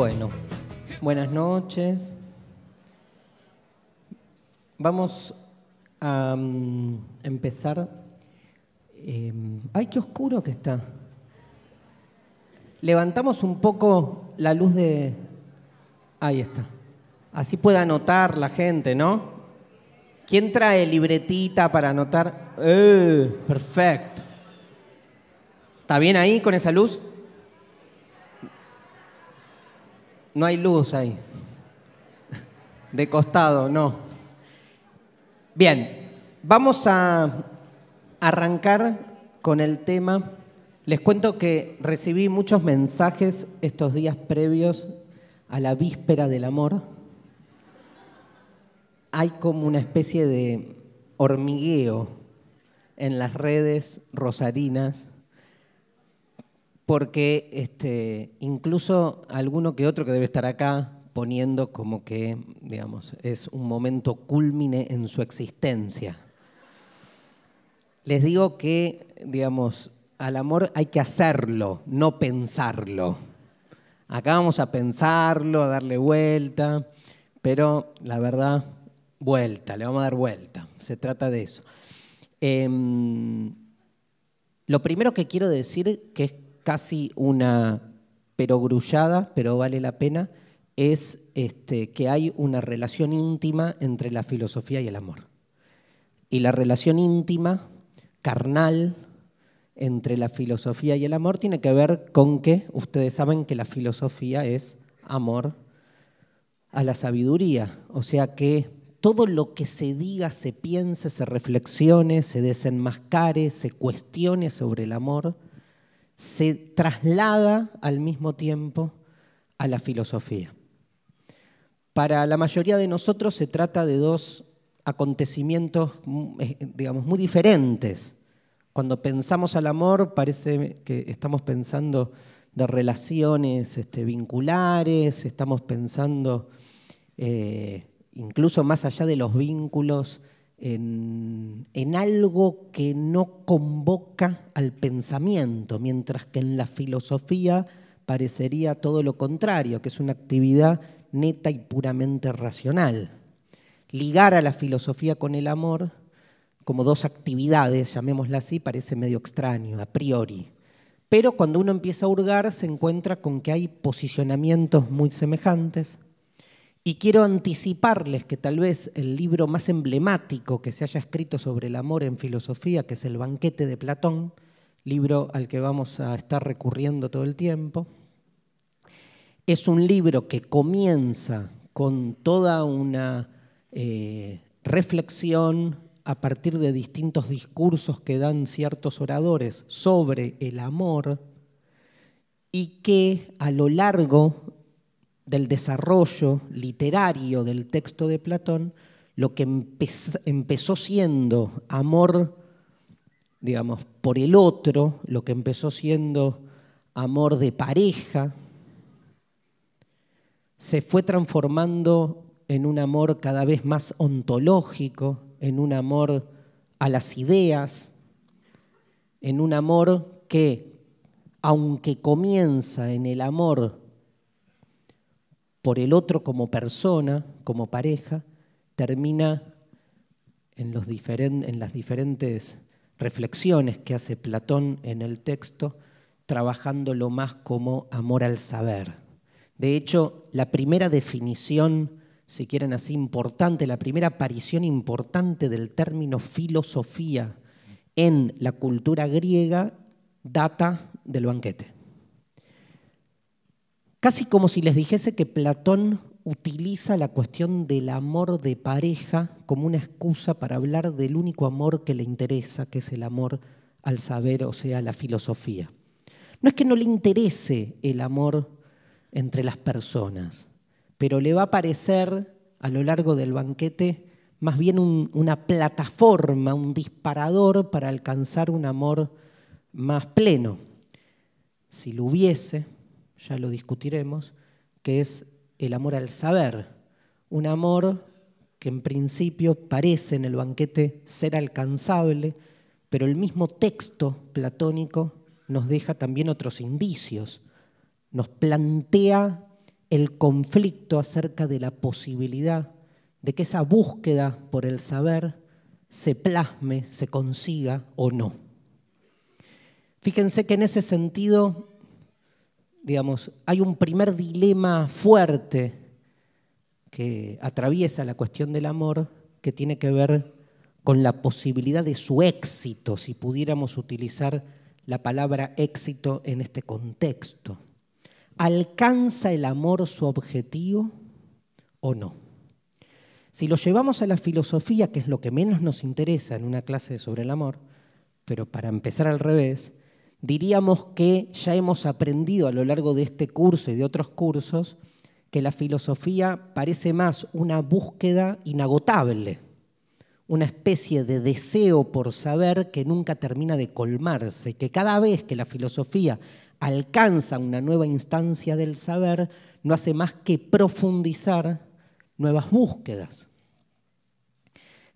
Bueno, buenas noches. Vamos a empezar. ¡Ay, qué oscuro que está! Levantamos un poco la luz de... Ahí está. Así puede anotar la gente, ¿no? ¿Quién trae libretita para anotar? Perfecto. ¿Está bien ahí con esa luz? No hay luz ahí. De costado, no. Bien, vamos a arrancar con el tema. Les cuento que recibí muchos mensajes estos días previos a la víspera del amor. Hay como una especie de hormigueo en las redes rosarinas, porque incluso alguno que otro que debe estar acá poniendo como que, digamos, es un momento cúlmine en su existencia. Les digo que, digamos, al amor hay que hacerlo, no pensarlo. Acá vamos a pensarlo, a darle vuelta, pero la verdad, vuelta, le vamos a dar vuelta. Se trata de eso. Lo primero que quiero decir, que es casi una perogrullada, pero vale la pena, es que hay una relación íntima entre la filosofía y el amor. Y la relación íntima, carnal, entre la filosofía y el amor tiene que ver con que ustedes saben que la filosofía es amor a la sabiduría. O sea que todo lo que se diga, se piense, se reflexione, se desenmascare, se cuestione sobre el amor, se traslada al mismo tiempo a la filosofía. Para la mayoría de nosotros se trata de dos acontecimientos, digamos, muy diferentes. Cuando pensamos al amor parece que estamos pensando de relaciones vinculares, estamos pensando incluso más allá de los vínculos en algo que no convoca al pensamiento, mientras que en la filosofía parecería todo lo contrario, que es una actividad neta y puramente racional. Ligar a la filosofía con el amor como dos actividades, llamémosla así, parece medio extraño a priori. Pero cuando uno empieza a hurgar se encuentra con que hay posicionamientos muy semejantes. Y quiero anticiparles que tal vez el libro más emblemático que se haya escrito sobre el amor en filosofía, que es El Banquete de Platón, libro al que vamos a estar recurriendo todo el tiempo, es un libro que comienza con toda una reflexión a partir de distintos discursos que dan ciertos oradores sobre el amor y que a lo largo del desarrollo literario del texto de Platón, lo que empezó siendo amor, digamos, por el otro, lo que empezó siendo amor de pareja, se fue transformando en un amor cada vez más ontológico, en un amor a las ideas, en un amor que, aunque comienza en el amor por el otro como persona, como pareja, termina en las diferentes reflexiones que hace Platón en el texto, trabajándolo más como amor al saber. De hecho, la primera definición, si quieren así, importante, la primera aparición importante del término filosofía en la cultura griega data del Banquete. Casi como si les dijese que Platón utiliza la cuestión del amor de pareja como una excusa para hablar del único amor que le interesa, que es el amor al saber, o sea, la filosofía. No es que no le interese el amor entre las personas, pero le va a parecer a lo largo del Banquete más bien una plataforma, un disparador para alcanzar un amor más pleno, si lo hubiese. Ya lo discutiremos, que es el amor al saber, un amor que en principio parece en el Banquete ser alcanzable, pero el mismo texto platónico nos deja también otros indicios, nos plantea el conflicto acerca de la posibilidad de que esa búsqueda por el saber se plasme, se consiga o no. Fíjense que en ese sentido, digamos, hay un primer dilema fuerte que atraviesa la cuestión del amor que tiene que ver con la posibilidad de su éxito, si pudiéramos utilizar la palabra éxito en este contexto. ¿Alcanza el amor su objetivo o no? Si lo llevamos a la filosofía, que es lo que menos nos interesa en una clase sobre el amor, pero para empezar al revés, diríamos que ya hemos aprendido a lo largo de este curso y de otros cursos que la filosofía parece más una búsqueda inagotable, una especie de deseo por saber que nunca termina de colmarse, que cada vez que la filosofía alcanza una nueva instancia del saber, no hace más que profundizar nuevas búsquedas.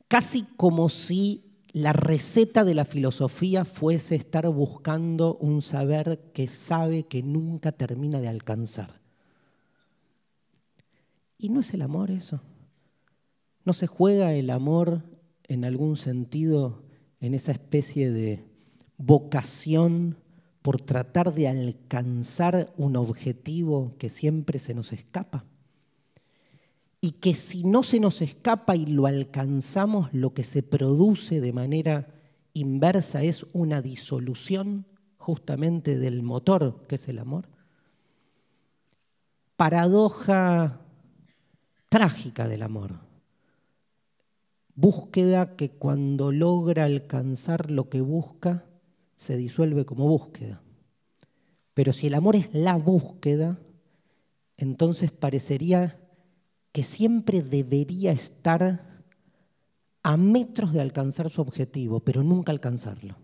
Casi como si la receta de la filosofía fuese estar buscando un saber que sabe que nunca termina de alcanzar. ¿Y no es el amor eso? ¿No se juega el amor en algún sentido en esa especie de vocación por tratar de alcanzar un objetivo que siempre se nos escapa? Y que si no se nos escapa y lo alcanzamos, lo que se produce de manera inversa es una disolución justamente del motor, que es el amor. Paradoja trágica del amor. Búsqueda que cuando logra alcanzar lo que busca, se disuelve como búsqueda. Pero si el amor es la búsqueda, entonces parecería que siempre debería estar a metros de alcanzar su objetivo, pero nunca alcanzarlo.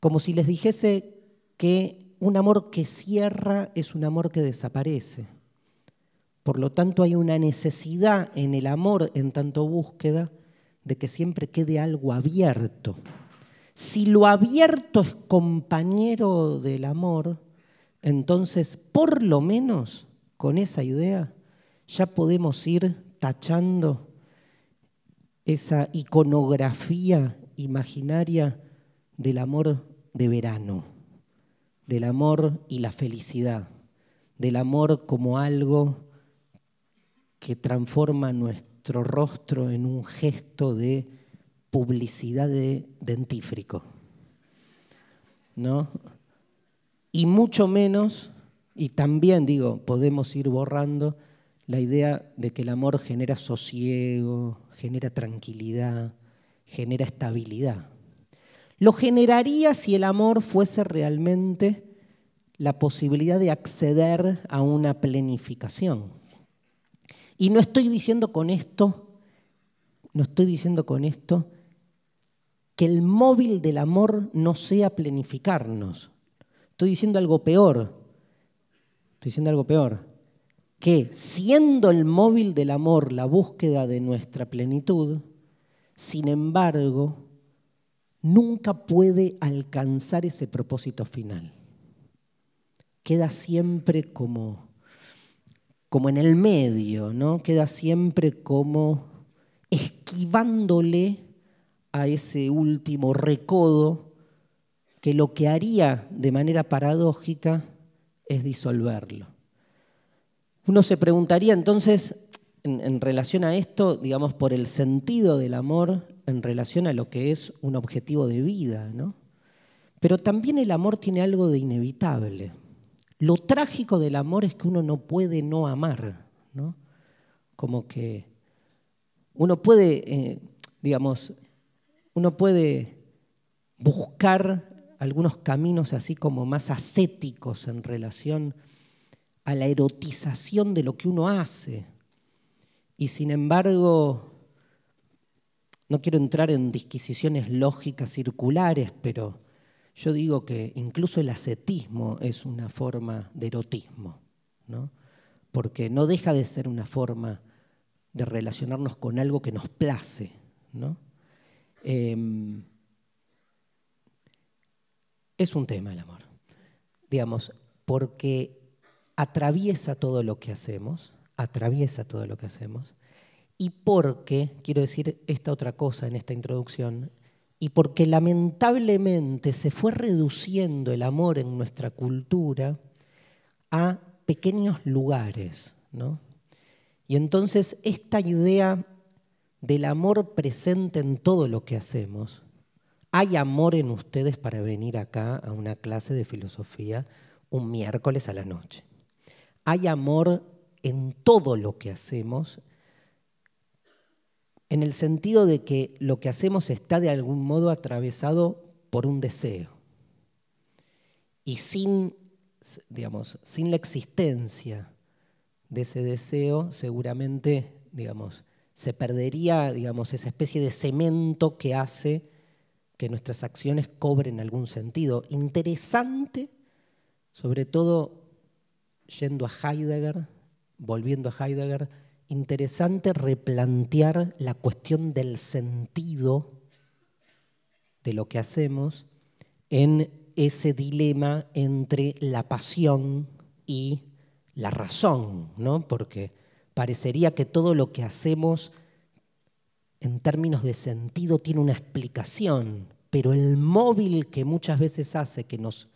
Como si les dijese que un amor que cierra es un amor que desaparece. Por lo tanto, hay una necesidad en el amor, en tanto búsqueda, de que siempre quede algo abierto. Si lo abierto es compañero del amor, entonces, por lo menos, con esa idea, ya podemos ir tachando esa iconografía imaginaria del amor de verano, del amor y la felicidad, del amor como algo que transforma nuestro rostro en un gesto de publicidad de dentífrico, ¿no? Y mucho menos, y también digo, podemos ir borrando la idea de que el amor genera sosiego, genera tranquilidad, genera estabilidad. Lo generaría si el amor fuese realmente la posibilidad de acceder a una planificación. Y no estoy diciendo con esto que el móvil del amor no sea planificarnos. Estoy diciendo algo peor. Que siendo el móvil del amor la búsqueda de nuestra plenitud, sin embargo, nunca puede alcanzar ese propósito final. Queda siempre como en el medio, ¿no? Queda siempre como esquivándole a ese último recodo que lo que haría de manera paradójica es disolverlo. Uno se preguntaría entonces, en relación a esto, digamos, por el sentido del amor, en relación a lo que es un objetivo de vida, ¿no? Pero también el amor tiene algo de inevitable. Lo trágico del amor es que uno no puede no amar, ¿no? Como que uno puede, buscar algunos caminos así como más ascéticos en relación a la erotización de lo que uno hace. Y sin embargo, no quiero entrar en disquisiciones lógicas circulares, pero yo digo que incluso el ascetismo es una forma de erotismo, ¿no? Porque no deja de ser una forma de relacionarnos con algo que nos place, ¿no? Es un tema el amor, digamos, porque atraviesa todo lo que hacemos, atraviesa todo lo que hacemos, y porque, quiero decir esta otra cosa en esta introducción, y porque lamentablemente se fue reduciendo el amor en nuestra cultura a pequeños lugares, ¿no? Y entonces esta idea del amor presente en todo lo que hacemos, hay amor en ustedes para venir acá a una clase de filosofía un miércoles a la noche. Hay amor en todo lo que hacemos, en el sentido de que lo que hacemos está de algún modo atravesado por un deseo. Y sin, digamos, sin la existencia de ese deseo, seguramente, digamos, se perdería, digamos, esa especie de cemento que hace que nuestras acciones cobren algún sentido. Interesante, sobre todo yendo a Heidegger, volviendo a Heidegger, interesante replantear la cuestión del sentido de lo que hacemos en ese dilema entre la pasión y la razón, ¿no? Porque parecería que todo lo que hacemos en términos de sentido tiene una explicación, pero el móvil que muchas veces hace que nos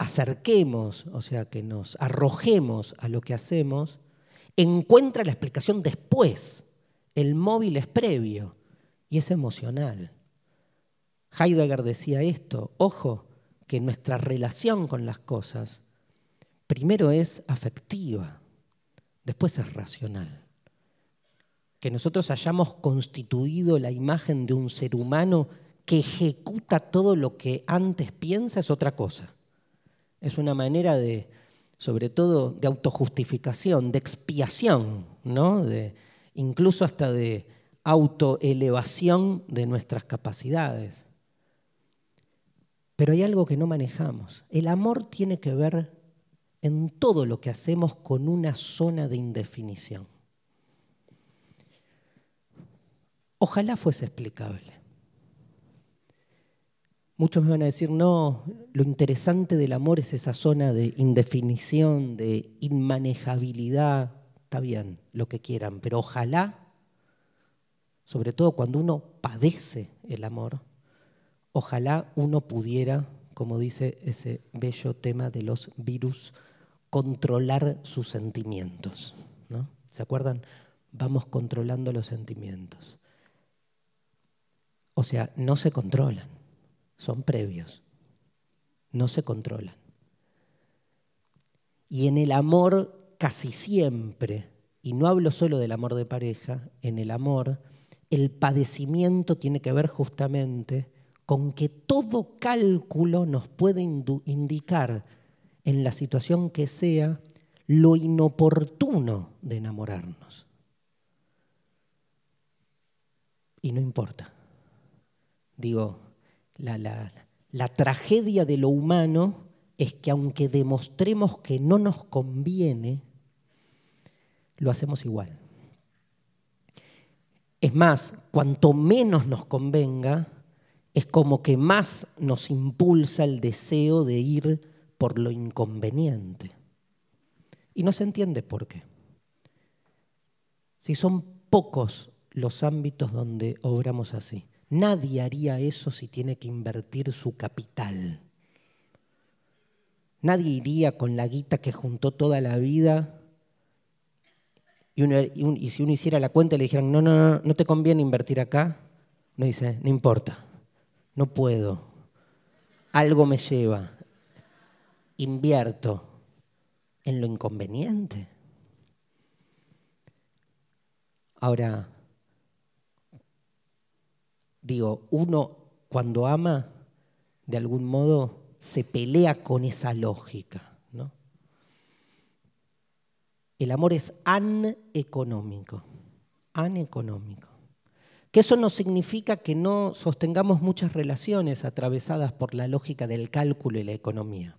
acerquemos, o sea, que nos arrojemos a lo que hacemos, encuentra la explicación después. El móvil es previo y es emocional. Heidegger decía esto, ojo, que nuestra relación con las cosas primero es afectiva, después es racional. Que nosotros hayamos constituido la imagen de un ser humano que ejecuta todo lo que antes piensa es otra cosa. Es una manera de, sobre todo, de autojustificación, de expiación, ¿no? De, incluso hasta de autoelevación de nuestras capacidades. Pero hay algo que no manejamos. El amor tiene que ver en todo lo que hacemos con una zona de indefinición. Ojalá fuese explicable. Muchos me van a decir, no, lo interesante del amor es esa zona de indefinición, de inmanejabilidad. Está bien, lo que quieran, pero ojalá, sobre todo cuando uno padece el amor, ojalá uno pudiera, como dice ese bello tema de los virus, controlar sus sentimientos, ¿no? ¿Se acuerdan? Vamos controlando los sentimientos. O sea, no se controlan. Son previos, no se controlan. Y en el amor casi siempre, y no hablo solo del amor de pareja, en el amor el padecimiento tiene que ver justamente con que todo cálculo nos puede indicar en la situación que sea lo inoportuno de enamorarnos. Y no importa. Digo, la tragedia de lo humano es que aunque demostremos que no nos conviene, lo hacemos igual. Es más, cuanto menos nos convenga, es como que más nos impulsa el deseo de ir por lo inconveniente. Y no se entiende por qué. Si son pocos los ámbitos donde obramos así. Nadie haría eso si tiene que invertir su capital. Nadie iría con la guita que juntó toda la vida y si uno hiciera la cuenta y le dijeran no te conviene invertir acá, uno dice, no importa, no puedo, algo me lleva, invierto en lo inconveniente. Ahora, digo, uno cuando ama, de algún modo, se pelea con esa lógica, ¿no? El amor es aneconómico, aneconómico. Que eso no significa que no sostengamos muchas relaciones atravesadas por la lógica del cálculo y la economía.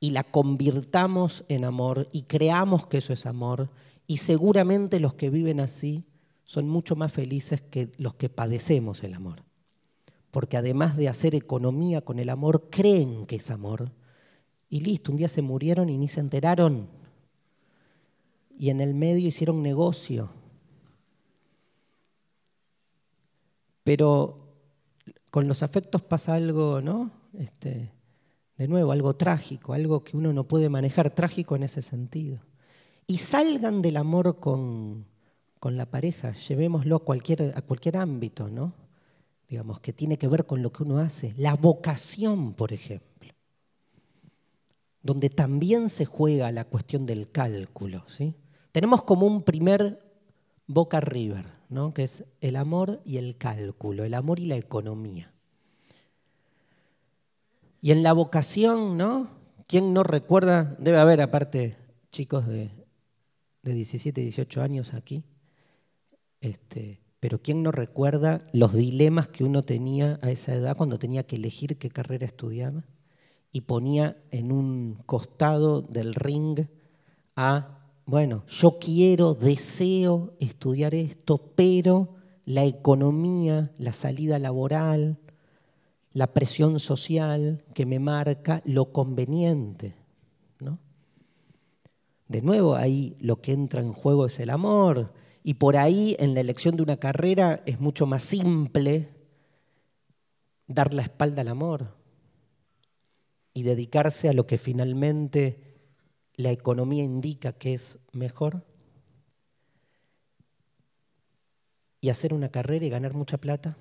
Y la convirtamos en amor y creamos que eso es amor. Y seguramente los que viven así son mucho más felices que los que padecemos el amor. Porque además de hacer economía con el amor, creen que es amor y listo, un día se murieron y ni se enteraron. Y en el medio hicieron negocio. Pero con los afectos pasa algo, ¿no? De nuevo, algo trágico, algo que uno no puede manejar, trágico en ese sentido. Y salgan del amor con la pareja, llevémoslo a cualquier ámbito, ¿no? Digamos, que tiene que ver con lo que uno hace. La vocación, por ejemplo, donde también se juega la cuestión del cálculo, ¿sí? Tenemos como un primer Boca River, ¿no? Que es el amor y el cálculo, el amor y la economía. Y en la vocación, ¿no? ¿Quién no recuerda? Debe haber, aparte, chicos de 17, 18 años aquí. Pero ¿quién no recuerda los dilemas que uno tenía a esa edad cuando tenía que elegir qué carrera estudiar? Y ponía en un costado del ring a, bueno, yo quiero, deseo estudiar esto, pero la economía, la salida laboral, la presión social que me marca, lo conveniente, ¿no? De nuevo, ahí lo que entra en juego es el amor, y por ahí en la elección de una carrera es mucho más simple dar la espalda al amor y dedicarse a lo que finalmente la economía indica que es mejor, y hacer una carrera y ganar mucha plata.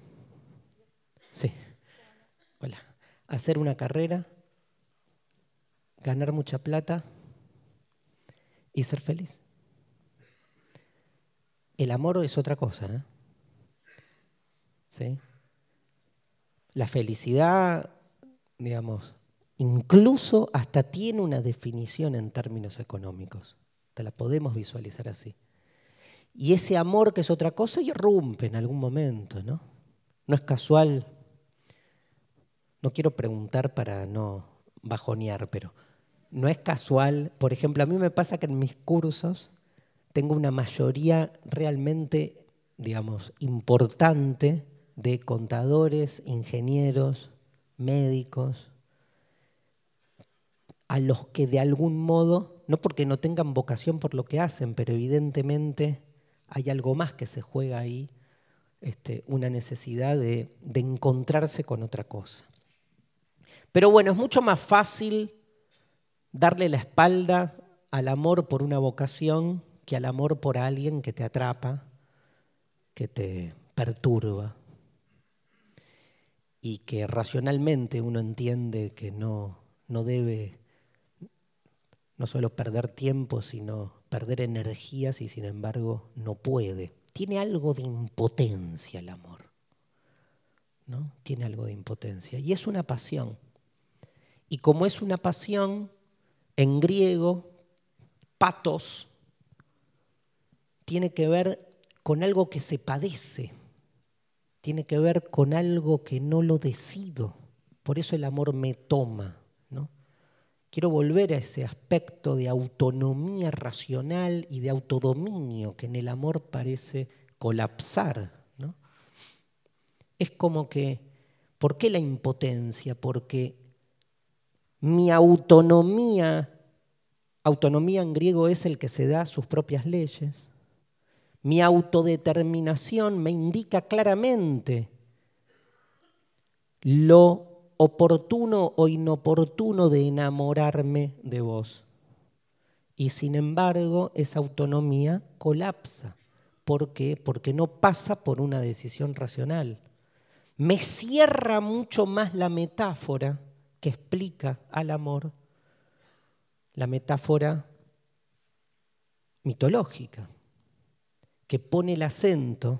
Sí. Hola. Hacer una carrera, ganar mucha plata y ser feliz. El amor es otra cosa, ¿eh? ¿Sí? La felicidad, digamos, incluso hasta tiene una definición en términos económicos. Te la podemos visualizar así. Y ese amor que es otra cosa irrumpe en algún momento, ¿no? No es casual. No quiero preguntar para no bajonear, pero no es casual. Por ejemplo, a mí me pasa que en mis cursos tengo una mayoría realmente, digamos, importante de contadores, ingenieros, médicos, a los que de algún modo, no porque no tengan vocación por lo que hacen, pero evidentemente hay algo más que se juega ahí, una necesidad de encontrarse con otra cosa. Pero bueno, es mucho más fácil darle la espalda al amor por una vocación que al amor por alguien que te atrapa, que te perturba y que racionalmente uno entiende que no debe no solo perder tiempo, sino perder energías y sin embargo no puede. Tiene algo de impotencia el amor, ¿no? Tiene algo de impotencia y es una pasión. Y como es una pasión, en griego, patos, tiene que ver con algo que se padece, tiene que ver con algo que no lo decido. Por eso el amor me toma, ¿no? Quiero volver a ese aspecto de autonomía racional y de autodominio que en el amor parece colapsar, ¿no? Es como que, ¿por qué la impotencia? Porque mi autonomía en griego es el que se da sus propias leyes. Mi autodeterminación me indica claramente lo oportuno o inoportuno de enamorarme de vos. Y sin embargo, esa autonomía colapsa. ¿Por qué? Porque no pasa por una decisión racional. Me cierra mucho más la metáfora que explica al amor, la metáfora mitológica, que pone el acento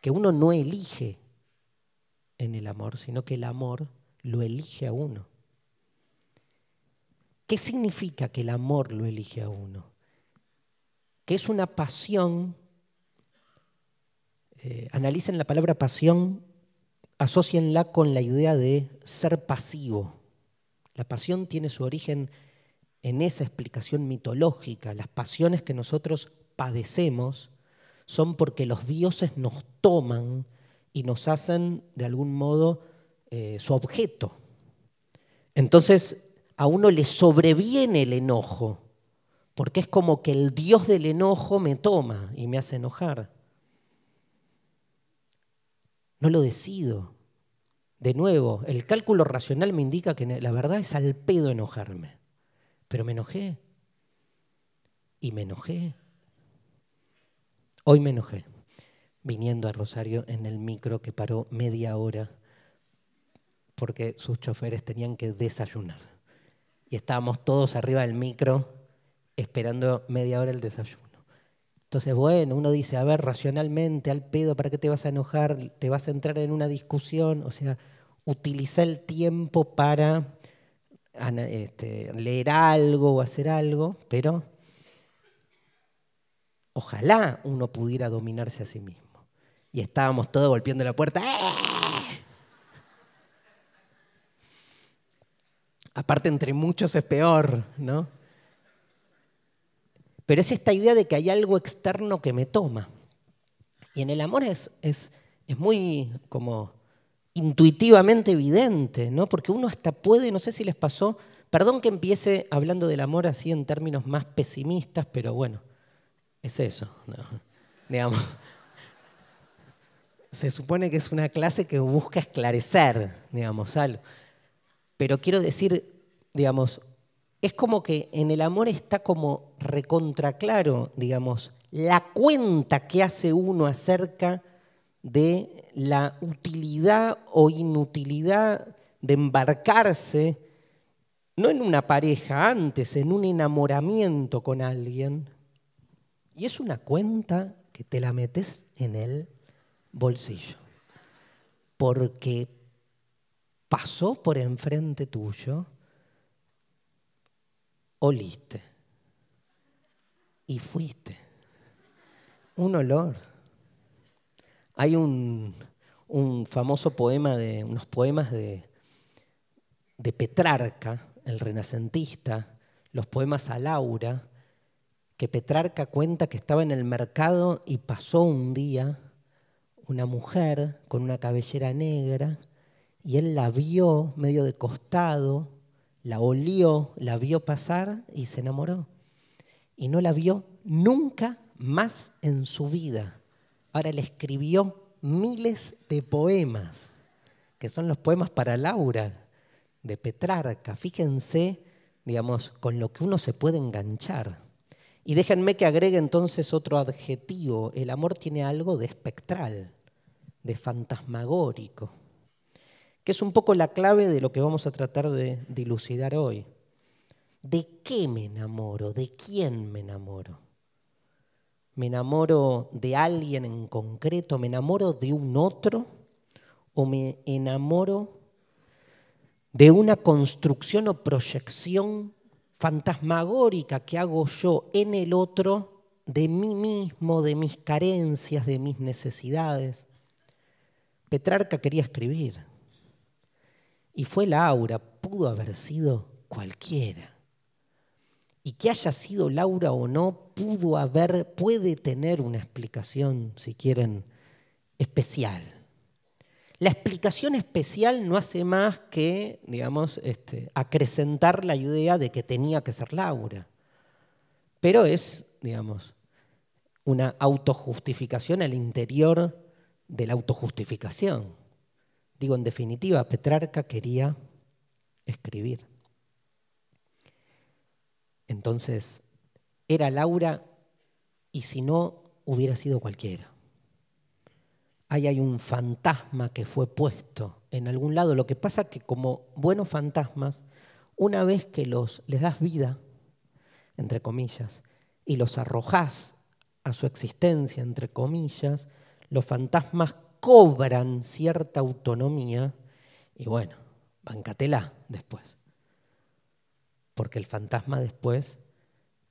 que uno no elige en el amor, sino que el amor lo elige a uno. ¿Qué significa que el amor lo elige a uno? Que es una pasión, analicen la palabra pasión, asócienla con la idea de ser pasivo. La pasión tiene su origen en esa explicación mitológica. Las pasiones que nosotros padecemos son porque los dioses nos toman y nos hacen, de algún modo, su objeto. Entonces, a uno le sobreviene el enojo, porque es como que el dios del enojo me toma y me hace enojar. No lo decido. De nuevo, el cálculo racional me indica que la verdad es al pedo enojarme. Pero me enojé. Y me enojé. Hoy me enojé, viniendo a Rosario en el micro que paró media hora porque sus choferes tenían que desayunar. Y estábamos todos arriba del micro esperando media hora el desayuno. Entonces, bueno, uno dice, a ver, racionalmente, al pedo, ¿para qué te vas a enojar? ¿Te vas a entrar en una discusión? O sea, utiliza el tiempo para leer algo o hacer algo, pero ojalá uno pudiera dominarse a sí mismo. Y estábamos todos golpeando la puerta. ¡Eh! Aparte, entre muchos es peor, ¿no? Pero es esta idea de que hay algo externo que me toma. Y en el amor es muy como intuitivamente evidente, ¿no? Porque uno hasta puede, no sé si les pasó, perdón que empiece hablando del amor así en términos más pesimistas, pero bueno, es eso, ¿no? Digamos, se supone que es una clase que busca esclarecer, digamos, algo. Pero quiero decir, digamos, es como que en el amor está como recontraclaro, digamos, la cuenta que hace uno acerca de la utilidad o inutilidad de embarcarse, no en una pareja, antes, en un enamoramiento con alguien. Y es una cuenta que te la metes en el bolsillo, porque pasó por enfrente tuyo, oliste y fuiste. Un olor. Hay un famoso poema, unos poemas de Petrarca, el renacentista, los poemas a Laura, que Petrarca cuenta que estaba en el mercado y pasó un día una mujer con una cabellera negra y él la vio medio de costado, la olió, la vio pasar y se enamoró. Y no la vio nunca más en su vida. Ahora le escribió miles de poemas, que son los poemas para Laura, de Petrarca. Fíjense, digamos, con lo que uno se puede enganchar. Y déjenme que agregue entonces otro adjetivo. El amor tiene algo de espectral, de fantasmagórico, que es un poco la clave de lo que vamos a tratar de dilucidar hoy. ¿De qué me enamoro? ¿De quién me enamoro? ¿Me enamoro de alguien en concreto? ¿Me enamoro de un otro? ¿O me enamoro de una construcción o proyección fantasmagórica que hago yo en el otro de mí mismo, de mis carencias, de mis necesidades? Petrarca quería escribir. Y fue Laura, pudo haber sido cualquiera. Y que haya sido Laura o no, puede tener una explicación, si quieren, especial. La explicación especial no hace más que, digamos, acrecentar la idea de que tenía que ser Laura. Pero es, digamos, una autojustificación al interior de la autojustificación. Digo, en definitiva, Petrarca quería escribir. Entonces, era Laura y si no, hubiera sido cualquiera. Ahí hay un fantasma que fue puesto en algún lado. Lo que pasa es que como buenos fantasmas, una vez que les das vida, entre comillas, y los arrojás a su existencia, entre comillas, los fantasmas cobran cierta autonomía y bueno, bancatela después. Porque el fantasma después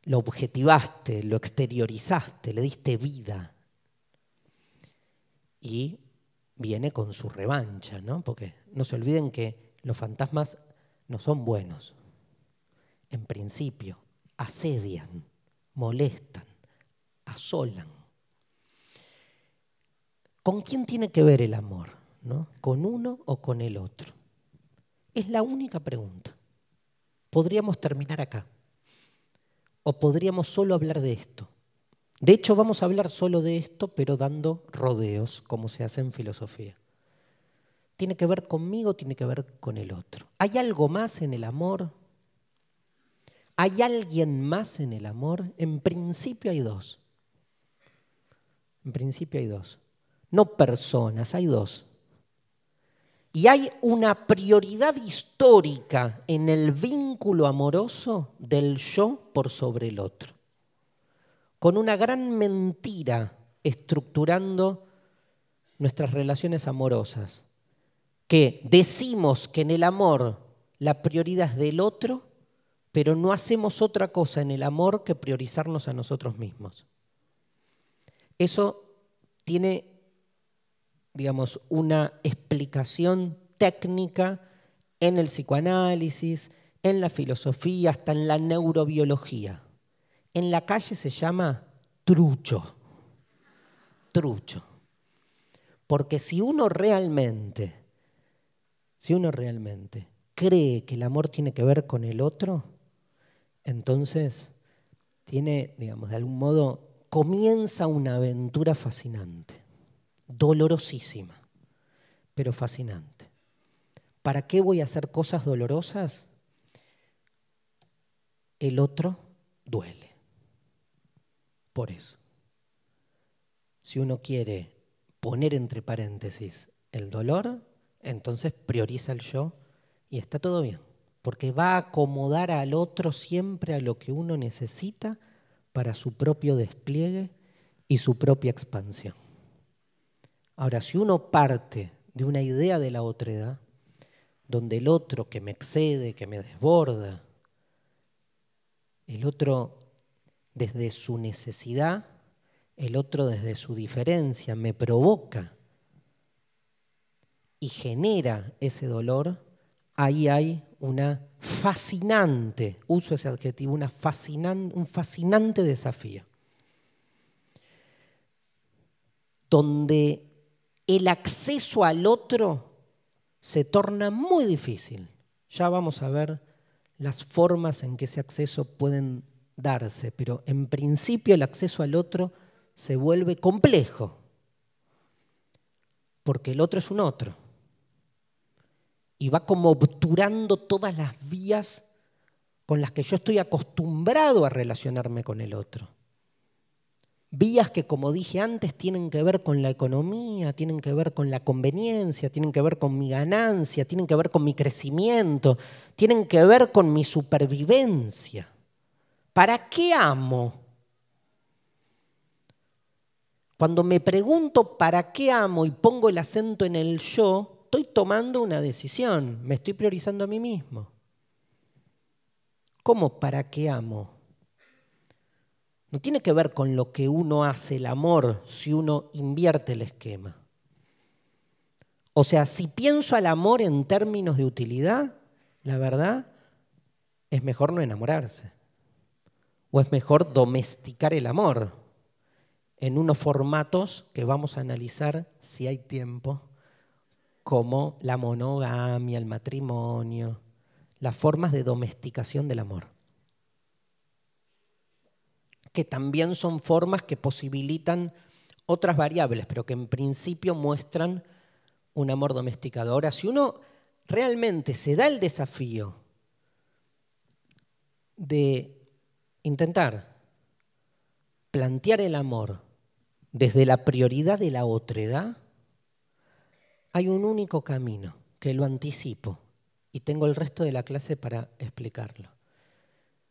lo objetivaste, lo exteriorizaste, le diste vida. Y viene con su revancha, ¿no? Porque no se olviden que los fantasmas no son buenos. En principio, asedian, molestan, asolan. ¿Con quién tiene que ver el amor, no? ¿Con uno o con el otro? Es la única pregunta. Podríamos terminar acá. O podríamos solo hablar de esto. De hecho, vamos a hablar solo de esto, pero dando rodeos, como se hace en filosofía. Tiene que ver conmigo, tiene que ver con el otro. ¿Hay algo más en el amor? ¿Hay alguien más en el amor? En principio hay dos. En principio hay dos. No personas, hay dos. Y hay una prioridad histórica en el vínculo amoroso del yo por sobre el otro, con una gran mentira estructurando nuestras relaciones amorosas, que decimos que en el amor la prioridad es del otro, pero no hacemos otra cosa en el amor que priorizarnos a nosotros mismos. Eso tiene, digamos, una explicación técnica en el psicoanálisis, en la filosofía, hasta en la neurobiología. En la calle se llama trucho. Trucho. Porque si uno realmente cree que el amor tiene que ver con el otro, entonces tiene, digamos, de algún modo, comienza una aventura fascinante. Dolorosísima, pero fascinante. ¿Para qué voy a hacer cosas dolorosas? El otro duele. Por eso, si uno quiere poner entre paréntesis el dolor, entonces prioriza el yo y está todo bien, porque va a acomodar al otro siempre a lo que uno necesita para su propio despliegue y su propia expansión. Ahora, si uno parte de una idea de la otredad, donde el otro que me excede, que me desborda, el otro desde su necesidad, el otro desde su diferencia, me provoca y genera ese dolor, ahí hay una fascinante, uso ese adjetivo, un fascinante desafío. Donde el acceso al otro se torna muy difícil. Ya vamos a ver las formas en que ese acceso pueden darse, pero en principio el acceso al otro se vuelve complejo, porque el otro es un otro y va como obturando todas las vías con las que yo estoy acostumbrado a relacionarme con el otro. Vías que, como dije antes, tienen que ver con la economía, tienen que ver con la conveniencia, tienen que ver con mi ganancia, tienen que ver con mi crecimiento, tienen que ver con mi supervivencia. ¿Para qué amo? Cuando me pregunto para qué amo y pongo el acento en el yo, estoy tomando una decisión, me estoy priorizando a mí mismo. ¿Cómo para qué amo? No tiene que ver con lo que uno hace el amor si uno invierte el esquema. O sea, si pienso al amor en términos de utilidad, la verdad es mejor no enamorarse. O es mejor domesticar el amor en unos formatos que vamos a analizar, si hay tiempo, como la monogamia, el matrimonio, las formas de domesticación del amor, que también son formas que posibilitan otras variables, pero que en principio muestran un amor domesticado. Ahora, si uno realmente se da el desafío de intentar plantear el amor desde la prioridad de la otredad, hay un único camino, que lo anticipo, y tengo el resto de la clase para explicarlo.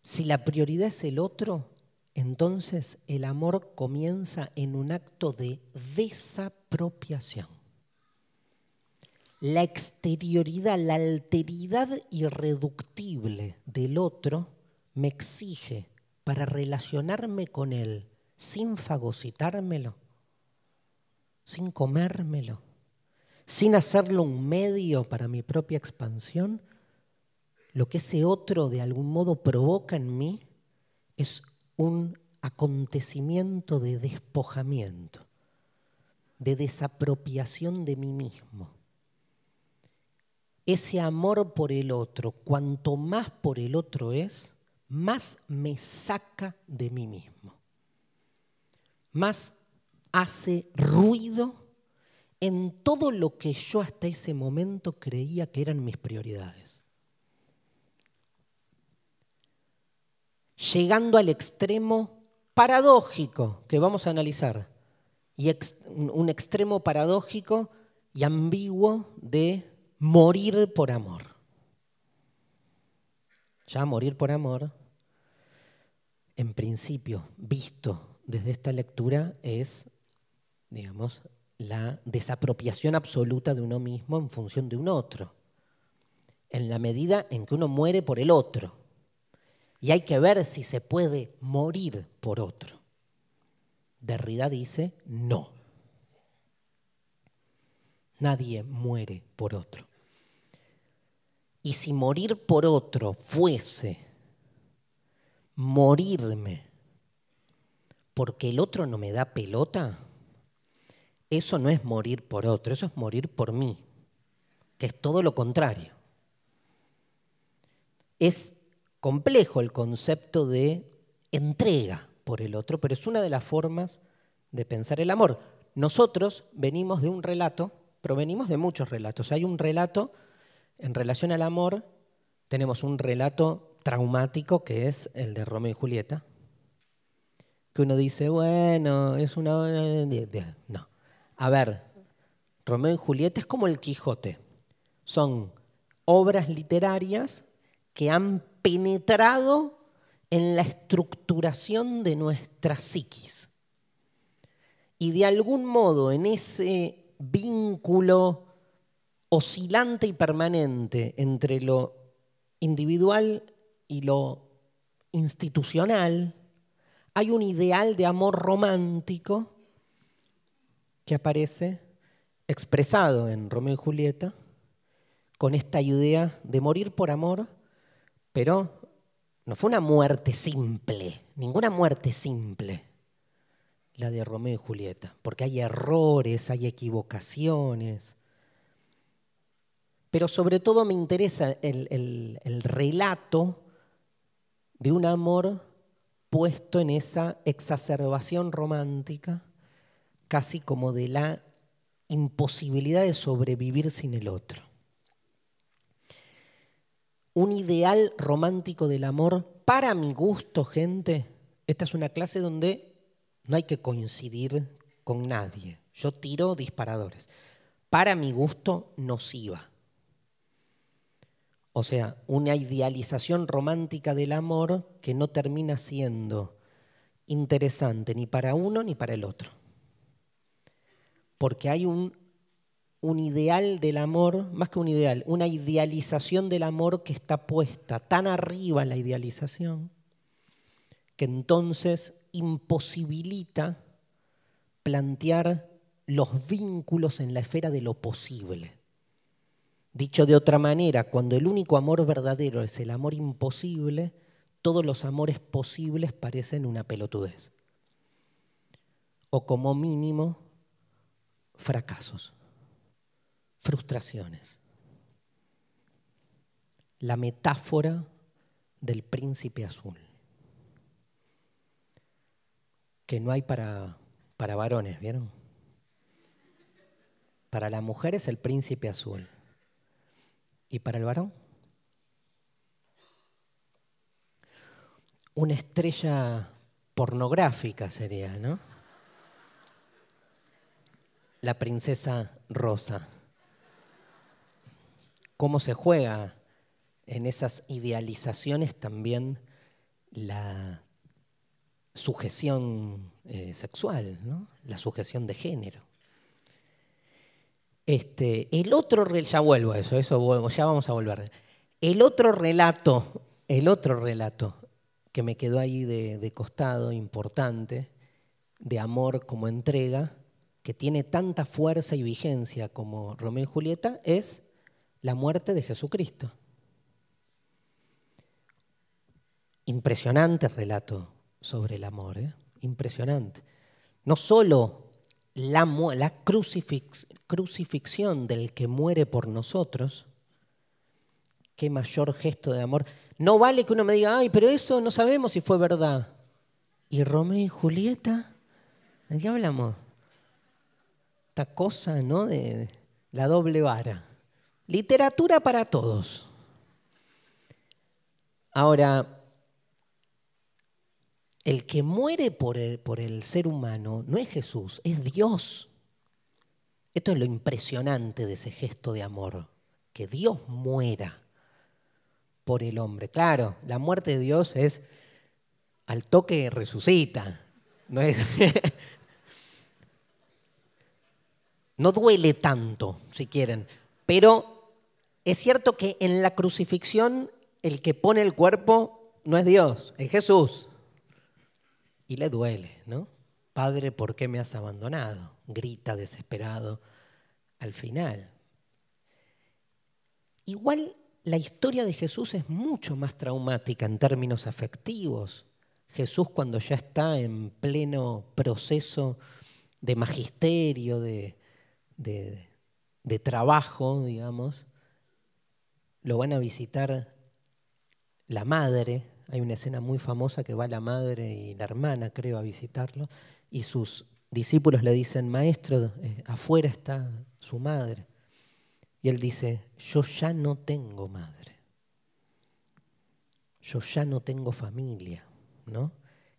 Si la prioridad es el otro, entonces el amor comienza en un acto de desapropiación. La exterioridad, la alteridad irreductible del otro me exige, para relacionarme con él sin fagocitármelo, sin comérmelo, sin hacerlo un medio para mi propia expansión, lo que ese otro de algún modo provoca en mí es un acontecimiento de despojamiento, de desapropiación de mí mismo. ese amor por el otro, cuanto más por el otro es, más me saca de mí mismo. Más hace ruido en todo lo que yo hasta ese momento creía que eran mis prioridades. Llegando al extremo paradójico que vamos a analizar, y un extremo paradójico y ambiguo de morir por amor. Ya morir por amor, en principio, visto desde esta lectura, es, digamos, la desapropiación absoluta de uno mismo en función de un otro, en la medida en que uno muere por el otro. Y hay que ver si se puede morir por otro. Derrida dice no. Nadie muere por otro. Y si morir por otro fuese morirme porque el otro no me da pelota, eso no es morir por otro, eso es morir por mí, que es todo lo contrario. Es complejo el concepto de entrega por el otro, pero es una de las formas de pensar el amor. Nosotros venimos de un relato, provenimos de muchos relatos. Hay un relato en relación al amor, tenemos un relato traumático que es el de Romeo y Julieta, que uno dice, bueno, es una... No, a ver, Romeo y Julieta es como el Quijote. Son obras literarias que han penetrado en la estructuración de nuestra psiquis. Y de algún modo, en ese vínculo oscilante y permanente entre lo individual y lo institucional, hay un ideal de amor romántico que aparece expresado en Romeo y Julieta con esta idea de morir por amor. Pero no fue una muerte simple, ninguna muerte simple, la de Romeo y Julieta, porque hay errores, hay equivocaciones. Pero sobre todo me interesa el relato de un amor puesto en esa exacerbación romántica, casi como de la imposibilidad de sobrevivir sin el otro. Un ideal romántico del amor, para mi gusto, gente, esta es una clase donde no hay que coincidir con nadie. Yo tiro disparadores. Para mi gusto, nociva. O sea, una idealización romántica del amor que no termina siendo interesante ni para uno ni para el otro. Porque hay un ideal del amor, más que un ideal, una idealización del amor que está puesta tan arriba la idealización que entonces imposibilita plantear los vínculos en la esfera de lo posible. Dicho de otra manera, cuando el único amor verdadero es el amor imposible, todos los amores posibles parecen una pelotudez. O como mínimo, fracasos. Frustraciones. La metáfora del príncipe azul. Que no hay para varones, ¿vieron? Para la mujer es el príncipe azul. ¿Y para el varón? Una estrella pornográfica sería, ¿no? La princesa rosa. Cómo se juega en esas idealizaciones también la sujeción sexual, ¿no? La sujeción de género. El otro, ya vuelvo a eso, ya vamos a volver. El otro relato que me quedó ahí de costado, importante, de amor como entrega, que tiene tanta fuerza y vigencia como Romeo y Julieta, es la muerte de Jesucristo. Impresionante relato sobre el amor, ¿eh? Impresionante. No solo la crucifixión del que muere por nosotros, Qué mayor gesto de amor. No vale que uno me diga, ay, pero eso no sabemos si fue verdad. ¿Y Romeo y Julieta? ¿De qué hablamos? Esta cosa, ¿no? De la doble vara. Literatura para todos. Ahora, el que muere por el ser humano no es Jesús, es Dios. Esto es lo impresionante de ese gesto de amor, que Dios muera por el hombre. Claro, la muerte de Dios es al toque resucita. No es no duele tanto, si quieren. Pero es cierto que en la crucifixión el que pone el cuerpo no es Dios, es Jesús. Y le duele, ¿no? Padre, ¿por qué me has abandonado? Grita desesperado al final. Igual la historia de Jesús es mucho más traumática en términos afectivos. Jesús, cuando ya está en pleno proceso de magisterio, de trabajo, digamos, lo van a visitar la madre. Hay una escena muy famosa que va la madre y la hermana, creo, a visitarlo, y sus discípulos le dicen, maestro, afuera está su madre. Y él dice, yo ya no tengo madre, yo ya no tengo familia, ¿no?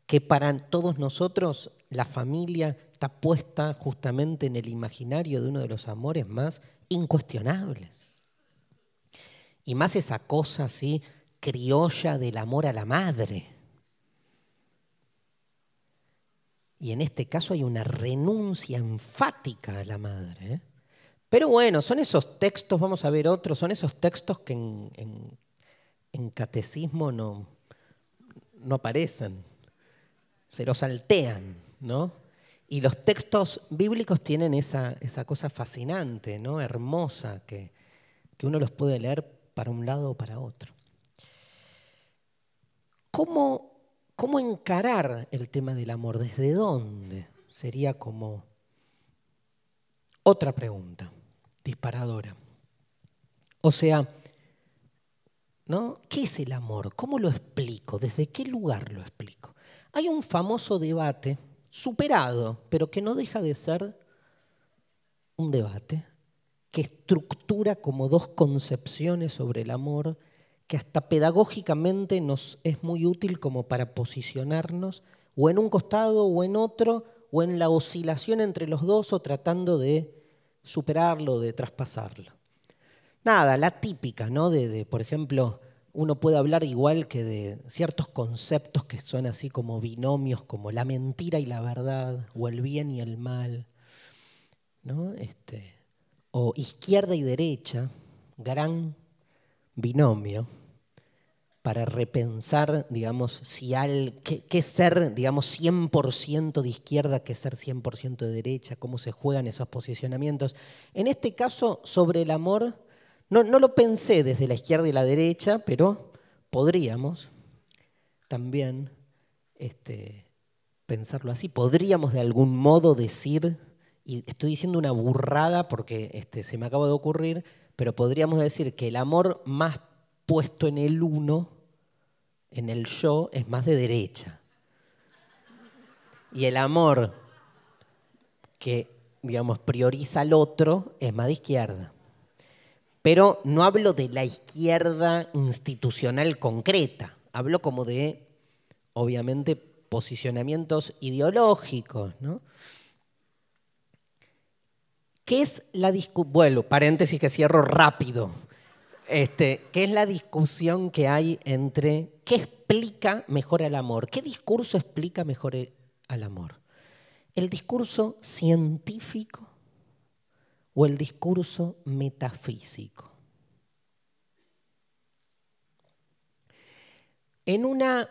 Que para todos nosotros la familia está puesta justamente en el imaginario de uno de los amores más incuestionables. Y más esa cosa así criolla del amor a la madre. Y en este caso hay una renuncia enfática a la madre, ¿eh? Pero bueno, son esos textos, vamos a ver otros, son esos textos que en catecismo no aparecen, se los saltean, ¿no? Y los textos bíblicos tienen esa cosa fascinante, ¿no? Hermosa, que uno los puede leer para un lado o para otro. ¿Cómo encarar el tema del amor? ¿Desde dónde? Sería como otra pregunta disparadora. O sea, ¿no? ¿Qué es el amor? ¿Cómo lo explico? ¿Desde qué lugar lo explico? Hay un famoso debate superado, pero que no deja de ser un debate que estructura como dos concepciones sobre el amor que hasta pedagógicamente nos es muy útil como para posicionarnos o en un costado o en otro, o en la oscilación entre los dos o tratando de superarlo, de traspasarlo. Nada, la típica, ¿no? Por ejemplo, uno puede hablar igual que de ciertos conceptos que son así como binomios, como la mentira y la verdad, o el bien y el mal, ¿no? O izquierda y derecha, gran binomio, para repensar, digamos, qué ser, digamos, 100% de izquierda, qué ser 100% de derecha, cómo se juegan esos posicionamientos. En este caso, sobre el amor, no lo pensé desde la izquierda y la derecha, pero podríamos también pensarlo así. Podríamos de algún modo decir, y estoy diciendo una burrada porque se me acaba de ocurrir, pero podríamos decir que el amor más puesto en el uno, en el yo, es más de derecha. Y el amor que, digamos, prioriza al otro es más de izquierda. Pero no hablo de la izquierda institucional concreta. Hablo como de, obviamente, posicionamientos ideológicos, ¿no? ¿Qué es la discusión? Bueno, paréntesis que cierro rápido. ¿Qué es la discusión que hay entre qué explica mejor al amor? ¿Qué discurso explica mejor al amor? ¿El discurso científico o el discurso metafísico? En una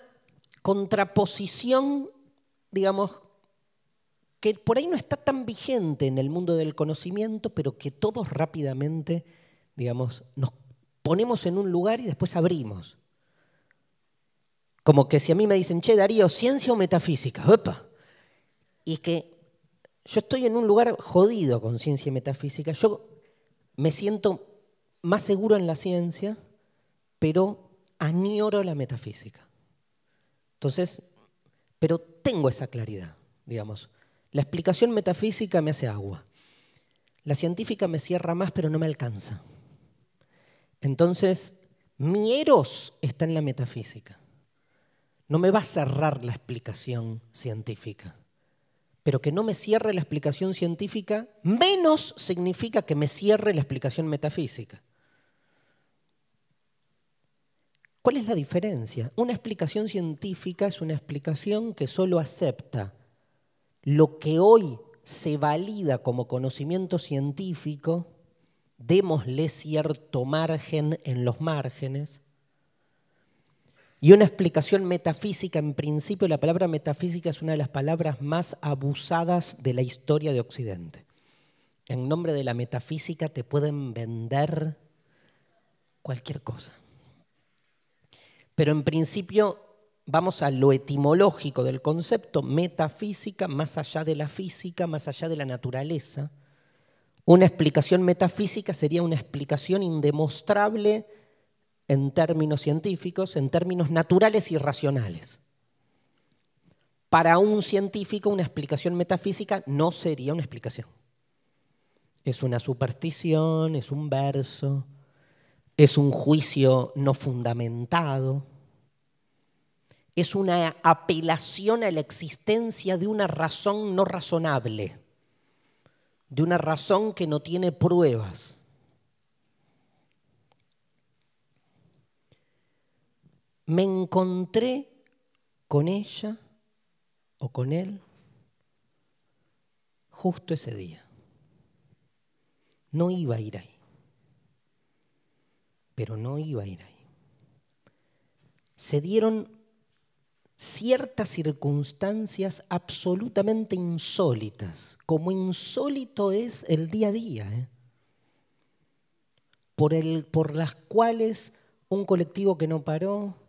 contraposición, digamos, que por ahí no está tan vigente en el mundo del conocimiento, pero que todos rápidamente, digamos, nos ponemos en un lugar y después abrimos. Como que si a mí me dicen, che, Darío, ¿ciencia o metafísica? ¡Opa! Y que yo estoy en un lugar jodido con ciencia y metafísica. Yo me siento más seguro en la ciencia pero añoro la metafísica. Entonces, pero tengo esa claridad, digamos. La explicación metafísica me hace agua. La científica me cierra más, pero no me alcanza. Entonces, mi Eros está en la metafísica. No me va a cerrar la explicación científica. Pero que no me cierre la explicación científica, menos significa que me cierre la explicación metafísica. ¿Cuál es la diferencia? Una explicación científica es una explicación que solo acepta lo que hoy se valida como conocimiento científico, démosle cierto margen en los márgenes. Y una explicación metafísica, en principio la palabra metafísica es una de las palabras más abusadas de la historia de Occidente. En nombre de la metafísica te pueden vender cualquier cosa. Pero en principio vamos a lo etimológico del concepto, metafísica, más allá de la física, más allá de la naturaleza. Una explicación metafísica sería una explicación indemostrable en términos científicos, en términos naturales y racionales. Para un científico, una explicación metafísica no sería una explicación. Es una superstición, es un verso, es un juicio no fundamentado, es una apelación a la existencia de una razón no razonable, de una razón que no tiene pruebas. Me encontré con ella o con él justo ese día. No iba a ir ahí, pero no iba a ir ahí. Se dieron ciertas circunstancias absolutamente insólitas, como insólito es el día a día, por las cuales un colectivo que no paró,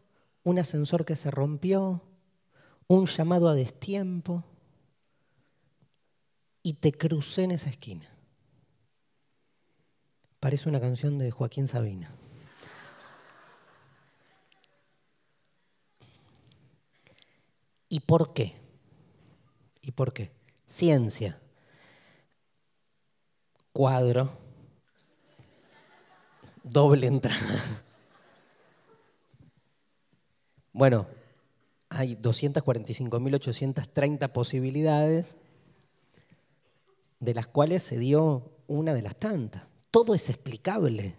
un ascensor que se rompió, un llamado a destiempo, y te crucé en esa esquina. Parece una canción de Joaquín Sabina. ¿Y por qué? ¿Y por qué? Ciencia. Cuadro. Doble entrada. Bueno, hay 245.830 posibilidades, de las cuales se dio una de las tantas. Todo es explicable.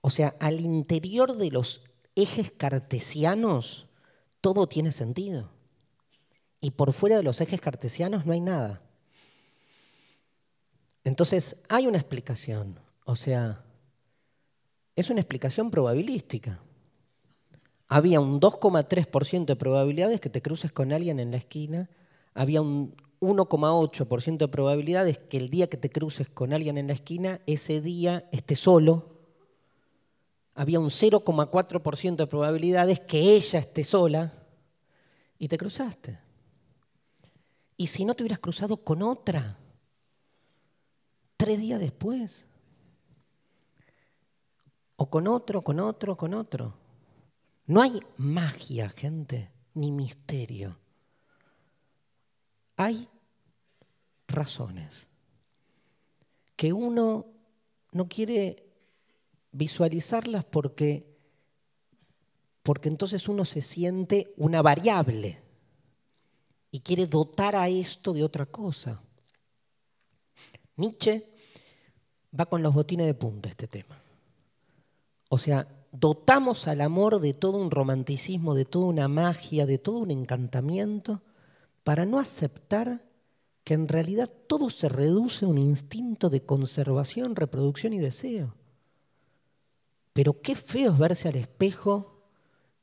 O sea, al interior de los ejes cartesianos, todo tiene sentido. Y por fuera de los ejes cartesianos no hay nada. Entonces, hay una explicación. O sea, es una explicación probabilística. Había un 2,3% de probabilidades que te cruces con alguien en la esquina. Había un 1,8% de probabilidades que el día que te cruces con alguien en la esquina, ese día estés solo. Había un 0,4% de probabilidades que ella esté sola. Y te cruzaste. ¿Y si no te hubieras cruzado con otra? 3 días después. O con otro, con otro, con otro. No hay magia, gente, ni misterio. Hay razones que uno no quiere visualizarlas porque entonces uno se siente una variable y quiere dotar a esto de otra cosa. Nietzsche va con los botines de punta a este tema. O sea, dotamos al amor de todo un romanticismo, de toda una magia, de todo un encantamiento, para no aceptar que en realidad todo se reduce a un instinto de conservación, reproducción y deseo. Pero qué feo es verse al espejo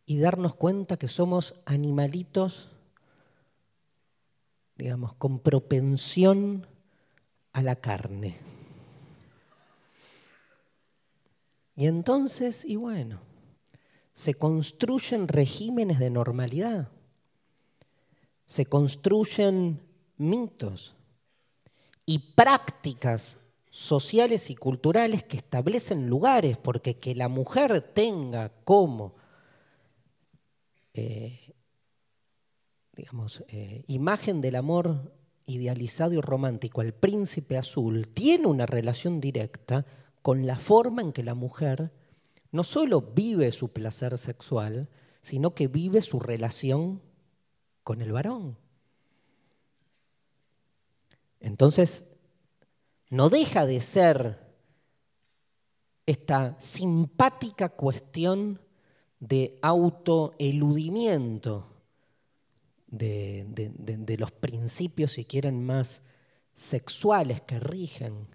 y darnos cuenta que somos animalitos, digamos, con propensión a la carne. Y entonces, y bueno, se construyen regímenes de normalidad, se construyen mitos y prácticas sociales y culturales que establecen lugares, porque que la mujer tenga como imagen del amor idealizado y romántico al príncipe azul, tiene una relación directa con la forma en que la mujer no solo vive su placer sexual, sino que vive su relación con el varón. Entonces, no deja de ser esta simpática cuestión de autoeludimiento de los principios, si quieren, más sexuales que rigen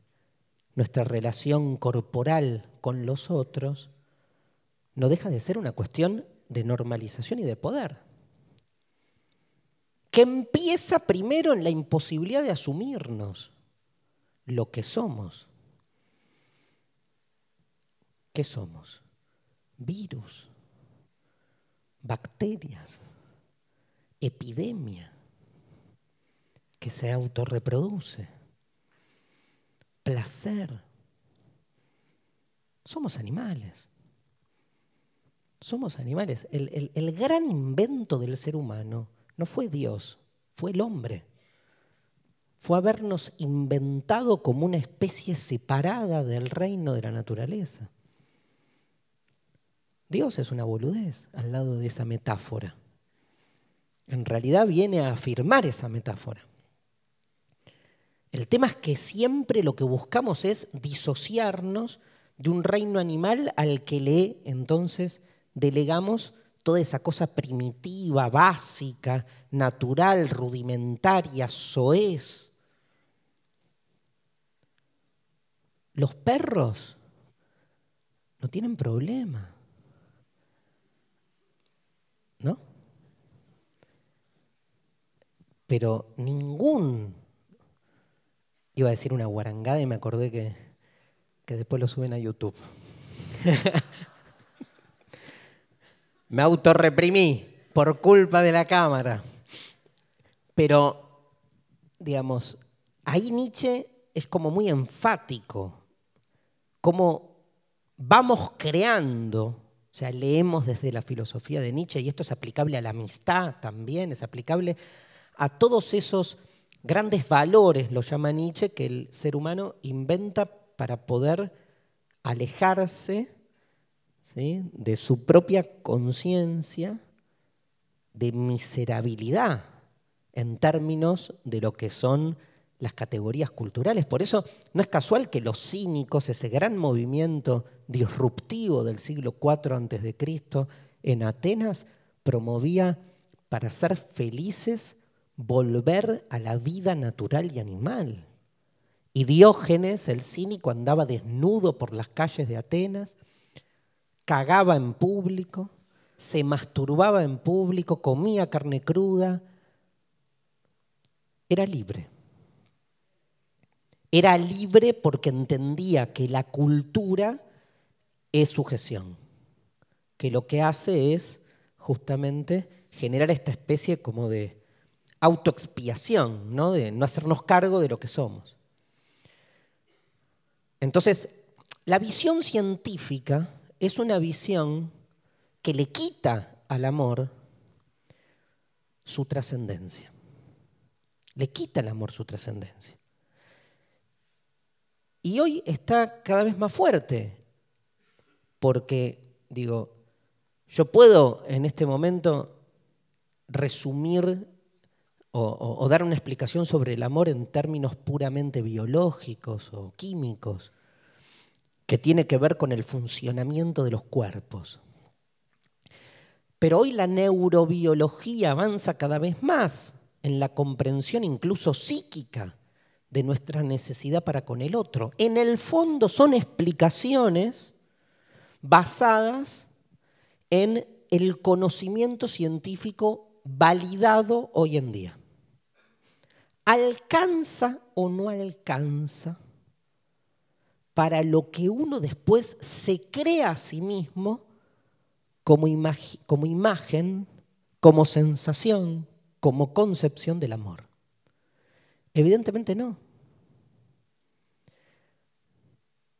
nuestra relación corporal con los otros, no deja de ser una cuestión de normalización y de poder, que empieza primero en la imposibilidad de asumirnos lo que somos. ¿Qué somos? Virus, bacterias, epidemia que se autorreproduce, placer. Somos animales. Somos animales. El gran invento del ser humano no fue Dios, fue el hombre. Fue habernos inventado como una especie separada del reino de la naturaleza. Dios es una boludez al lado de esa metáfora. En realidad viene a afirmar esa metáfora. El tema es que siempre lo que buscamos es disociarnos de un reino animal al que le entonces delegamos toda esa cosa primitiva, básica, natural, rudimentaria, soez. Los perros no tienen problema, ¿no? Pero ningún... Iba a decir una guarangada y me acordé que después lo suben a YouTube. Me autorreprimí por culpa de la cámara. Pero, digamos, ahí Nietzsche es como muy enfático, como vamos creando, o sea, leemos desde la filosofía de Nietzsche, y esto es aplicable a la amistad también, es aplicable a todos esos grandes valores, lo llama Nietzsche, que el ser humano inventa para poder alejarse, ¿sí?, de su propia conciencia de miserabilidad en términos de lo que son las categorías culturales. Por eso no es casual que los cínicos, ese gran movimiento disruptivo del siglo IV a.C. en Atenas, promovía para ser felices volver a la vida natural y animal. Y Diógenes, el cínico, andaba desnudo por las calles de Atenas, cagaba en público, se masturbaba en público, comía carne cruda. Era libre. Era libre porque entendía que la cultura es sujeción, que lo que hace es justamente generar esta especie como de autoexpiación, ¿no?, de no hacernos cargo de lo que somos. Entonces, la visión científica es una visión que le quita al amor su trascendencia. Le quita al amor su trascendencia. Y hoy está cada vez más fuerte, porque, digo, yo puedo en este momento resumir o dar una explicación sobre el amor en términos puramente biológicos o químicos, que tiene que ver con el funcionamiento de los cuerpos. Pero hoy la neurobiología avanza cada vez más en la comprensión incluso psíquica de nuestra necesidad para con el otro. En el fondo son explicaciones basadas en el conocimiento científico validado hoy en día. ¿Alcanza o no alcanza para lo que uno después se crea a sí mismo como imagen, como sensación, como concepción del amor? Evidentemente no.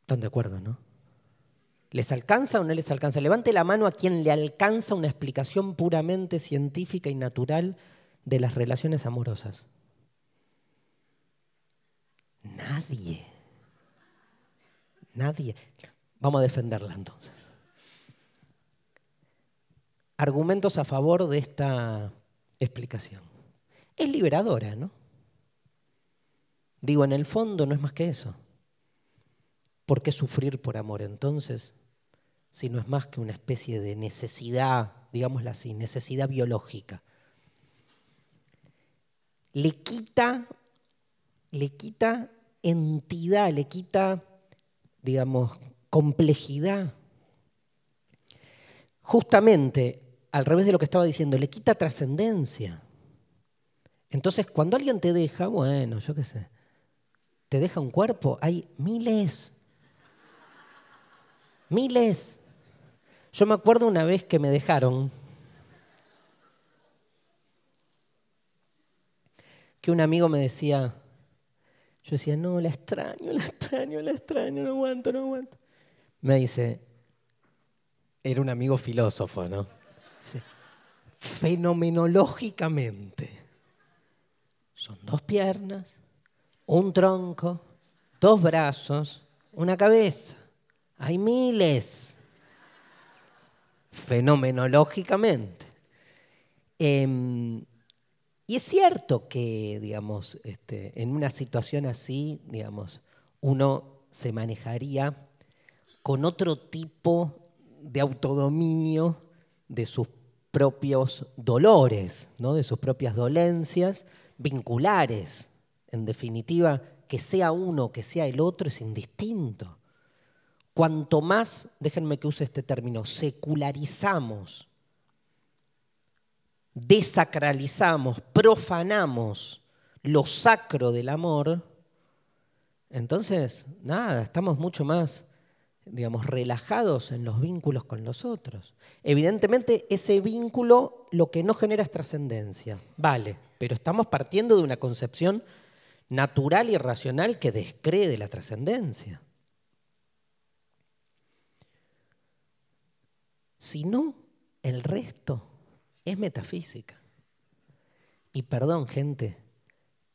¿Están de acuerdo, no? ¿Les alcanza o no les alcanza? Levante la mano a quien le alcanza una explicación puramente científica y natural de las relaciones amorosas. Nadie. Nadie. Vamos a defenderla entonces. Argumentos a favor de esta explicación. Es liberadora, ¿no? Digo, en el fondo no es más que eso. ¿Por qué sufrir por amor entonces? Si no es más que una especie de necesidad, digámosla así, necesidad biológica. Le quita entidad, le quita, digamos, complejidad. Justamente, al revés de lo que estaba diciendo, le quita trascendencia. Entonces, cuando alguien te deja, bueno, yo qué sé, te deja un cuerpo, hay miles. Miles. Yo me acuerdo una vez que me dejaron, que un amigo me decía, yo decía, no, la extraño, la extraño, la extraño, no aguanto, no aguanto. Me dice, era un amigo filósofo, ¿no? Dice, fenomenológicamente, son dos piernas, un tronco, dos brazos, una cabeza. Hay miles. Fenomenológicamente. Y es cierto que, digamos, en una situación así, digamos, uno se manejaría con otro tipo de autodominio de sus propios dolores, ¿no? De sus propias dolencias vinculares. En definitiva, que sea uno, que sea el otro, es indistinto. Cuanto más, déjenme que use este término, secularizamos, desacralizamos, profanamos lo sacro del amor, entonces, nada, estamos mucho más, digamos, relajados en los vínculos con los otros. Evidentemente, ese vínculo lo que no genera es trascendencia, vale, pero estamos partiendo de una concepción natural y racional que descree de la trascendencia. Si no, el resto es metafísica. Y perdón, gente,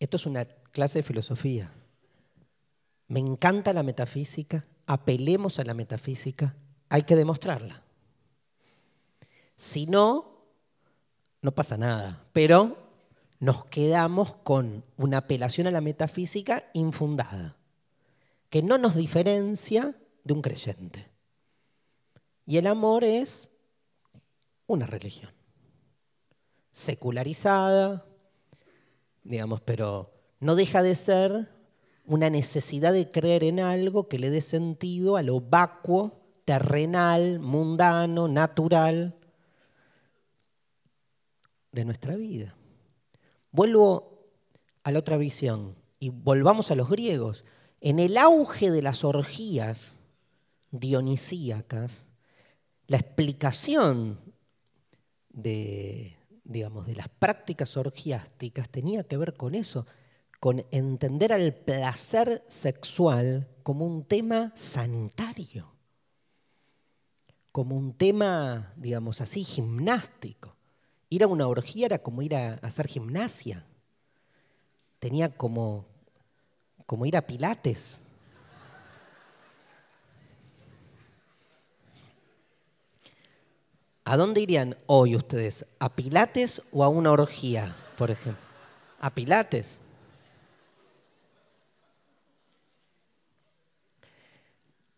esto es una clase de filosofía. Me encanta la metafísica, apelemos a la metafísica, hay que demostrarla. Si no, no pasa nada, pero nos quedamos con una apelación a la metafísica infundada, que no nos diferencia de un creyente. Y el amor es una religión, secularizada, digamos, pero no deja de ser una necesidad de creer en algo que le dé sentido a lo vacuo, terrenal, mundano, natural de nuestra vida. Vuelvo a la otra visión y volvamos a los griegos. En el auge de las orgías dionisíacas, la explicación de, digamos, de las prácticas orgiásticas tenía que ver con eso, con entender al placer sexual como un tema sanitario, como un tema, digamos así, gimnástico. Ir a una orgía era como ir a hacer gimnasia, tenía como ir a pilates. ¿A dónde irían hoy ustedes? ¿A pilates o a una orgía, por ejemplo? ¿A pilates?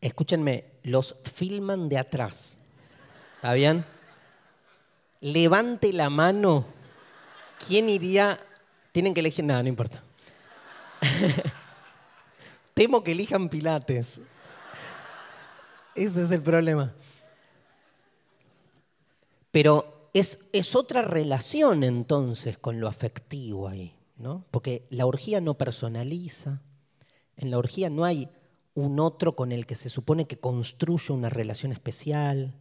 Escúchenme, los filman de atrás. ¿Está bien? Levante la mano. ¿Quién iría? Tienen que elegir nada, no importa. Temo que elijan pilates. Ese es el problema. Pero es otra relación entonces con lo afectivo ahí, ¿no? Porque la orgía no personaliza, en la orgía no hay un otro con el que se supone que construye una relación especial.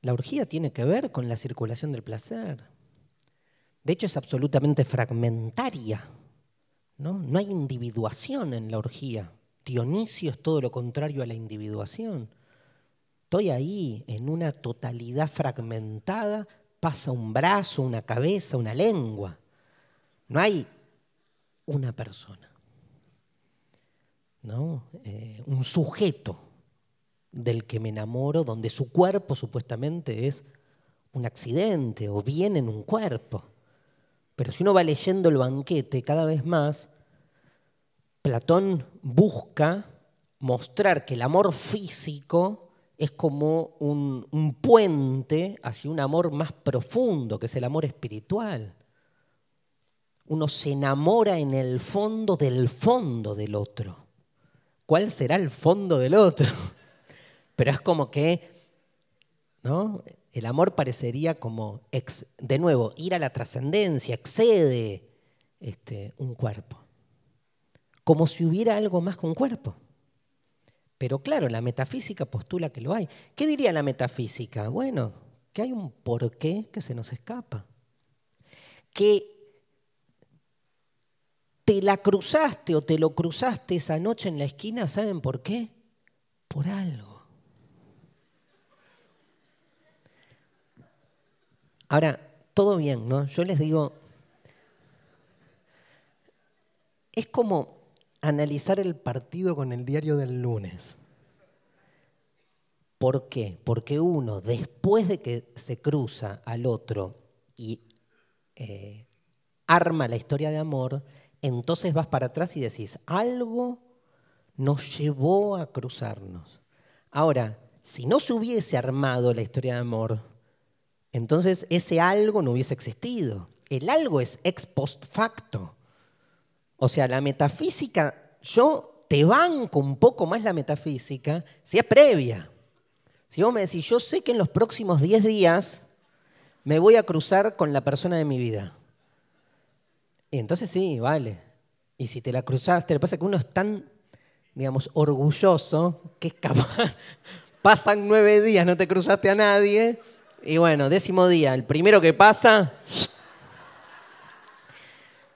La orgía tiene que ver con la circulación del placer. De hecho es absolutamente fragmentaria, ¿no? No hay individuación en la orgía, Dionisio es todo lo contrario a la individuación. Estoy ahí en una totalidad fragmentada, pasa un brazo, una cabeza, una lengua. No hay una persona, ¿no? Un sujeto del que me enamoro, donde su cuerpo supuestamente es un accidente o viene en un cuerpo. Pero si uno va leyendo el banquete cada vez más, Platón busca mostrar que el amor físico es como un puente hacia un amor más profundo, que es el amor espiritual. Uno se enamora en el fondo del otro. ¿Cuál será el fondo del otro? Pero es como que, ¿no? El amor parecería como, de nuevo, ir a la trascendencia, excede un cuerpo. Como si hubiera algo más que un cuerpo. Pero claro, la metafísica postula que lo hay. ¿Qué diría la metafísica? Bueno, que hay un porqué que se nos escapa. Que te la cruzaste o te lo cruzaste esa noche en la esquina, ¿saben por qué? Por algo. Ahora, todo bien, ¿no? Yo les digo, es como analizar el partido con el diario del lunes. ¿Por qué? Porque uno, después de que se cruza al otro y arma la historia de amor, entonces vas para atrás y decís, algo nos llevó a cruzarnos. Ahora, si no se hubiese armado la historia de amor, entonces ese algo no hubiese existido. El algo es ex post facto. O sea, la metafísica, yo te banco un poco más la metafísica si es previa. Si vos me decís, yo sé que en los próximos 10 días me voy a cruzar con la persona de mi vida. Y entonces sí, vale. Y si te la cruzaste, lo que pasa es que uno es tan, digamos, orgulloso que es capaz. Pasan 9 días, no te cruzaste a nadie. Y bueno, 10.º día, el primero que pasa.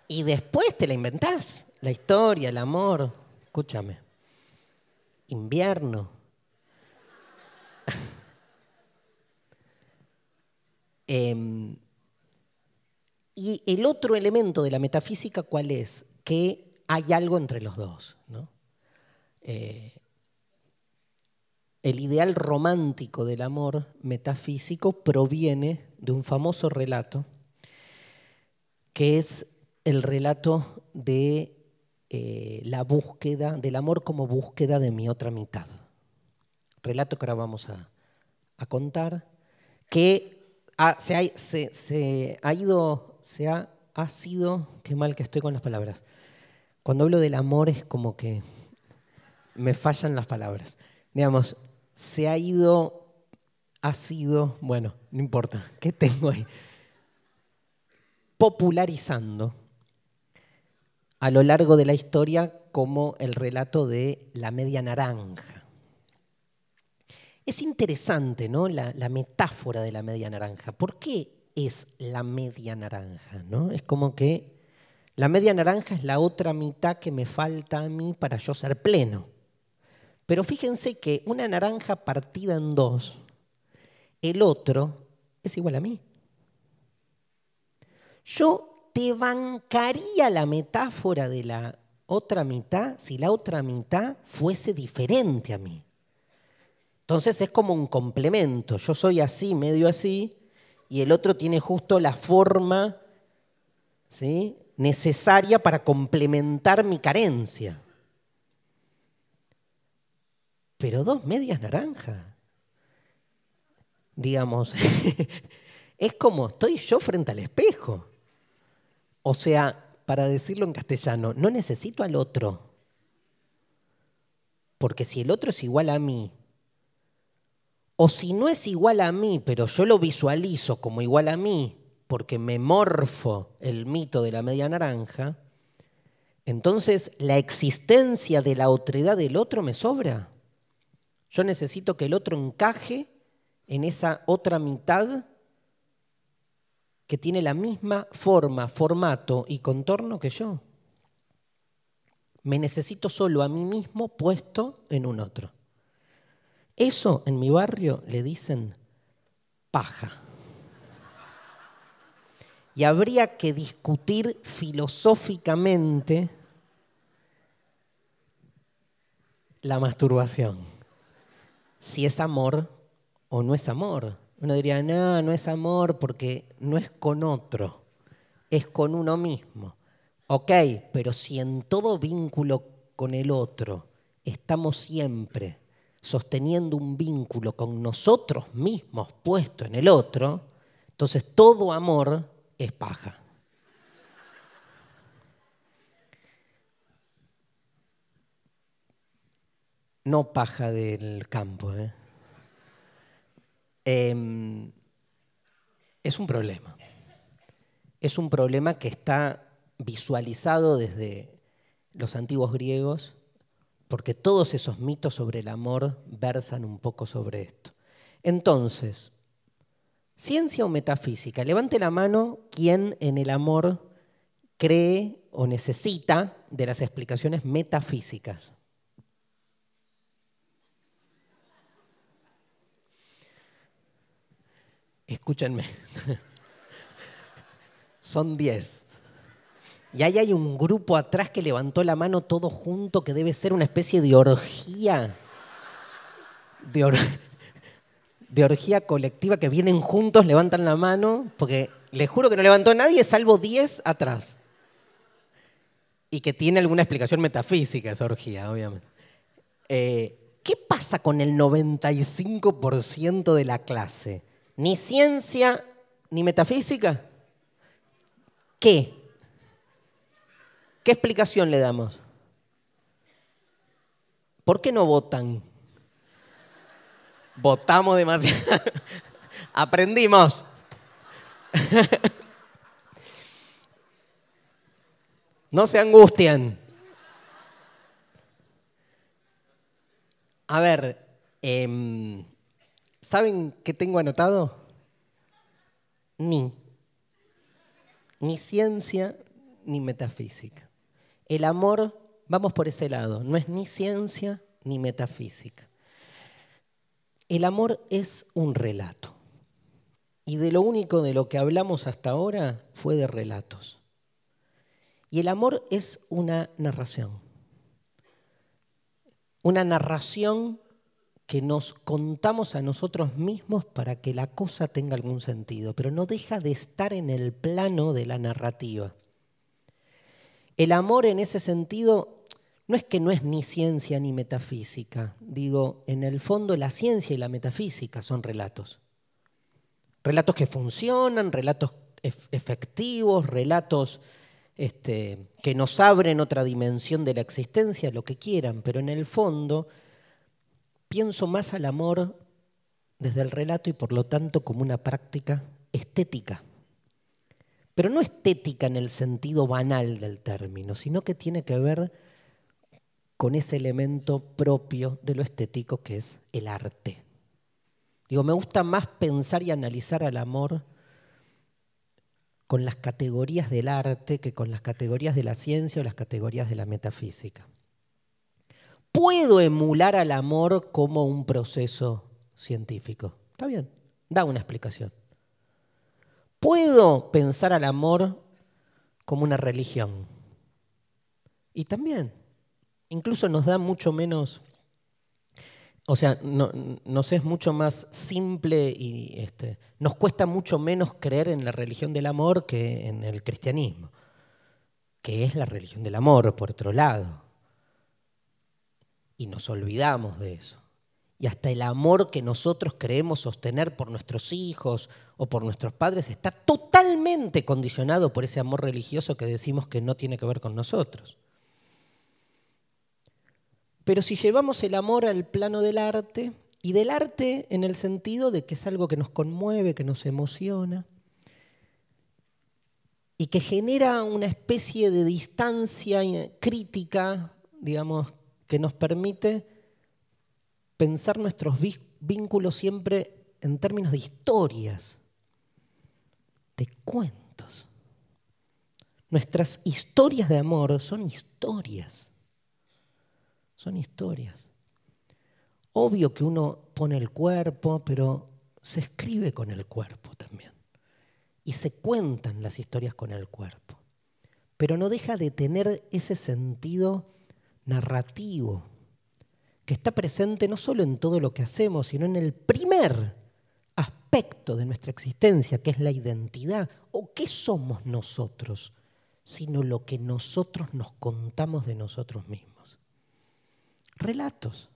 Y después te la inventás. La historia, el amor. Escúchame. Invierno. Y el otro elemento de la metafísica, ¿cuál es? Que hay algo entre los dos, ¿no? El ideal romántico del amor metafísico proviene de un famoso relato que es el relato de la búsqueda del amor como búsqueda de mi otra mitad. Relato que ahora vamos a contar, que ha sido, qué mal que estoy con las palabras. Cuando hablo del amor es como que me fallan las palabras. Digamos, se ha ido, ha sido, bueno, no importa, ¿qué tengo ahí? Popularizando a lo largo de la historia como el relato de la media naranja. Es interesante, ¿no? La metáfora de la media naranja. ¿Por qué es la media naranja, no? Es como que la media naranja es la otra mitad que me falta a mí para yo ser pleno. Pero fíjense que una naranja partida en dos, el otro es igual a mí. Yo te bancaría la metáfora de la otra mitad si la otra mitad fuese diferente a mí. Entonces es como un complemento. Yo soy así, medio así, y el otro tiene justo la forma, ¿sí?, necesaria para complementar mi carencia. Pero dos medias naranjas. Digamos, es como estoy yo frente al espejo. O sea, para decirlo en castellano, no necesito al otro. Porque si el otro es igual a mí, o si no es igual a mí, pero yo lo visualizo como igual a mí, porque me morfo el mito de la media naranja, entonces la existencia de la otredad del otro me sobra. Yo necesito que el otro encaje en esa otra mitad que tiene la misma forma, formato y contorno que yo. me necesito solo a mí mismo puesto en un otro. Eso en mi barrio le dicen paja. Y habría que discutir filosóficamente la masturbación. Si es amor o no es amor. Uno diría, no, no es amor porque no es con otro, es con uno mismo. Ok, pero si en todo vínculo con el otro estamos siempre sosteniendo un vínculo con nosotros mismos puesto en el otro, entonces todo amor es paja. No paja del campo, ¿eh? Es un problema. Es un problema que está visualizado desde los antiguos griegos, porque todos esos mitos sobre el amor versan un poco sobre esto. Entonces, ¿ciencia o metafísica? Levante la mano quien en el amor cree o necesita de las explicaciones metafísicas. Escúchenme, son 10. Y ahí hay un grupo atrás que levantó la mano todo junto, que debe ser una especie de orgía. De orgía colectiva, que vienen juntos, levantan la mano, porque les juro que no levantó a nadie, salvo 10 atrás. Y que tiene alguna explicación metafísica esa orgía, obviamente. ¿Qué pasa con el 95% de la clase? Ni ciencia, ni metafísica. ¿Qué? ¿Qué explicación le damos? ¿Por qué no votan? Votamos demasiado. Aprendimos. No se angustien. A ver, ¿saben qué tengo anotado? Ni ciencia, ni metafísica. El amor, vamos por ese lado, no es ni ciencia, ni metafísica. El amor es un relato. Y de lo único de lo que hablamos hasta ahora fue de relatos. Y el amor es una narración. Una narración que nos contamos a nosotros mismos para que la cosa tenga algún sentido, pero no deja de estar en el plano de la narrativa. El amor en ese sentido no es que no es ni ciencia ni metafísica. Digo, en el fondo la ciencia y la metafísica son relatos. Relatos que funcionan, relatos efectivos, relatos que nos abren otra dimensión de la existencia, lo que quieran, pero en el fondo pienso más al amor desde el relato y por lo tanto como una práctica estética. Pero no estética en el sentido banal del término, sino que tiene que ver con ese elemento propio de lo estético que es el arte. Digo, me gusta más pensar y analizar al amor con las categorías del arte que con las categorías de la ciencia o las categorías de la metafísica. Puedo emular al amor como un proceso científico. Está bien, da una explicación. Puedo pensar al amor como una religión. Y también, incluso nos da mucho menos, o sea, nos es mucho más simple y nos cuesta mucho menos creer en la religión del amor que en el cristianismo, que es la religión del amor, por otro lado. Y nos olvidamos de eso. Y hasta el amor que nosotros creemos sostener por nuestros hijos o por nuestros padres está totalmente condicionado por ese amor religioso que decimos que no tiene que ver con nosotros. Pero si llevamos el amor al plano del arte, y del arte en el sentido de que es algo que nos conmueve, que nos emociona, y que genera una especie de distancia crítica, digamos, que nos permite pensar nuestros vínculos siempre en términos de historias, de cuentos. Nuestras historias de amor son historias son historias. Obvio que uno pone el cuerpo, pero se escribe con el cuerpo también. Y se cuentan las historias con el cuerpo. Pero no deja de tener ese sentido narrativo que está presente no solo en todo lo que hacemos, sino en el primer aspecto de nuestra existencia, que es la identidad, o qué somos nosotros, sino lo que nosotros nos contamos de nosotros mismos. Relatos.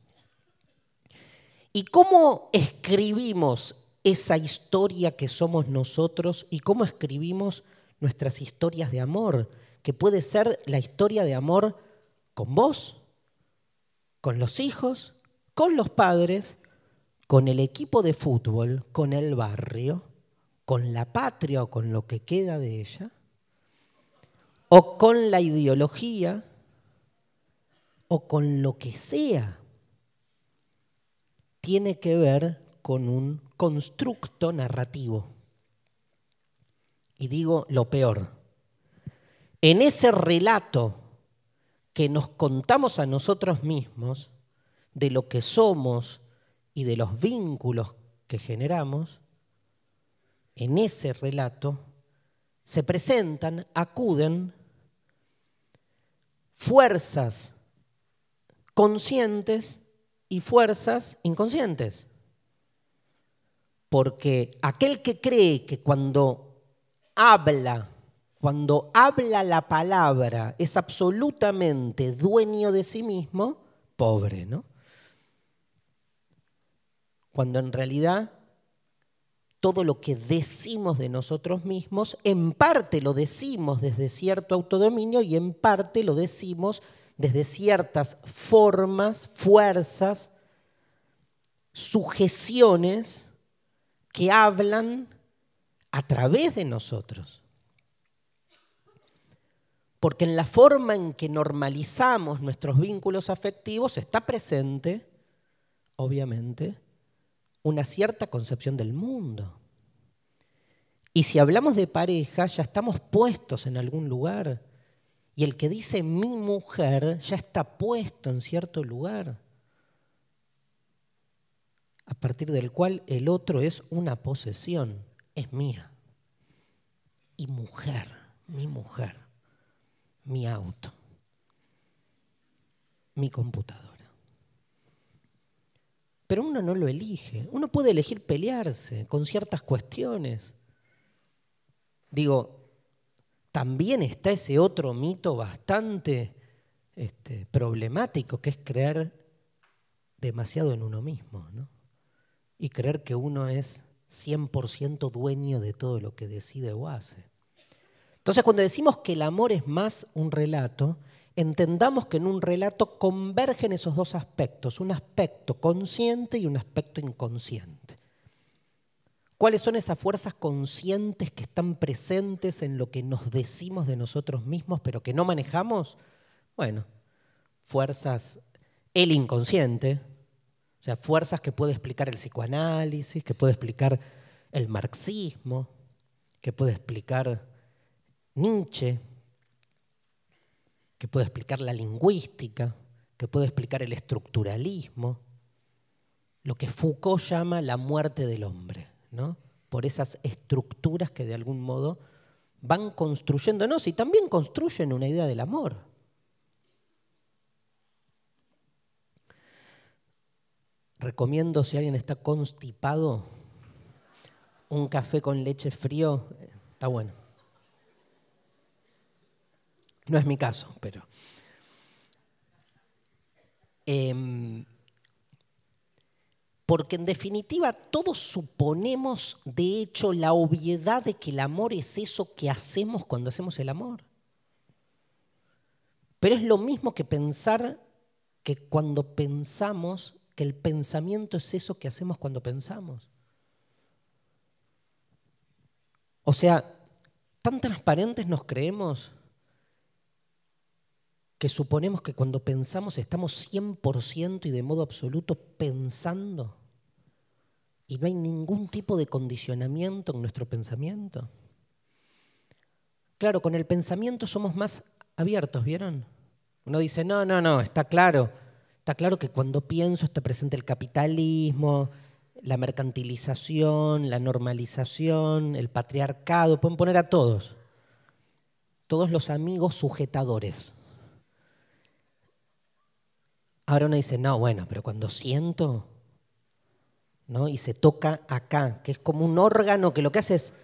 ¿Y cómo escribimos esa historia que somos nosotros y cómo escribimos nuestras historias de amor? Que puede ser la historia de amor con vos, con los hijos, con los padres, con el equipo de fútbol, con el barrio, con la patria o con lo que queda de ella, o con la ideología, o con lo que sea. Tiene que ver con un constructo narrativo. Y digo lo peor. En ese relato que nos contamos a nosotros mismos de lo que somos y de los vínculos que generamos, en ese relato se presentan, acuden fuerzas conscientes y fuerzas inconscientes. Porque aquel que cree que cuando habla la palabra es absolutamente dueño de sí mismo, pobre, ¿no? Cuando en realidad todo lo que decimos de nosotros mismos, en parte lo decimos desde cierto autodominio y en parte lo decimos desde ciertas formas, fuerzas, sujeciones que hablan a través de nosotros. Porque en la forma en que normalizamos nuestros vínculos afectivos está presente, obviamente, una cierta concepción del mundo. Y si hablamos de pareja, ya estamos puestos en algún lugar. Y el que dice mi mujer ya está puesto en cierto lugar, a partir del cual el otro es una posesión, es mía. Y mujer, mi auto, mi computadora. Pero uno no lo elige, uno puede elegir pelearse con ciertas cuestiones. Digo, también está ese otro mito bastante problemático, que es creer demasiado en uno mismo, ¿no? Y creer que uno es 100% dueño de todo lo que decide o hace. Entonces, cuando decimos que el amor es más un relato, entendamos que en un relato convergen esos dos aspectos, un aspecto consciente y un aspecto inconsciente. ¿Cuáles son esas fuerzas conscientes que están presentes en lo que nos decimos de nosotros mismos pero que no manejamos? Bueno, fuerzas, el inconsciente. O sea, fuerzas que puede explicar el psicoanálisis, que puede explicar el marxismo, que puede explicar Nietzsche, que puede explicar la lingüística, que puede explicar el estructuralismo, lo que Foucault llama la muerte del hombre, ¿no? Por esas estructuras que de algún modo van construyéndonos y también construyen una idea del amor. Recomiendo, si alguien está constipado, un café con leche frío, está bueno. No es mi caso, pero... porque en definitiva todos suponemos, de hecho, la obviedad de que el amor es eso que hacemos cuando hacemos el amor. Pero es lo mismo que pensar que cuando pensamos... que el pensamiento es eso que hacemos cuando pensamos. O sea, tan transparentes nos creemos que suponemos que cuando pensamos estamos 100% y de modo absoluto pensando y no hay ningún tipo de condicionamiento en nuestro pensamiento. Claro, con el pensamiento somos más abiertos, ¿vieron? Uno dice, no, está claro. Está claro que cuando pienso está presente el capitalismo, la mercantilización, la normalización, el patriarcado. Pueden poner a todos. Todos los amigos sujetadores. Ahora uno dice, no, bueno, pero cuando siento, ¿no? Y se toca acá, que es como un órgano que lo que hace es,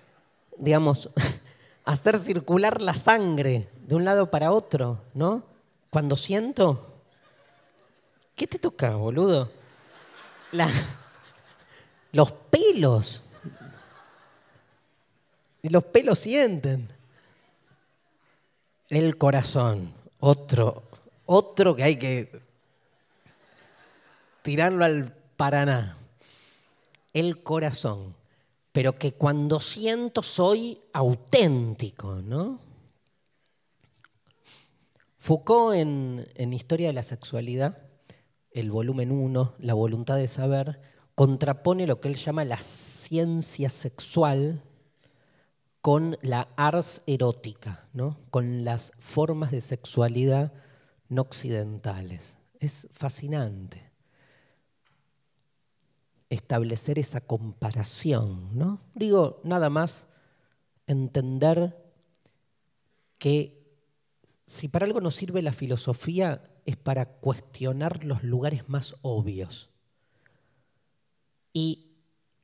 digamos, hacer circular la sangre de un lado para otro, ¿no? Cuando siento, ¿qué te toca, boludo? Los pelos. Y los pelos sienten. El corazón, otro que hay que tirarlo al Paraná. El corazón, pero que cuando siento soy auténtico, ¿no? Foucault en Historia de la Sexualidad, el volumen 1, La voluntad de saber, contrapone lo que él llama la ciencia sexual con la ars erótica, ¿no? Con las formas de sexualidad no occidentales. Es fascinante establecer esa comparación, ¿no? Digo, nada más entender que si para algo nos sirve la filosofía es para cuestionar los lugares más obvios. Y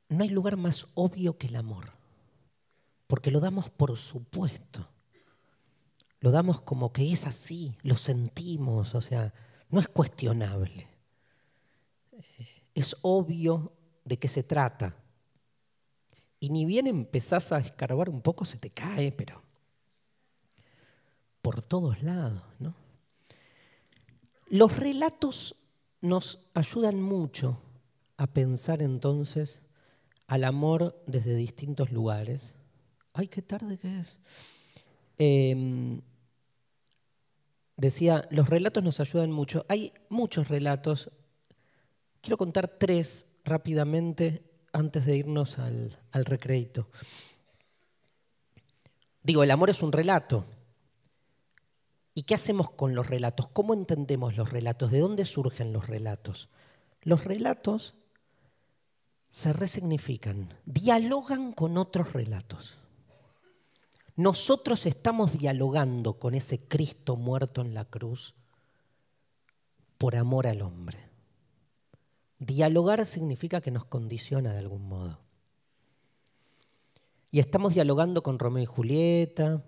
no hay lugar más obvio que el amor, porque lo damos por supuesto. Lo damos como que es así, lo sentimos, o sea, no es cuestionable. Es obvio de qué se trata. Y ni bien empezás a escarbar un poco, se te cae, pero por todos lados, ¿no? Los relatos nos ayudan mucho a pensar entonces al amor desde distintos lugares. ¡Ay, qué tarde que es! Decía, los relatos nos ayudan mucho. Hay muchos relatos. Quiero contar 3 rápidamente antes de irnos al recreito. Digo, el amor es un relato. ¿Y qué hacemos con los relatos? ¿Cómo entendemos los relatos? ¿De dónde surgen los relatos? Los relatos se resignifican, dialogan con otros relatos. Nosotros estamos dialogando con ese Cristo muerto en la cruz por amor al hombre. Dialogar significa que nos condiciona de algún modo. Y estamos dialogando con Romeo y Julieta,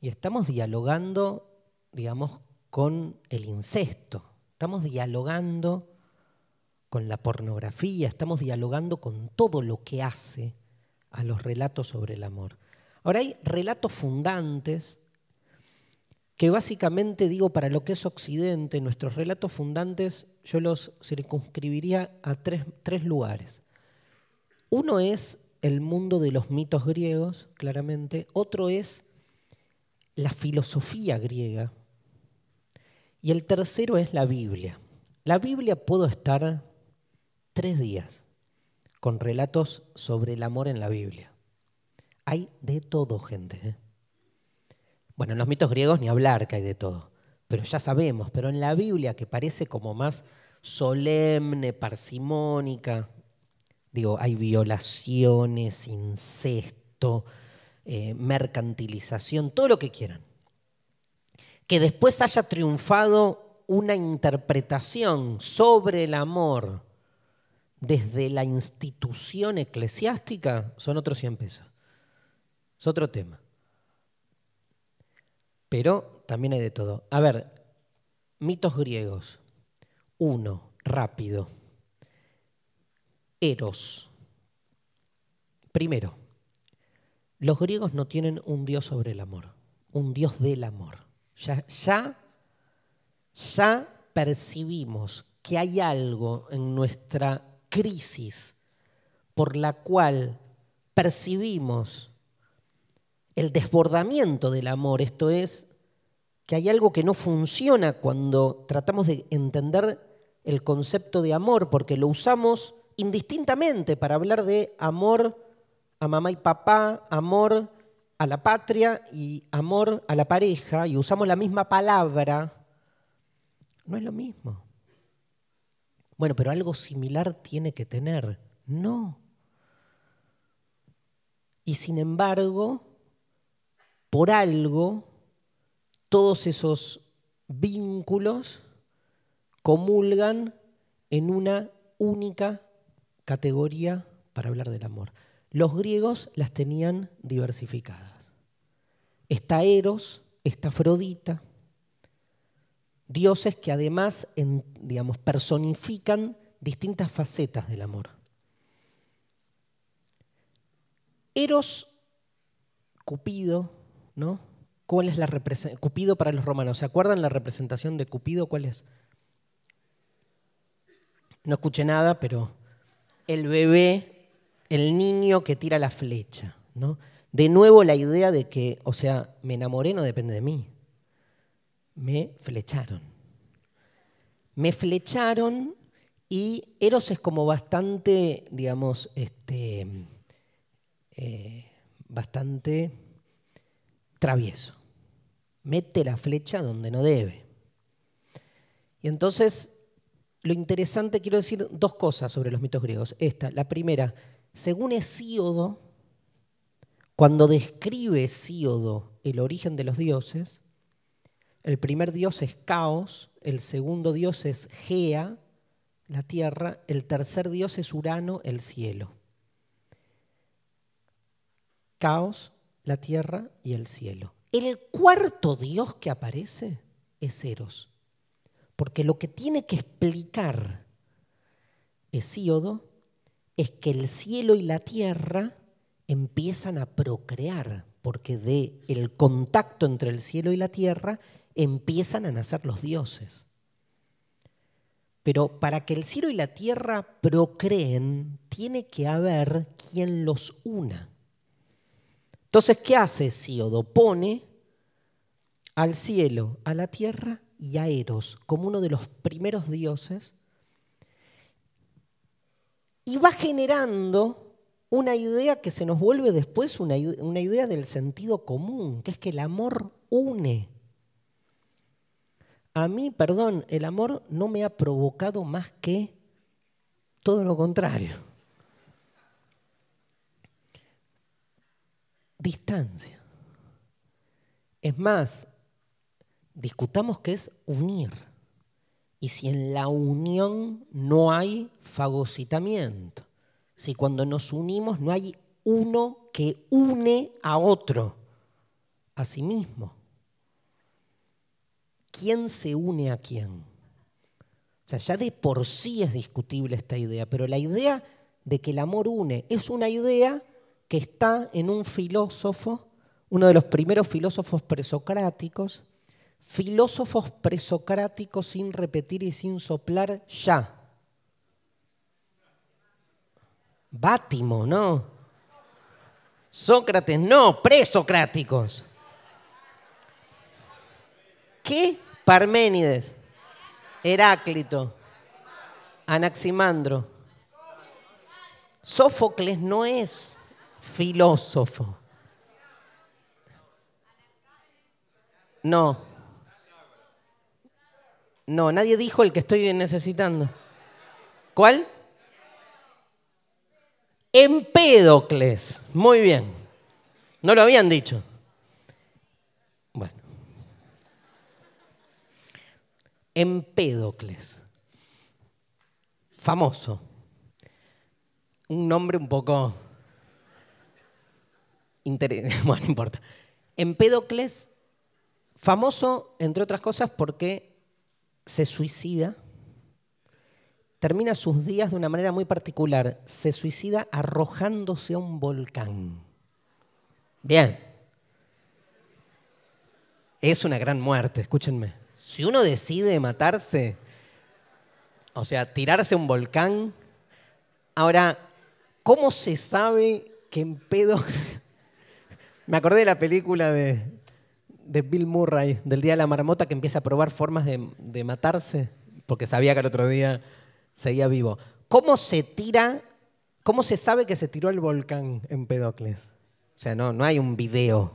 y estamos dialogando, digamos, con el incesto, estamos dialogando con la pornografía, estamos dialogando con todo lo que hace a los relatos sobre el amor. Ahora hay relatos fundantes que básicamente, digo, para lo que es Occidente, nuestros relatos fundantes yo los circunscribiría a tres lugares. Uno es el mundo de los mitos griegos, claramente. Otro es la filosofía griega. Y el tercero es la Biblia. La Biblia puedo estar 3 días con relatos sobre el amor en la Biblia. Hay de todo, gente, ¿eh? Bueno, en los mitos griegos ni hablar que hay de todo, pero ya sabemos. Pero en la Biblia, que parece como más solemne, parsimónica, digo, hay violaciones, incesto, mercantilización, todo lo que quieran. Que después haya triunfado una interpretación sobre el amor desde la institución eclesiástica, son otros 100 pesos. Es otro tema. Pero también hay de todo. A ver, mitos griegos. Uno, rápido. Eros. Primero, los griegos no tienen un dios sobre el amor, un dios del amor. Ya percibimos que hay algo en nuestra crisis por la cual percibimos el desbordamiento del amor, esto es, que hay algo que no funciona cuando tratamos de entender el concepto de amor, porque lo usamos indistintamente para hablar de amor a mamá y papá, amor a la patria y amor a la pareja, y usamos la misma palabra. No es lo mismo. Bueno, pero algo similar tiene que tener. No. Y sin embargo, por algo, todos esos vínculos comulgan en una única categoría para hablar del amor. Los griegos las tenían diversificadas. Está Eros, está Afrodita, dioses que además, digamos, personifican distintas facetas del amor. Eros, Cupido, ¿no? ¿Cuál es la representación? Cupido para los romanos. ¿Se acuerdan la representación de Cupido? ¿Cuál es? No escuché nada, pero el bebé, el niño que tira la flecha, ¿no? De nuevo la idea de que, o sea, me enamoré no depende de mí. Me flecharon. Me flecharon y Eros es como bastante, digamos, bastante travieso. Mete la flecha donde no debe. Y entonces, lo interesante, quiero decir dos cosas sobre los mitos griegos. Esta, la primera, según Hesíodo, cuando describe Hesíodo el origen de los dioses, el primer dios es Caos, el segundo dios es Gea, la tierra, el tercer dios es Urano, el cielo. Caos, la tierra y el cielo. El cuarto dios que aparece es Eros, porque lo que tiene que explicar Hesíodo es que el cielo y la tierra empiezan a procrear, porque del contacto entre el cielo y la tierra empiezan a nacer los dioses. Pero para que el cielo y la tierra procreen, tiene que haber quien los una. Entonces, ¿qué hace Hesíodo? Pone al cielo, a la tierra y a Eros como uno de los primeros dioses y va generando una idea que se nos vuelve después una idea del sentido común, que es que el amor une. A mí, perdón, el amor no me ha provocado más que todo lo contrario. Distancia. Es más, discutamos qué es unir. Y si en la unión no hay fagocitamiento, si cuando nos unimos no hay uno que une a otro, a sí mismo. ¿Quién se une a quién? O sea, ya de por sí es discutible esta idea, pero la idea de que el amor une es una idea que está en un filósofo, uno de los primeros filósofos presocráticos sin repetir y sin soplar ya. Bátimo, no. Sócrates, no, presocráticos. ¿Qué? Parménides, Heráclito, Anaximandro. Sófocles no es filósofo. No. No, nadie dijo el que estoy necesitando. ¿Cuál? Empédocles. Muy bien. No lo habían dicho. Bueno. Empédocles. Famoso. Un nombre un poco... bueno, no importa. Empédocles, famoso, entre otras cosas, porque se suicida, termina sus días de una manera muy particular, se suicida arrojándose a un volcán. Bien. Es una gran muerte, escúchenme. Si uno decide matarse, o sea, tirarse a un volcán, ahora, ¿cómo se sabe que Empédocles... Me acordé de la película de Bill Murray, del Día de la Marmota, que empieza a probar formas de matarse, porque sabía que el otro día seguía vivo. ¿Cómo se sabe que se tiró al volcán Empédocles? O sea, no hay un video.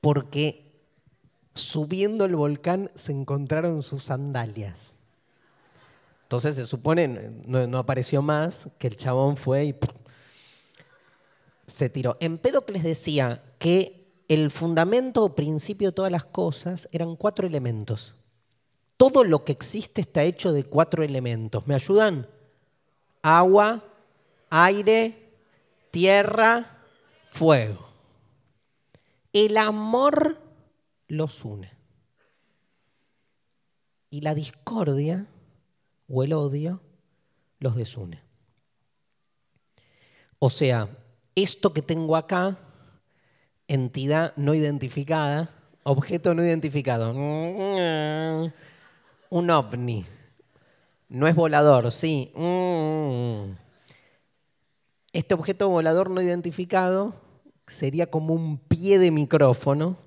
Porque subiendo el volcán se encontraron sus sandalias. Entonces se supone, no apareció más, que el chabón fue y ¡pum! Se tiró. Empédocles decía que el fundamento o principio de todas las cosas eran 4 elementos. Todo lo que existe está hecho de 4 elementos. ¿Me ayudan? Agua, aire, tierra, fuego. El amor los une. Y la discordia o el odio los desune. O sea, esto que tengo acá, entidad no identificada, objeto no identificado, un ovni, no es volador, sí. Este objeto volador no identificado sería como un pie de micrófono,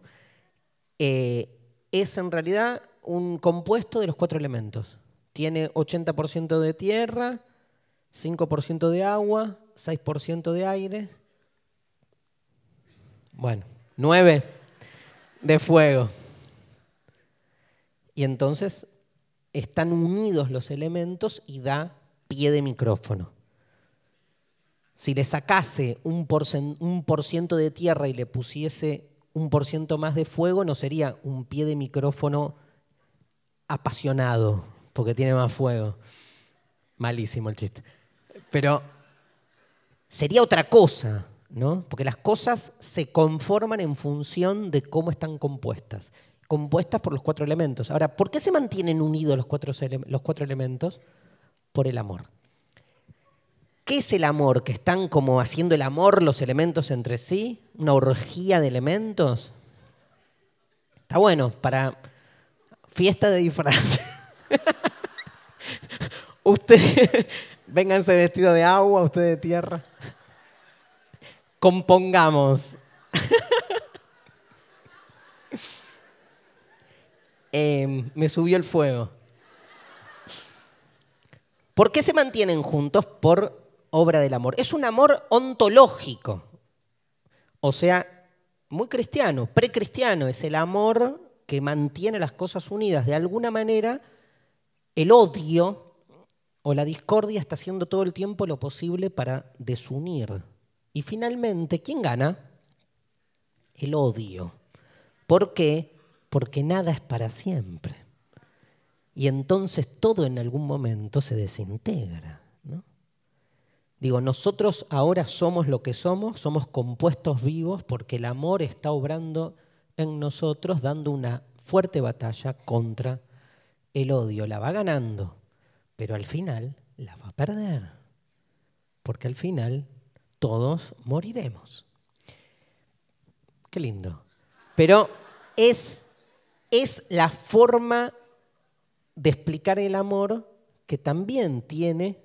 es en realidad un compuesto de los 4 elementos. Tiene 80% de tierra, 5% de agua, 6% de aire, bueno, 9 de fuego. Y entonces están unidos los elementos y da pie de micrófono. Si le sacase un por ciento de tierra y le pusiese un por ciento más de fuego, no sería un pie de micrófono apasionado, porque tiene más fuego. Malísimo el chiste. Pero sería otra cosa, ¿no? Porque las cosas se conforman en función de cómo están compuestas. Compuestas por los 4 elementos. Ahora, ¿por qué se mantienen unidos los cuatro elementos? Por el amor. ¿Qué es el amor? ¿Que están como haciendo el amor los elementos entre sí? ¿Una orgía de elementos? Está bueno, para fiesta de disfraces. Ustedes, vénganse vestidos de agua, ustedes de tierra. Compongamos. Me subió el fuego. ¿Por qué se mantienen juntos? Por obra del amor. Es un amor ontológico, o sea, muy cristiano, precristiano. Es el amor que mantiene las cosas unidas. De alguna manera, el odio o la discordia está haciendo todo el tiempo lo posible para desunir. Y finalmente, ¿quién gana? El odio. ¿Por qué? Porque nada es para siempre. Y entonces todo en algún momento se desintegra. Digo, nosotros ahora somos lo que somos compuestos vivos porque el amor está obrando en nosotros, dando una fuerte batalla contra el odio. La va ganando, pero al final la va a perder, porque al final todos moriremos. Qué lindo. Pero es la forma de explicar el amor que también tiene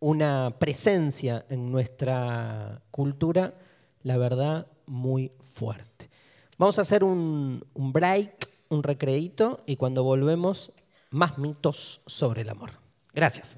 una presencia en nuestra cultura, la verdad, muy fuerte. Vamos a hacer un break, un recreíto, y cuando volvemos, más mitos sobre el amor. Gracias.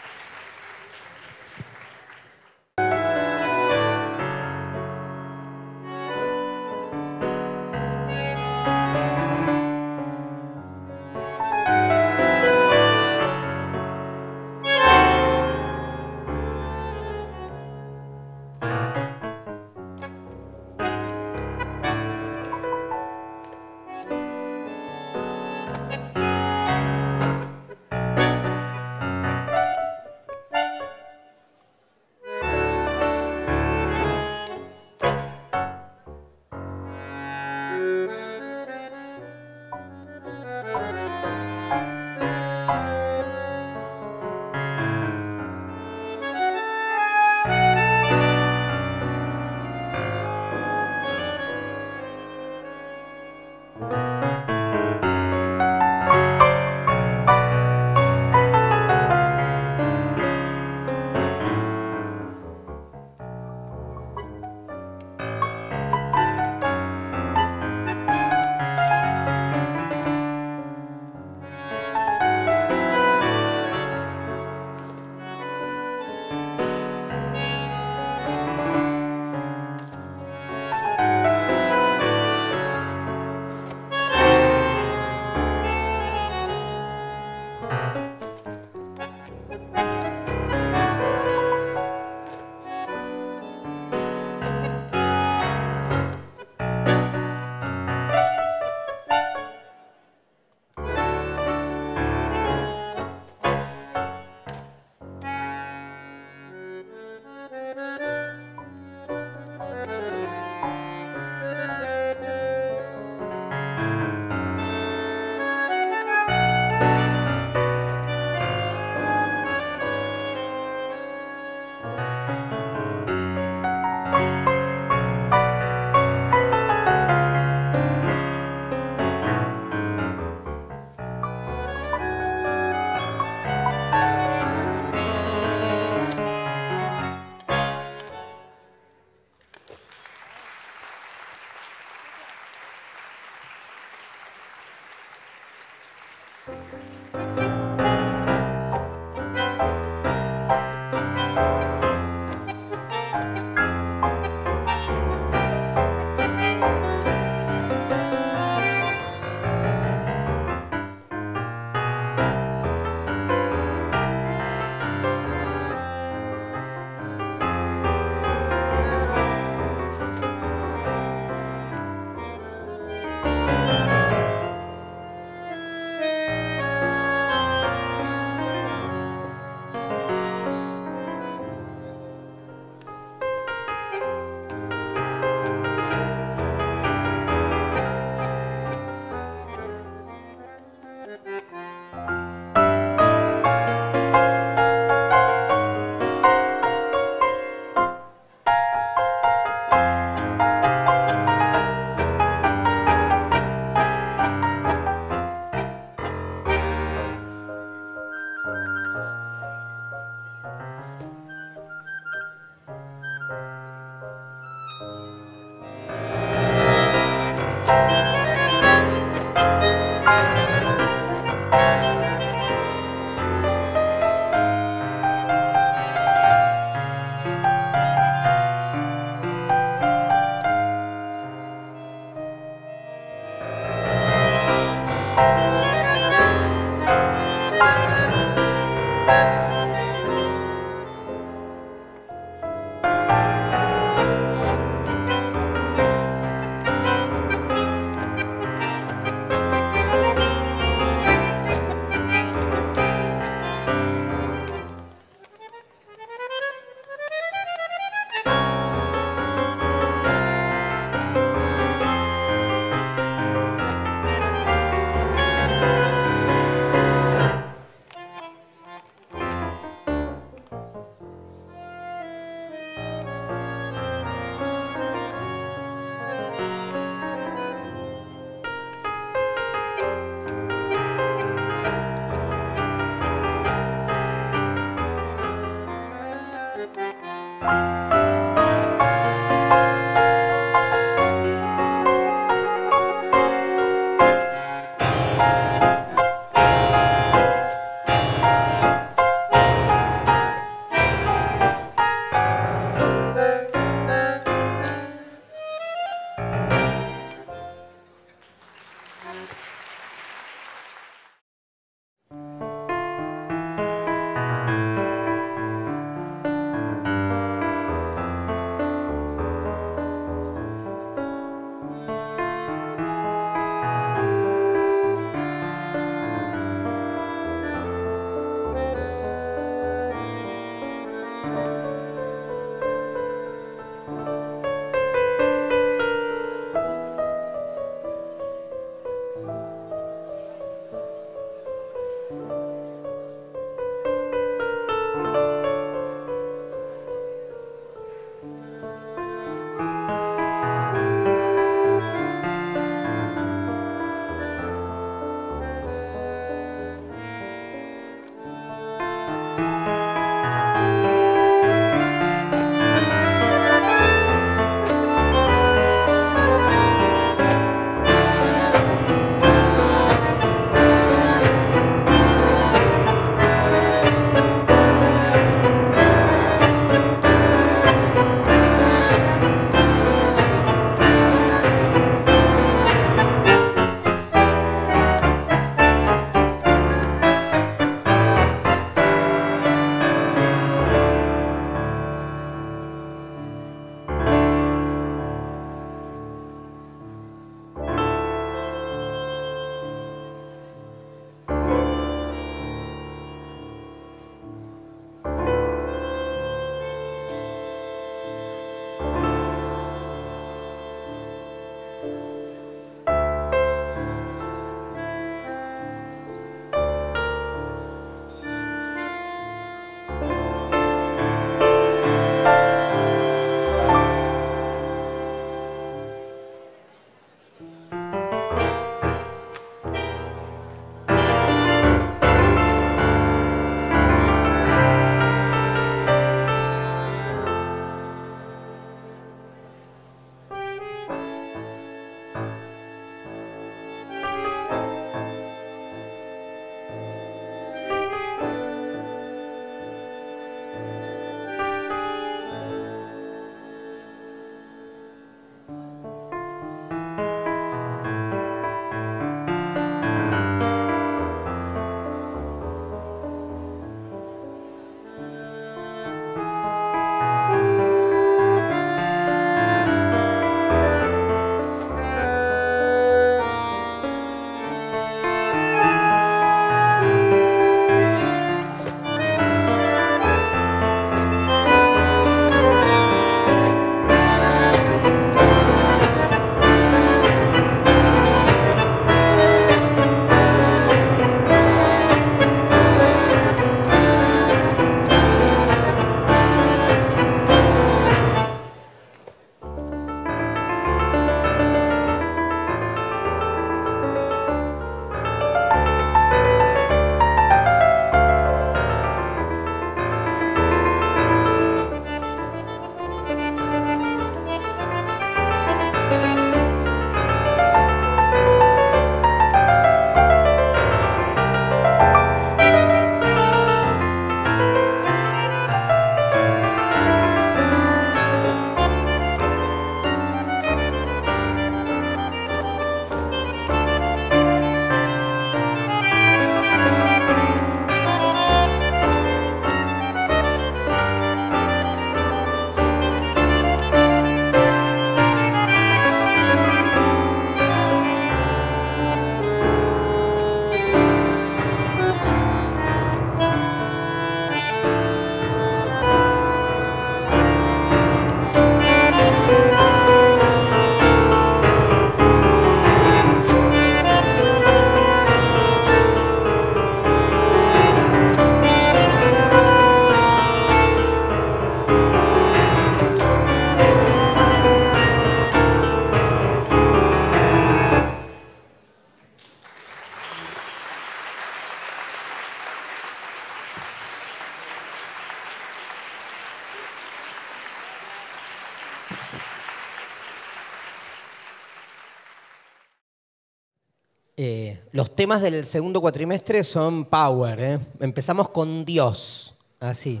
Los temas del segundo cuatrimestre son power, ¿eh? Empezamos con Dios, así.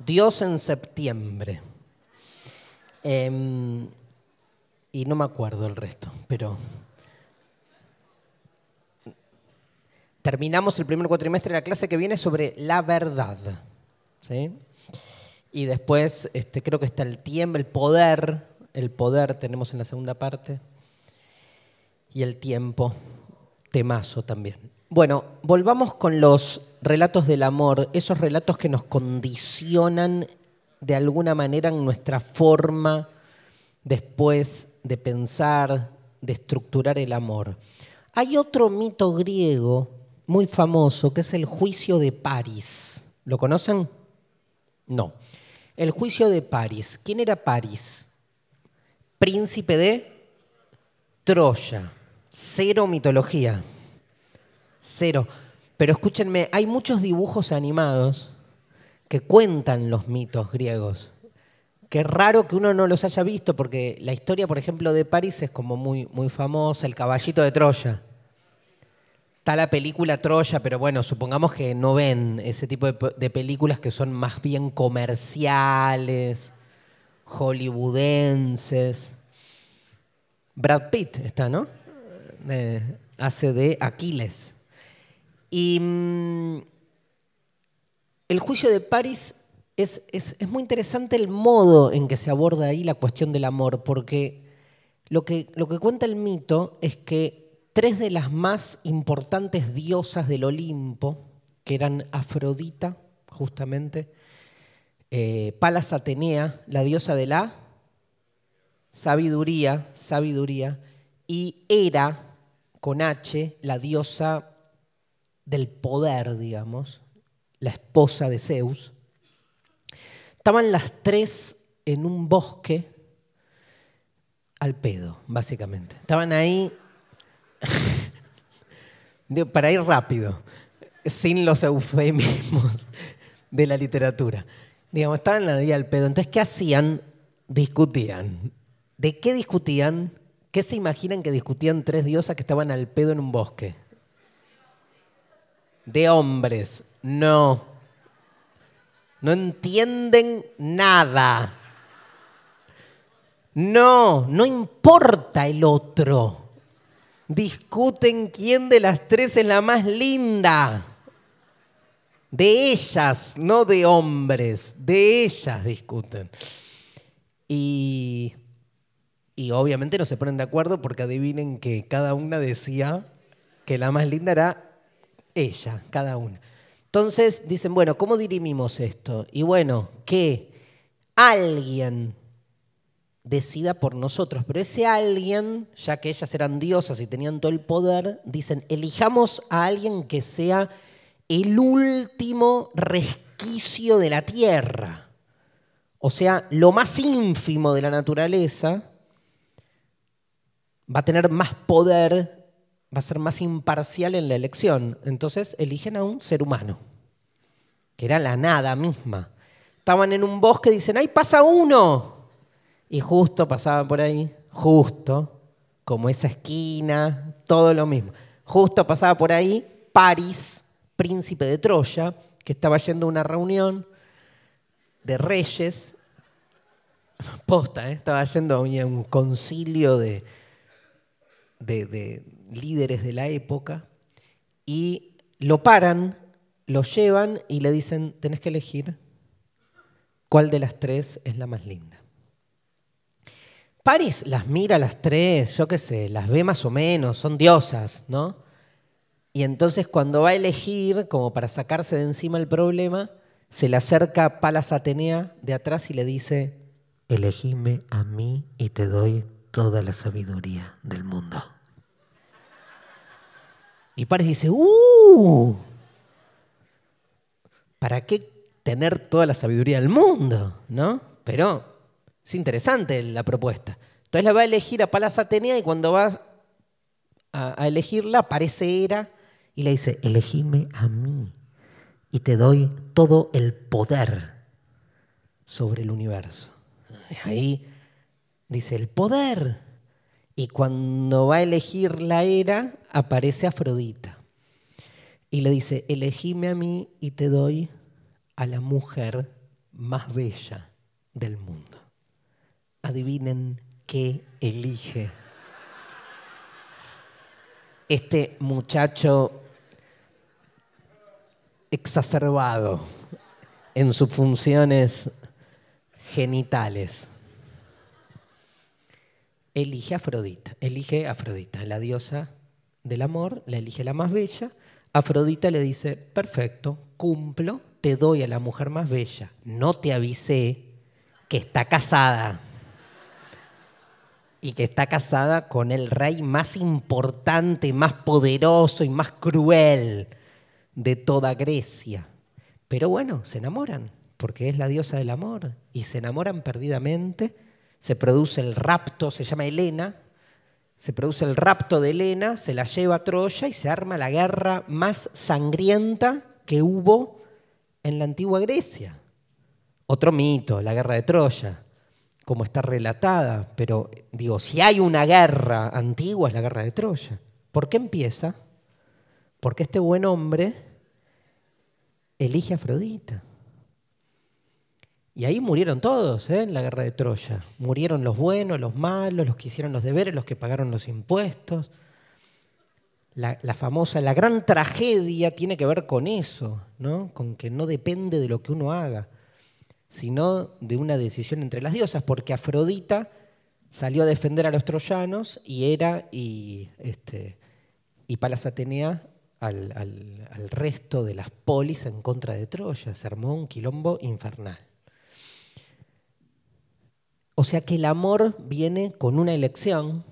Dios en septiembre. Y no me acuerdo el resto, pero... Terminamos el primer cuatrimestre de la clase que viene sobre la verdad, ¿sí? Y después creo que está el tiempo, el poder tenemos en la segunda parte. Y el tiempo, temazo también. Bueno, volvamos con los relatos del amor, esos relatos que nos condicionan de alguna manera en nuestra forma después de pensar, de estructurar el amor. Hay otro mito griego muy famoso que es el juicio de París. ¿Lo conocen? No. El juicio de París. ¿Quién era París? Príncipe de Troya. Cero mitología. Cero. Pero escúchenme, hay muchos dibujos animados que cuentan los mitos griegos. Qué raro que uno no los haya visto, porque la historia, por ejemplo, de París es como muy famosa, el caballito de Troya. Está la película Troya, pero bueno, supongamos que no ven ese tipo de películas que son más bien comerciales, hollywoodenses. Brad Pitt está, ¿no? Hace de Aquiles. Y el juicio de París es muy interesante el modo en que se aborda ahí la cuestión del amor, porque lo que cuenta el mito es que tres de las más importantes diosas del Olimpo, que eran Afrodita, justamente, Palas Atenea, la diosa de la sabiduría, y Hera, con H, la diosa del poder, digamos, la esposa de Zeus. Estaban las tres en un bosque al pedo, básicamente. Estaban ahí para ir rápido, sin los eufemismos de la literatura. Digamos, estaban ahí al pedo. Entonces, ¿qué hacían? Discutían. ¿De qué discutían? ¿Qué se imaginan que discutían tres diosas que estaban al pedo en un bosque? De hombres. No. No entienden nada. No, no importa el otro. Discuten quién de las tres es la más linda. De ellas, no de hombres. De ellas discuten. Y obviamente no se ponen de acuerdo porque adivinen que cada una decía que la más linda era ella, cada una. Entonces dicen, bueno, ¿cómo dirimimos esto? Y bueno, que alguien decida por nosotros, pero ese alguien, ya que ellas eran diosas y tenían todo el poder, dicen, elijamos a alguien que sea el último resquicio de la tierra, o sea, lo más ínfimo de la naturaleza, va a tener más poder, va a ser más imparcial en la elección. Entonces eligen a un ser humano, que era la nada misma. Estaban en un bosque, dicen, ¡ay, pasa uno! Y justo pasaba por ahí, justo, como esa esquina, todo lo mismo. Justo pasaba por ahí París, príncipe de Troya, que estaba yendo a una reunión de reyes. Posta, ¿eh? Estaba yendo a un concilio de líderes de la época, y lo paran, lo llevan y le dicen, tenés que elegir cuál de las tres es la más linda. París las mira a las tres, yo qué sé, las ve más o menos, son diosas, ¿no? Y entonces cuando va a elegir, como para sacarse de encima el problema, se le acerca Palas Atenea de atrás y le dice, elegime a mí y te doy toda la sabiduría del mundo. Y París dice, ¡uh! ¿Para qué tener toda la sabiduría del mundo? ¿No? Pero es interesante la propuesta. Entonces la va a elegir a Palas Atenea y cuando va a elegirla aparece Hera y le dice, elegime a mí y te doy todo el poder sobre el universo. Ahí dice, el poder. Y cuando va a elegir la era, aparece Afrodita. Y le dice, elegime a mí y te doy a la mujer más bella del mundo. Adivinen qué elige. Este muchacho exacerbado en sus funciones genitales. Elige a Afrodita, la diosa del amor, la elige la más bella. Afrodita le dice, perfecto, cumplo, te doy a la mujer más bella. No te avisé que está casada. Y que está casada con el rey más importante, más poderoso y más cruel de toda Grecia. Pero bueno, se enamoran, porque es la diosa del amor. Y se enamoran perdidamente, se produce el rapto, se llama Helena. Se produce el rapto de Helena, se la lleva a Troya y se arma la guerra más sangrienta que hubo en la antigua Grecia. Otro mito, la guerra de Troya, como está relatada. Pero digo, si hay una guerra antigua es la guerra de Troya. ¿Por qué empieza? Porque este buen hombre elige a Afrodita. Y ahí murieron todos, en la guerra de Troya. Murieron los buenos, los malos, los que hicieron los deberes, los que pagaron los impuestos. La gran tragedia tiene que ver con eso, ¿no? Con que no depende de lo que uno haga, sino de una decisión entre las diosas, porque Afrodita salió a defender a los troyanos y Hera y Palas Atenea al resto de las polis en contra de Troya. Se armó un quilombo infernal. O sea que el amor viene con una elección,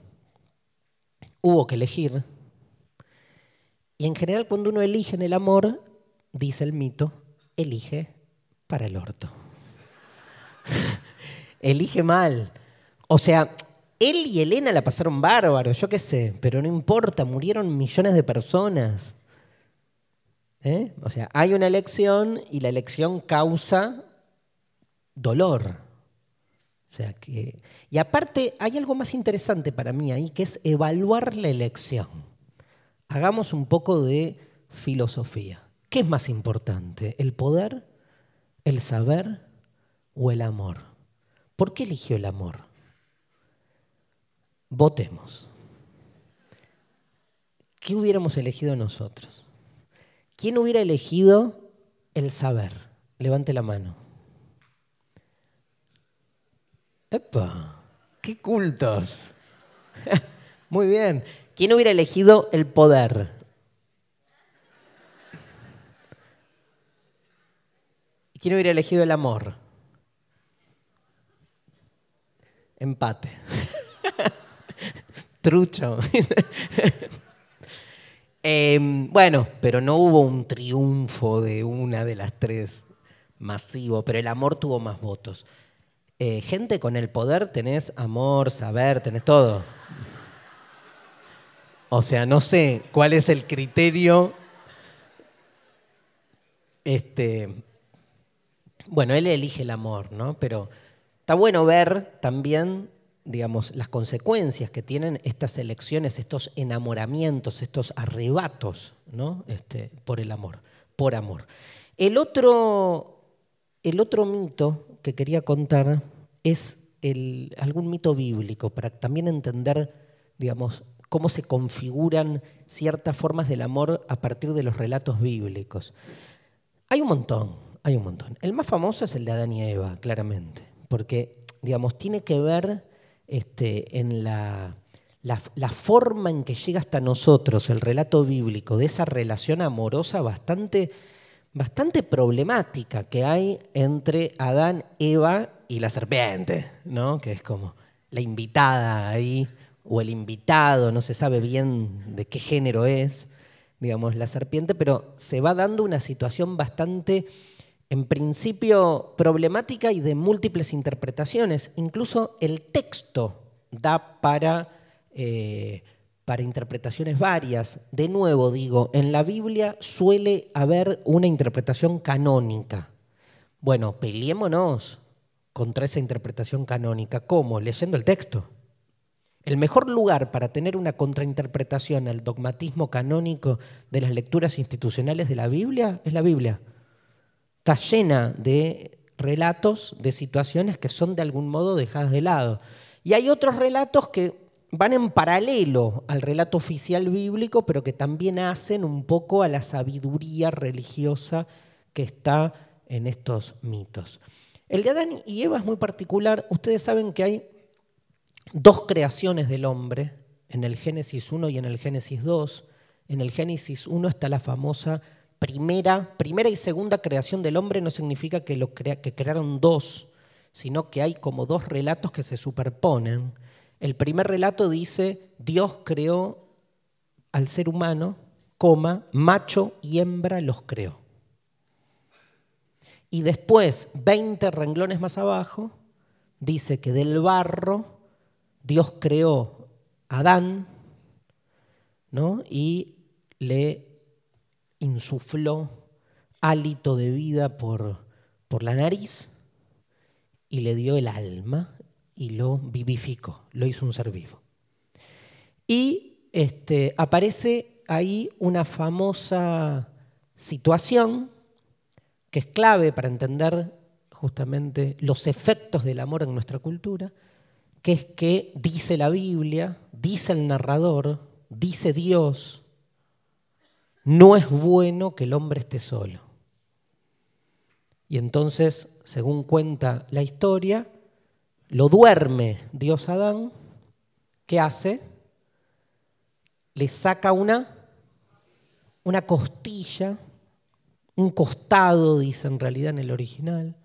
hubo que elegir, y en general cuando uno elige en el amor, dice el mito, elige para el orto. Elige mal. O sea, él y Helena la pasaron bárbaro, yo qué sé, pero no importa, murieron millones de personas. O sea, hay una elección y la elección causa dolor. O sea que, y aparte hay algo más interesante para mí ahí, que es evaluar la elección. Hagamos un poco de filosofía. ¿Qué es más importante? ¿El poder, el saber o el amor? ¿Por qué eligió el amor? Votemos. ¿Qué hubiéramos elegido nosotros? ¿Quién hubiera elegido el saber? Levante la mano. ¡Epa! ¡Qué cultos! Muy bien. ¿Quién hubiera elegido el poder? ¿Quién hubiera elegido el amor? Empate. Trucho. Bueno, pero no hubo un triunfo de una de las tres masivo, pero el amor tuvo más votos. Gente con el poder, tenés amor, saber, tenés todo. O sea, no sé cuál es el criterio. Bueno, él elige el amor, ¿no? Pero está bueno ver también, digamos, las consecuencias que tienen estas elecciones, estos enamoramientos, estos arrebatos, ¿no? Por el amor, por amor. El otro mito que quería contar es algún mito bíblico, para también entender, digamos, cómo se configuran ciertas formas del amor a partir de los relatos bíblicos. Hay un montón, hay un montón. El más famoso es el de Adán y Eva, claramente, porque, digamos, tiene que ver en la forma en que llega hasta nosotros el relato bíblico de esa relación amorosa bastante problemática que hay entre Adán, Eva y la serpiente, ¿no? Que es como la invitada ahí, o el invitado, no se sabe bien de qué género es, digamos, la serpiente, pero se va dando una situación bastante, en principio, problemática y de múltiples interpretaciones. Incluso el texto da para interpretaciones varias. De nuevo digo, en la Biblia suele haber una interpretación canónica. Bueno, peleémonos contra esa interpretación canónica. ¿Cómo? Leyendo el texto. El mejor lugar para tener una contrainterpretación al dogmatismo canónico de las lecturas institucionales de la Biblia es la Biblia. Está llena de relatos, de situaciones que son de algún modo dejadas de lado. Y hay otros relatos que van en paralelo al relato oficial bíblico, pero que también hacen un poco a la sabiduría religiosa que está en estos mitos. El de Adán y Eva es muy particular. Ustedes saben que hay dos creaciones del hombre, en el Génesis 1 y en el Génesis 2. En el Génesis 1 está la famosa primera y segunda creación del hombre. No significa que crearon dos, sino que hay como dos relatos que se superponen. El primer relato dice: Dios creó al ser humano, macho y hembra los creó. Y después, 20 renglones más abajo, dice que del barro Dios creó a Adán, ¿no? Y le insufló hálito de vida por la nariz y le dio el alma y lo vivificó, lo hizo un ser vivo. Y aparece ahí una famosa situación que es clave para entender justamente los efectos del amor en nuestra cultura, que es que dice la Biblia, dice el narrador, dice Dios: no es bueno que el hombre esté solo. Y entonces, según cuenta la historia, lo duerme Dios a Adán. ¿Qué hace? Le saca una costilla, un costado, dice en realidad en el original,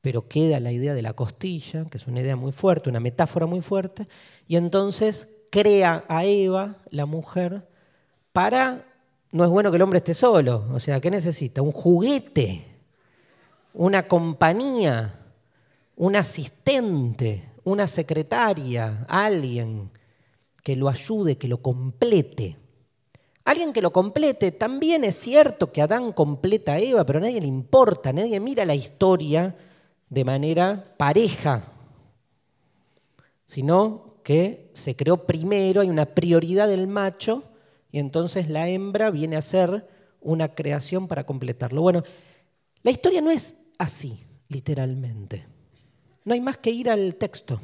pero queda la idea de la costilla, que es una idea muy fuerte, una metáfora muy fuerte, y entonces crea a Eva, la mujer, para... No es bueno que el hombre esté solo, o sea, ¿qué necesita? Un juguete, una compañía, un asistente, una secretaria, alguien que lo ayude, que lo complete. Alguien que lo complete. También es cierto que Adán completa a Eva, pero a nadie le importa, nadie mira la historia de manera pareja, sino que se creó primero, hay una prioridad del macho y entonces la hembra viene a ser una creación para completarlo. Bueno, la historia no es así, literalmente. No hay más que ir al texto.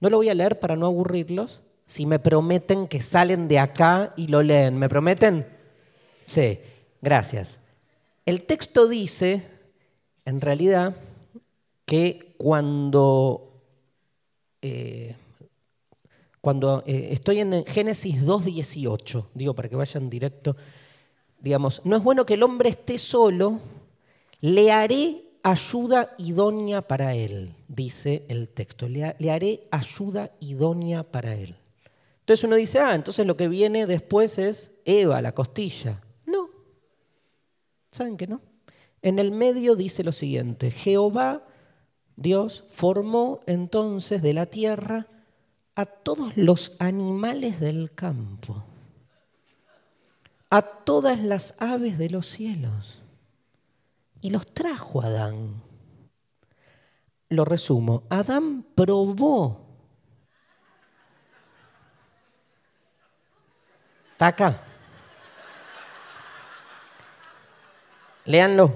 No lo voy a leer para no aburrirlos, si me prometen que salen de acá y lo leen. ¿Me prometen? Sí, gracias. El texto dice, en realidad, que cuando estoy en Génesis 2:18, digo para que vayan directo, digamos, no es bueno que el hombre esté solo, le haré ayuda idónea para él, dice el texto, le haré ayuda idónea para él. Entonces uno dice, ah, entonces lo que viene después es Eva, la costilla. No, ¿saben que no? En el medio dice lo siguiente: Jehová, Dios, formó entonces de la tierra a todos los animales del campo, a todas las aves de los cielos, y los trajo a Adán. Lo resumo, Adán probó. Está acá. Léanlo.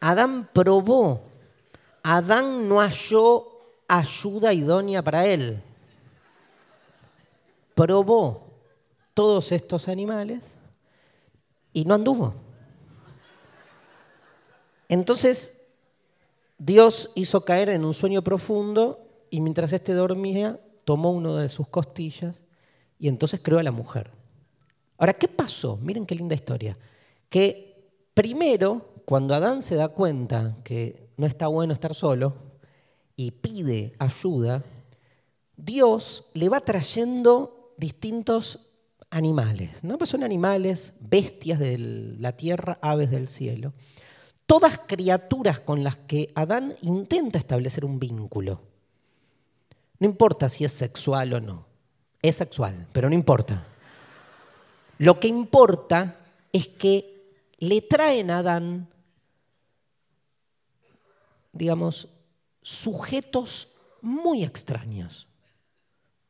Adán probó. Adán no halló ayuda idónea para él. Probó todos estos animales y no anduvo. Entonces Dios hizo caer en un sueño profundo y mientras éste dormía tomó uno de sus costillas y entonces creó a la mujer. Ahora, ¿qué pasó? Miren qué linda historia. Que primero, cuando Adán se da cuenta que no está bueno estar solo y pide ayuda, Dios le va trayendo distintos animales, ¿no? Pues son animales, bestias de la tierra, aves del cielo. Todas criaturas con las que Adán intenta establecer un vínculo. No importa si es sexual o no. Es sexual, pero no importa. Lo que importa es que le traen a Adán, digamos, sujetos muy extraños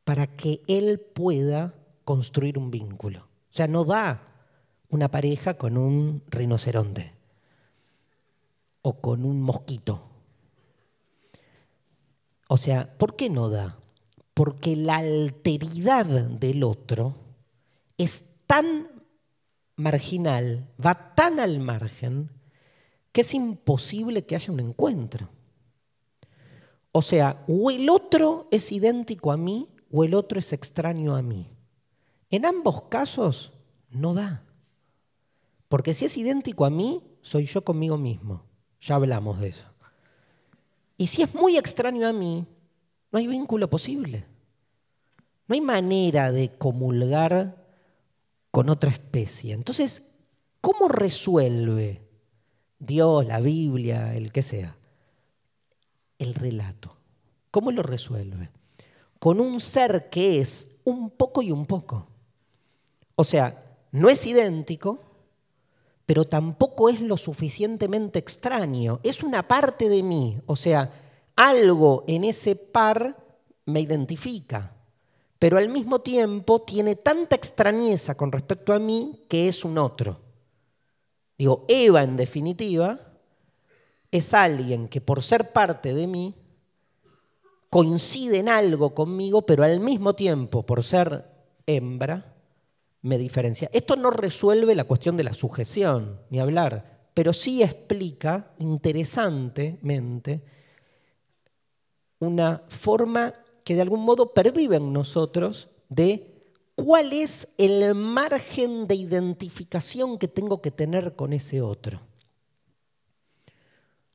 para que él pueda construir un vínculo. O sea, no va una pareja con un rinoceronte o con un mosquito. O sea, ¿por qué no da? Porque la alteridad del otro es tan marginal, va tan al margen, que es imposible que haya un encuentro. O sea, o el otro es idéntico a mí o el otro es extraño a mí. En ambos casos no da. Porque si es idéntico a mí, soy yo conmigo mismo. Ya hablamos de eso. Y si es muy extraño a mí, no hay vínculo posible. No hay manera de comulgar con otra especie. Entonces, ¿cómo resuelve Dios, la Biblia, el que sea, el relato? ¿Cómo lo resuelve? Con un ser que es un poco y un poco. O sea, no es idéntico, pero tampoco es lo suficientemente extraño. Es una parte de mí, o sea, algo en ese par me identifica, pero al mismo tiempo tiene tanta extrañeza con respecto a mí que es un otro. Digo, Eva, en definitiva, es alguien que por ser parte de mí coincide en algo conmigo, pero al mismo tiempo, por ser hembra, me diferencia. Esto no resuelve la cuestión de la sujeción, ni hablar, pero sí explica interesantemente una forma que de algún modo pervive en nosotros de cuál es el margen de identificación que tengo que tener con ese otro.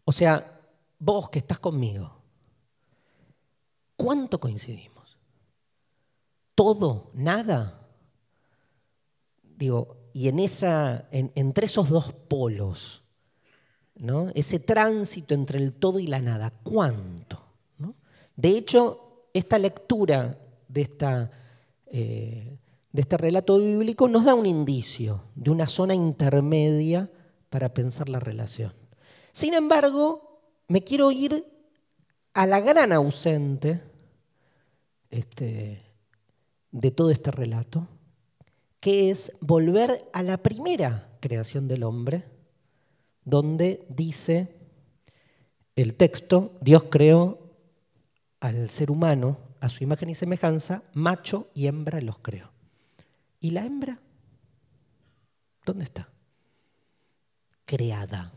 O sea, vos que estás conmigo, ¿cuánto coincidimos? ¿Todo? ¿Nada? Digo, y entre esos dos polos, ¿no? Ese tránsito entre el todo y la nada, ¿cuánto? ¿No? De hecho, esta lectura de este relato bíblico nos da un indicio de una zona intermedia para pensar la relación. Sin embargo, me quiero ir a la gran ausente de todo este relato, que es volver a la primera creación del hombre, donde dice el texto: Dios creó al ser humano a su imagen y semejanza, macho y hembra los creó. ¿Y la hembra? ¿Dónde está? Creada.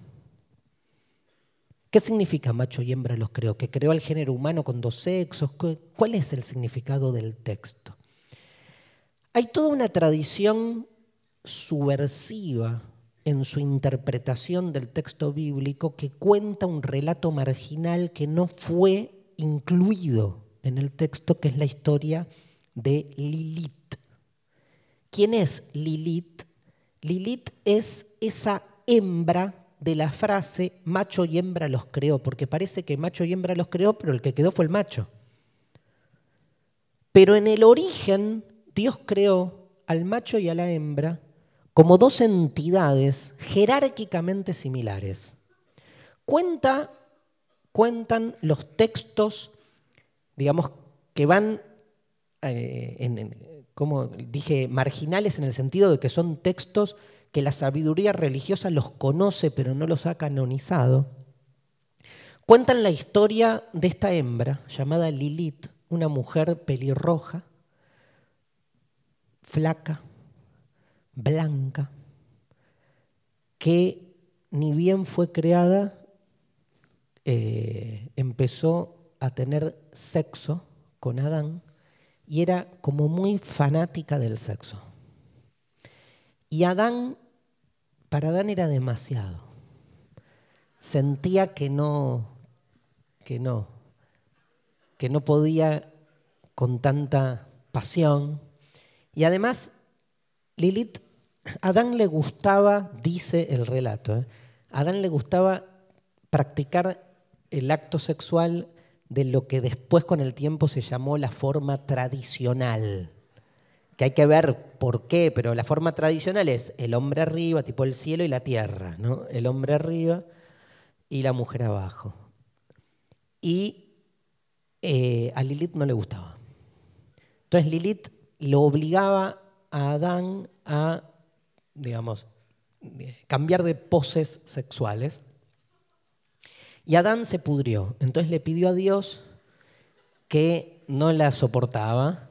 ¿Qué significa macho y hembra los creó? ¿Que creó al género humano con dos sexos? ¿Cuál es el significado del texto? Hay toda una tradición subversiva en su interpretación del texto bíblico que cuenta un relato marginal que no fue incluido en el texto, que es la historia de Lilith. ¿Quién es Lilith? Lilith es esa hembra de la frase macho y hembra los creó, porque parece que macho y hembra los creó, pero el que quedó fue el macho. Pero en el origen, Dios creó al macho y a la hembra como dos entidades jerárquicamente similares. Cuentan los textos, digamos, que van, como dije, marginales, en el sentido de que son textos que la sabiduría religiosa los conoce pero no los ha canonizado. Cuentan la historia de esta hembra llamada Lilith, una mujer pelirroja, flaca, blanca, que ni bien fue creada, empezó a tener sexo con Adán y era como muy fanática del sexo. Y Adán, para Adán era demasiado. Sentía que no podía con tanta pasión. Y además, Lilith, a Adán le gustaba, dice el relato, a Adán le gustaba practicar el acto sexual de lo que después con el tiempo se llamó la forma tradicional. Que hay que ver por qué, pero la forma tradicional es el hombre arriba, tipo el cielo y la tierra, ¿no? El hombre arriba y la mujer abajo. Y a Lilith no le gustaba. Entonces Lilith lo obligaba a Adán a, digamos, cambiar de poses sexuales. Y Adán se pudrió. Entonces le pidió a Dios que no la soportaba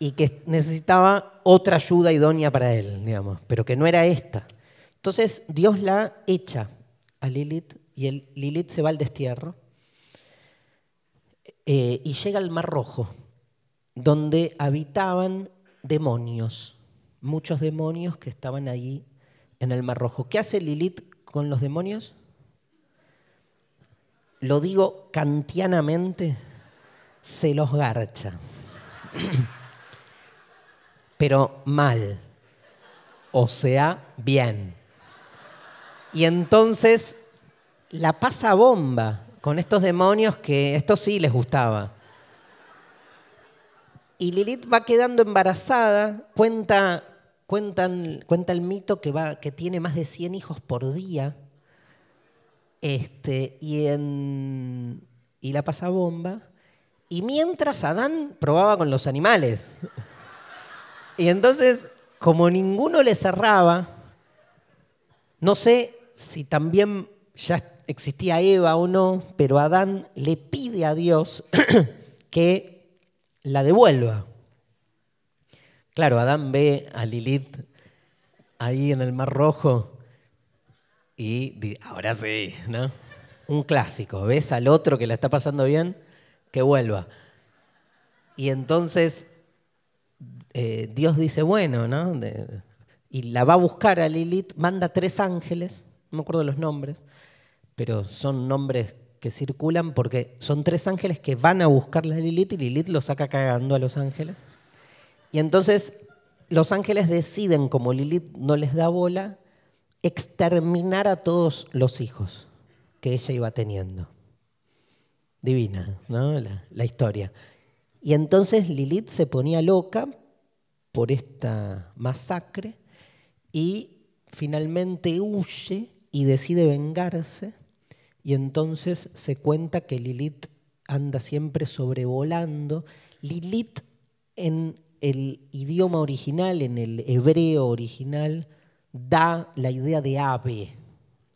y que necesitaba otra ayuda idónea para él, digamos, pero que no era esta. Entonces Dios la echa a Lilith y Lilith se va al destierro y llega al Mar Rojo, donde habitaban demonios, muchos demonios que estaban allí en el Mar Rojo. ¿Qué hace Lilith con los demonios? Lo digo kantianamente, se los garcha. Pero mal, o sea, bien. Y entonces la pasa bomba con estos demonios que esto sí les gustaba. Y Lilith va quedando embarazada, cuenta el mito que tiene más de 100 hijos por día. Y la pasa bomba. Y mientras Adán probaba con los animales. Y entonces, como ninguno le cerraba, no sé si también ya existía Eva o no, pero Adán le pide a Dios que la devuelva. Claro, Adán ve a Lilith ahí en el Mar Rojo. Y ahora sí, ¿no? Un clásico. Ves al otro que la está pasando bien, que vuelva. Y entonces Dios dice, bueno, ¿no? Y la va a buscar a Lilith, manda 3 ángeles, no me acuerdo los nombres, pero son nombres que circulan porque son 3 ángeles que van a buscarla a Lilith y Lilith los saca cagando a los ángeles. Y entonces los ángeles deciden, como Lilith no les da bola, exterminar a todos los hijos que ella iba teniendo. Divina, ¿no? La historia. Y entonces Lilith se ponía loca por esta masacre y finalmente huye y decide vengarse, y entonces se cuenta que Lilith anda siempre sobrevolando. Lilith en el idioma original, en el hebreo original, da la idea de ave,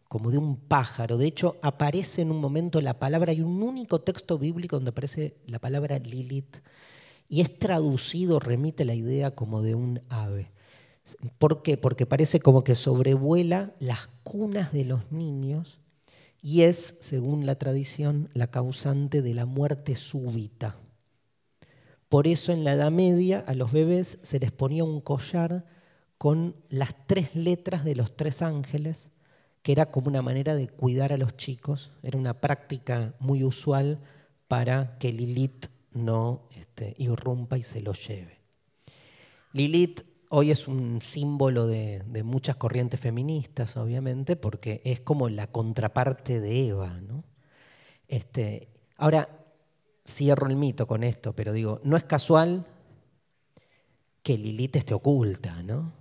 como de un pájaro. De hecho, aparece en un momento la palabra, hay un único texto bíblico donde aparece la palabra Lilith, y es traducido, remite la idea como de un ave. ¿Por qué? Porque parece como que sobrevuela las cunas de los niños y es, según la tradición, la causante de la muerte súbita. Por eso en la Edad Media a los bebés se les ponía un collar con las 3 letras de los 3 ángeles, que era como una manera de cuidar a los chicos. Era una práctica muy usual para que Lilith no irrumpa y se lo lleve. Lilith hoy es un símbolo de muchas corrientes feministas, obviamente, porque es como la contraparte de Eva, ¿no? Ahora, cierro el mito con esto, pero digo, no es casual que Lilith esté oculta, ¿no?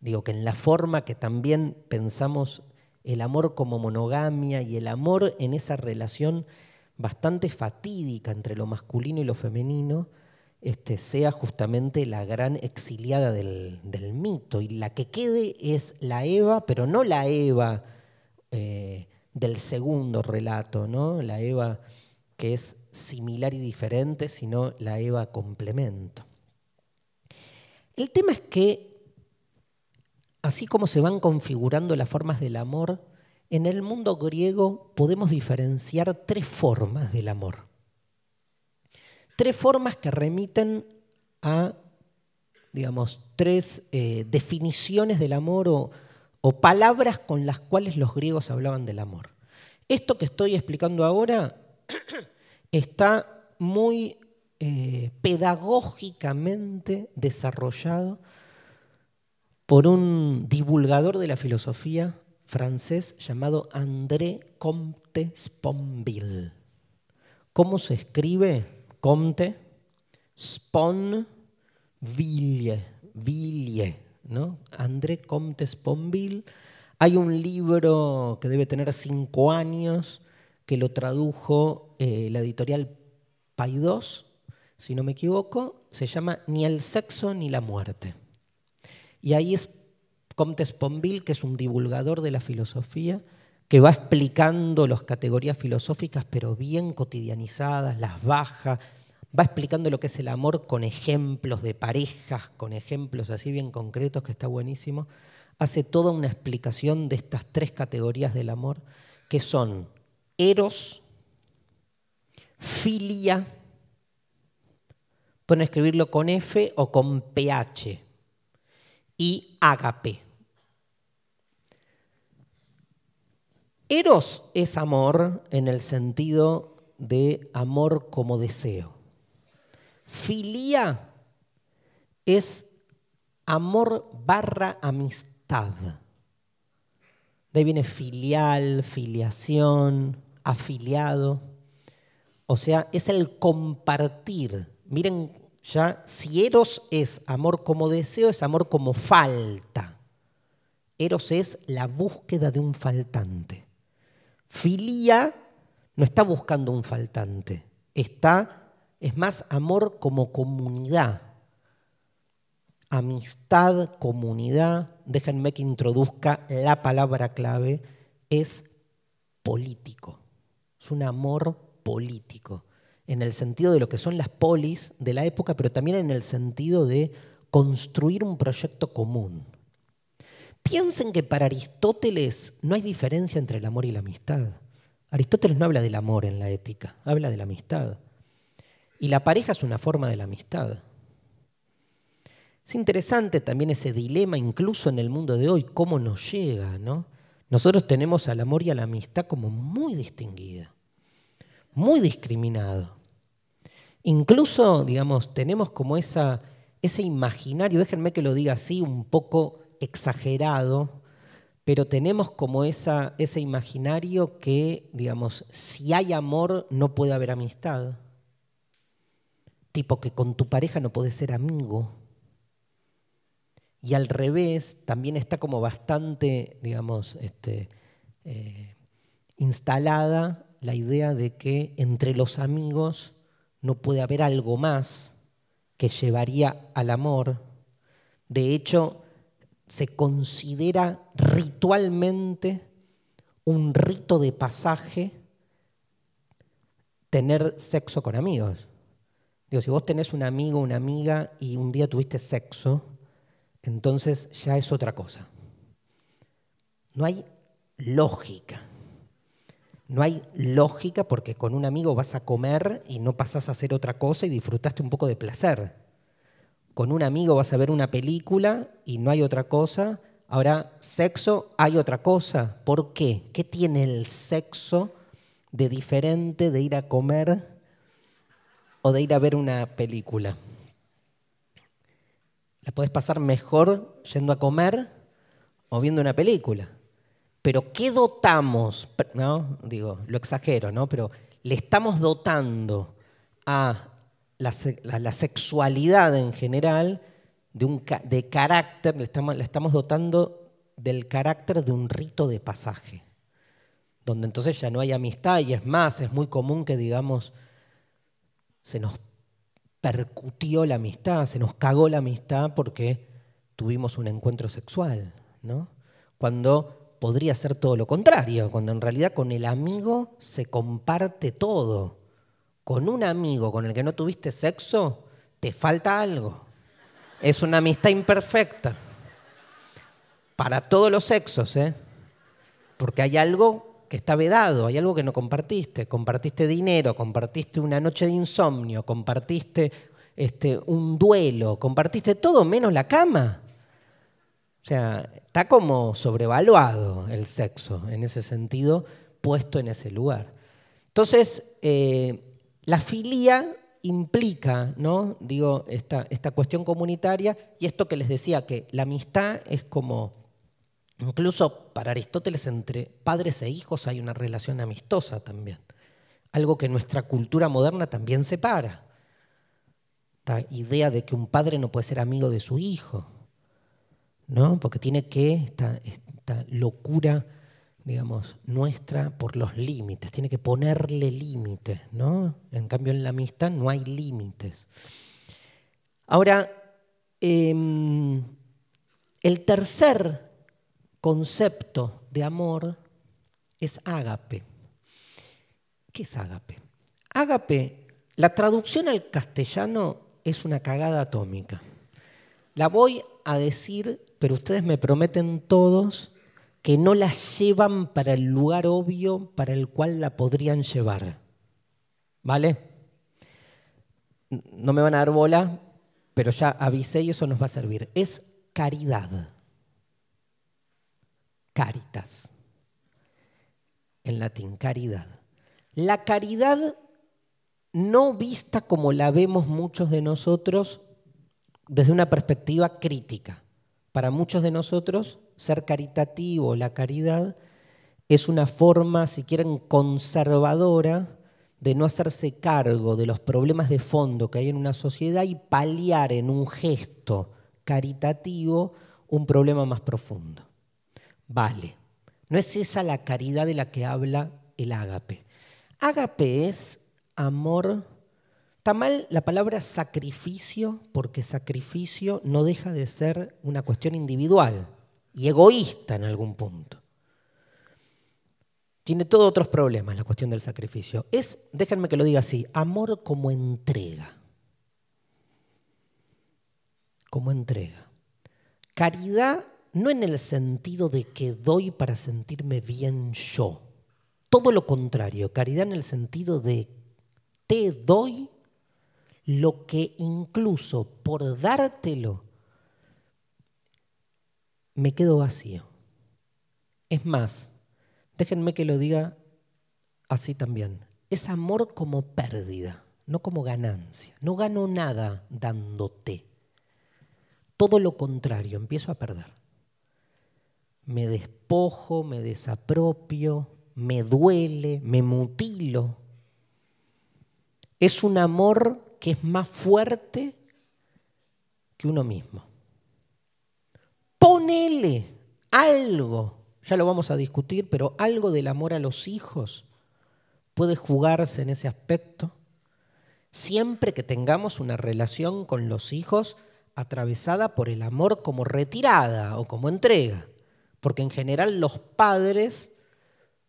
Digo, que en la forma que también pensamos el amor como monogamia y el amor en esa relación bastante fatídica entre lo masculino y lo femenino, sea justamente la gran exiliada del mito. Y la que quede es la Eva, pero no la Eva del segundo relato, ¿no? La Eva que es similar y diferente, sino la Eva complemento. El tema es que, así como se van configurando las formas del amor, en el mundo griego podemos diferenciar 3 formas del amor. 3 formas que remiten a, digamos, 3 definiciones del amor o palabras con las cuales los griegos hablaban del amor. Esto que estoy explicando ahora está muy pedagógicamente desarrollado por un divulgador de la filosofía francés llamado André Comte-Sponville. ¿Cómo se escribe? Comte, Sponville, ¿no? André Comte-Sponville. Hay un libro que debe tener 5 años que lo tradujo la editorial Paidós, si no me equivoco, se llama Ni el sexo ni la muerte. Y ahí es Comte-Sponville, que es un divulgador de la filosofía, que va explicando las categorías filosóficas, pero bien cotidianizadas, las bajas, va explicando lo que es el amor con ejemplos de parejas, con ejemplos así bien concretos, que está buenísimo. Hace toda una explicación de estas tres categorías del amor, que son eros, filia, pueden escribirlo con F o con PH, y ágape. Eros es amor en el sentido de amor como deseo. Filia es amor barra amistad. De ahí viene filial, filiación, afiliado. O sea, es el compartir. Miren ya, si eros es amor como deseo, es amor como falta. Eros es la búsqueda de un faltante. Filia no está buscando un faltante, es más amor como comunidad, amistad, comunidad. Déjenme que introduzca la palabra clave, es político, es un amor político, en el sentido de lo que son las polis de la época, pero también en el sentido de construir un proyecto común. Piensen que para Aristóteles no hay diferencia entre el amor y la amistad. Aristóteles no habla del amor en la ética, habla de la amistad. Y la pareja es una forma de la amistad. Es interesante también ese dilema, incluso en el mundo de hoy, cómo nos llega, ¿no? Nosotros tenemos al amor y a la amistad como muy distinguida, muy discriminado. Incluso, digamos, tenemos como ese imaginario, déjenme que lo diga así, un poco exagerado, pero tenemos como ese imaginario que, digamos, si hay amor no puede haber amistad. Tipo que con tu pareja no podés ser amigo. Y al revés, también está como bastante, digamos, instalada la idea de que entre los amigos no puede haber algo más que llevaría al amor. De hecho, se considera ritualmente un rito de pasaje tener sexo con amigos. Digo, si vos tenés un amigo, una amiga y un día tuviste sexo, entonces ya es otra cosa. No hay lógica. No hay lógica porque con un amigo vas a comer y no pasás a hacer otra cosa y disfrutaste un poco de placer. Con un amigo vas a ver una película y no hay otra cosa. Ahora, sexo, hay otra cosa. ¿Por qué? ¿Qué tiene el sexo de diferente de ir a comer o de ir a ver una película? La podés pasar mejor yendo a comer o viendo una película. Pero ¿qué dotamos? ¿No? Digo, lo exagero, ¿no? Pero le estamos dotando a la sexualidad en general de carácter, le estamos dotando del carácter de un rito de pasaje, donde entonces ya no hay amistad y es más, es muy común que digamos se nos percutió la amistad, se nos cagó la amistad porque tuvimos un encuentro sexual, ¿no? Cuando podría ser todo lo contrario, cuando en realidad con el amigo se comparte todo. Con un amigo con el que no tuviste sexo, te falta algo. Es una amistad imperfecta. Para todos los sexos, ¿eh? Porque hay algo que está vedado, hay algo que no compartiste. Compartiste dinero, compartiste una noche de insomnio, compartiste un duelo, compartiste todo menos la cama. O sea, está como sobrevaluado el sexo, en ese sentido, puesto en ese lugar. Entonces, la filia implica, ¿no? Digo, esta cuestión comunitaria y esto que les decía, que la amistad es como, incluso para Aristóteles, entre padres e hijos hay una relación amistosa también. Algo que nuestra cultura moderna también separa. Esta idea de que un padre no puede ser amigo de su hijo, ¿no? Porque tiene que, esta locura, digamos, nuestra por los límites, tiene que ponerle límites, ¿no? En cambio en la amistad no hay límites. Ahora, el tercer concepto de amor es ágape. ¿Qué es ágape? Ágape, la traducción al castellano es una cagada atómica. La voy a decir, pero ustedes me prometen todos que no la llevan para el lugar obvio para el cual la podrían llevar. ¿Vale? No me van a dar bola, pero ya avisé y eso nos va a servir. Es caridad. Caritas. En latín, caridad. La caridad no vista como la vemos muchos de nosotros desde una perspectiva crítica. Para muchos de nosotros, ser caritativo, la caridad, es una forma, si quieren, conservadora de no hacerse cargo de los problemas de fondo que hay en una sociedad y paliar en un gesto caritativo un problema más profundo. Vale. No es esa la caridad de la que habla el ágape. Ágape es amor. Está mal la palabra sacrificio porque sacrificio no deja de ser una cuestión individual y egoísta en algún punto. Tiene todos otros problemas la cuestión del sacrificio. Es, déjenme que lo diga así, amor como entrega. Como entrega. Caridad no en el sentido de que doy para sentirme bien yo. Todo lo contrario, caridad en el sentido de te doy lo que incluso por dártelo me quedo vacío. Es más, déjenme que lo diga así también. Es amor como pérdida, no como ganancia. No gano nada dándote. Todo lo contrario, empiezo a perder. Me despojo, me desapropio, me duele, me mutilo. Es un amor que es más fuerte que uno mismo. Ponele algo, ya lo vamos a discutir, pero algo del amor a los hijos puede jugarse en ese aspecto. Siempre que tengamos una relación con los hijos atravesada por el amor como retirada o como entrega. Porque en general los padres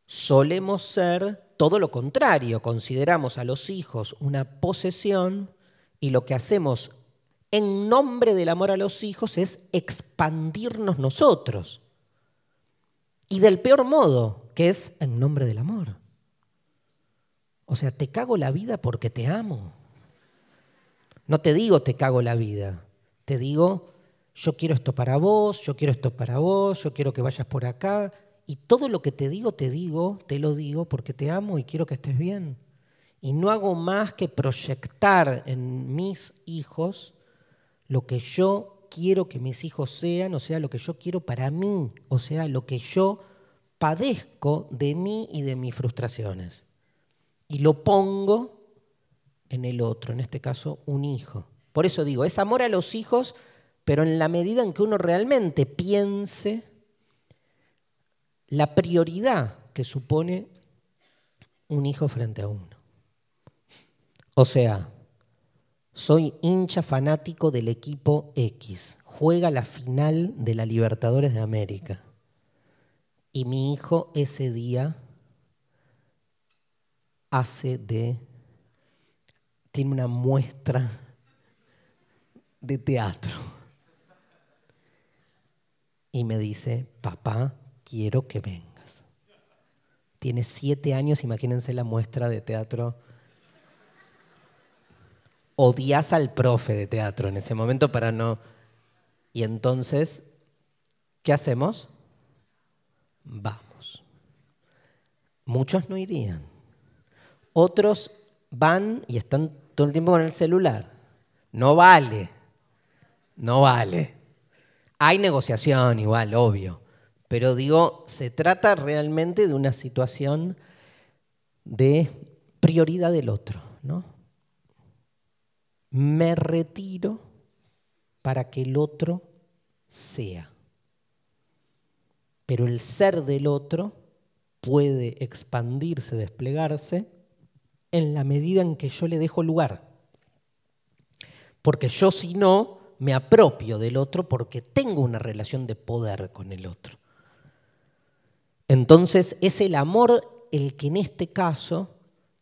solemos ser todo lo contrario. Consideramos a los hijos una posesión y lo que hacemos en nombre del amor a los hijos es expandirnos nosotros. Y del peor modo, que es en nombre del amor. O sea, te cago la vida porque te amo. No te digo te cago la vida, te digo... yo quiero esto para vos, yo quiero esto para vos, yo quiero que vayas por acá. Y todo lo que te lo digo porque te amo y quiero que estés bien. Y no hago más que proyectar en mis hijos lo que yo quiero que mis hijos sean, o sea, lo que yo quiero para mí, o sea, lo que yo padezco de mí y de mis frustraciones. Y lo pongo en el otro, en este caso, un hijo. Por eso digo, es amor a los hijos... pero en la medida en que uno realmente piense la prioridad que supone un hijo frente a uno. O sea, soy hincha fanático del equipo X, juega la final de la Libertadores de América y mi hijo ese día tiene una muestra de teatro. Y me dice, papá, quiero que vengas. Tiene 7 años, imagínense la muestra de teatro. Odias al profe de teatro en ese momento para no... Y entonces, ¿qué hacemos? Vamos. Muchos no irían. Otros van y están todo el tiempo con el celular. No vale. No vale. Hay negociación igual, obvio, pero digo, se trata realmente de una situación de prioridad del otro, ¿no? Me retiro para que el otro sea, pero el ser del otro puede expandirse, desplegarse en la medida en que yo le dejo lugar. porque yo si no me apropio del otro porque tengo una relación de poder con el otro. Entonces es el amor el que en este caso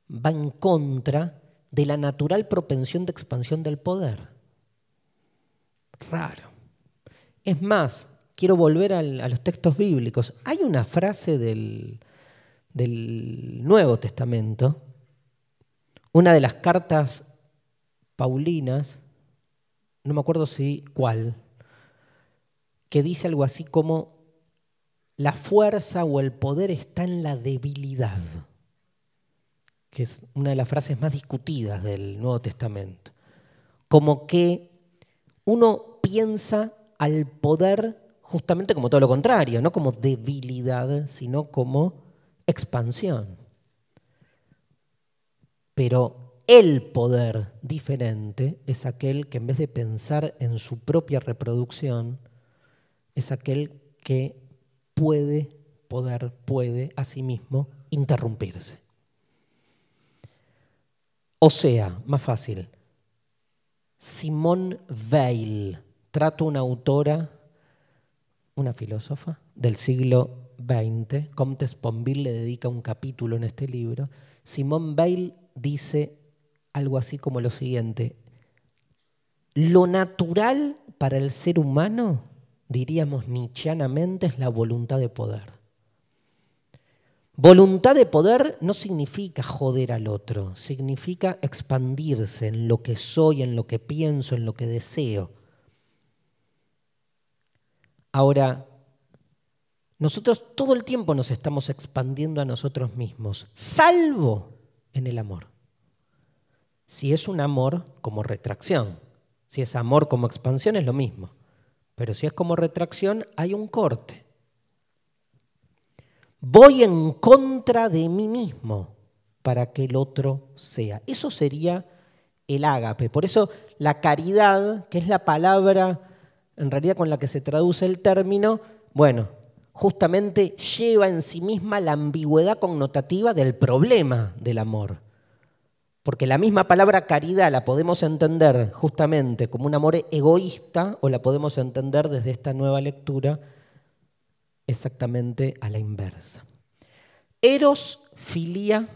va en contra de la natural propensión de expansión del poder. Raro. Es más, quiero volver a los textos bíblicos. Hay una frase del Nuevo Testamento, una de las cartas paulinas, no me acuerdo si cuál, que dice algo así como la fuerza o el poder está en la debilidad, que es una de las frases más discutidas del Nuevo Testamento. Como que uno piensa al poder justamente como todo lo contrario, no como debilidad, sino como expansión. Pero el poder diferente es aquel que en vez de pensar en su propia reproducción, es aquel que puede a sí mismo interrumpirse. O sea, más fácil, Simone Weil, trato una autora, una filósofa del siglo XX, Comte-Sponville le dedica un capítulo en este libro. Simone Weil dice algo así como lo siguiente: lo natural para el ser humano, diríamos nietzscheanamente, es la voluntad de poder. Voluntad de poder no significa joder al otro, significa expandirse en lo que soy, en lo que pienso, en lo que deseo. Ahora, nosotros todo el tiempo nos estamos expandiendo a nosotros mismos, salvo en el amor. Si es un amor como retracción, si es amor como expansión es lo mismo, pero si es como retracción hay un corte. Voy en contra de mí mismo para que el otro sea. Eso sería el ágape. Por eso la caridad, que es la palabra en realidad con la que se traduce el término, bueno, justamente lleva en sí misma la ambigüedad connotativa del problema del amor. Porque la misma palabra caridad la podemos entender justamente como un amor egoísta o la podemos entender desde esta nueva lectura exactamente a la inversa. Eros, filía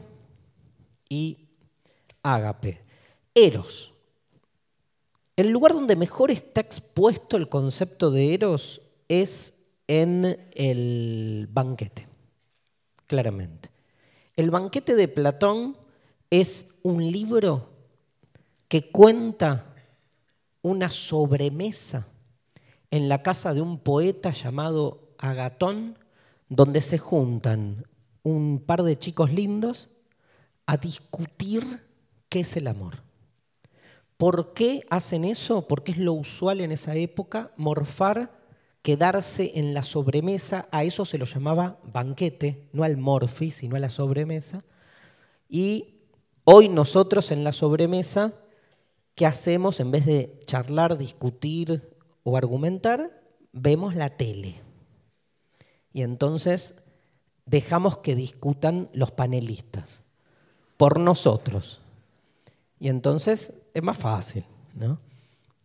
y ágape. Eros. El lugar donde mejor está expuesto el concepto de Eros es en el Banquete, claramente. El Banquete de Platón es un libro que cuenta una sobremesa en la casa de un poeta llamado Agatón, donde se juntan un par de chicos lindos a discutir qué es el amor. ¿Por qué hacen eso? Porque es lo usual en esa época, morfar, quedarse en la sobremesa. A eso se lo llamaba banquete, no al morfi, sino a la sobremesa. Y hoy nosotros en la sobremesa, ¿qué hacemos? En vez de charlar, discutir o argumentar, vemos la tele. Y entonces dejamos que discutan los panelistas por nosotros. Y entonces es más fácil, ¿no?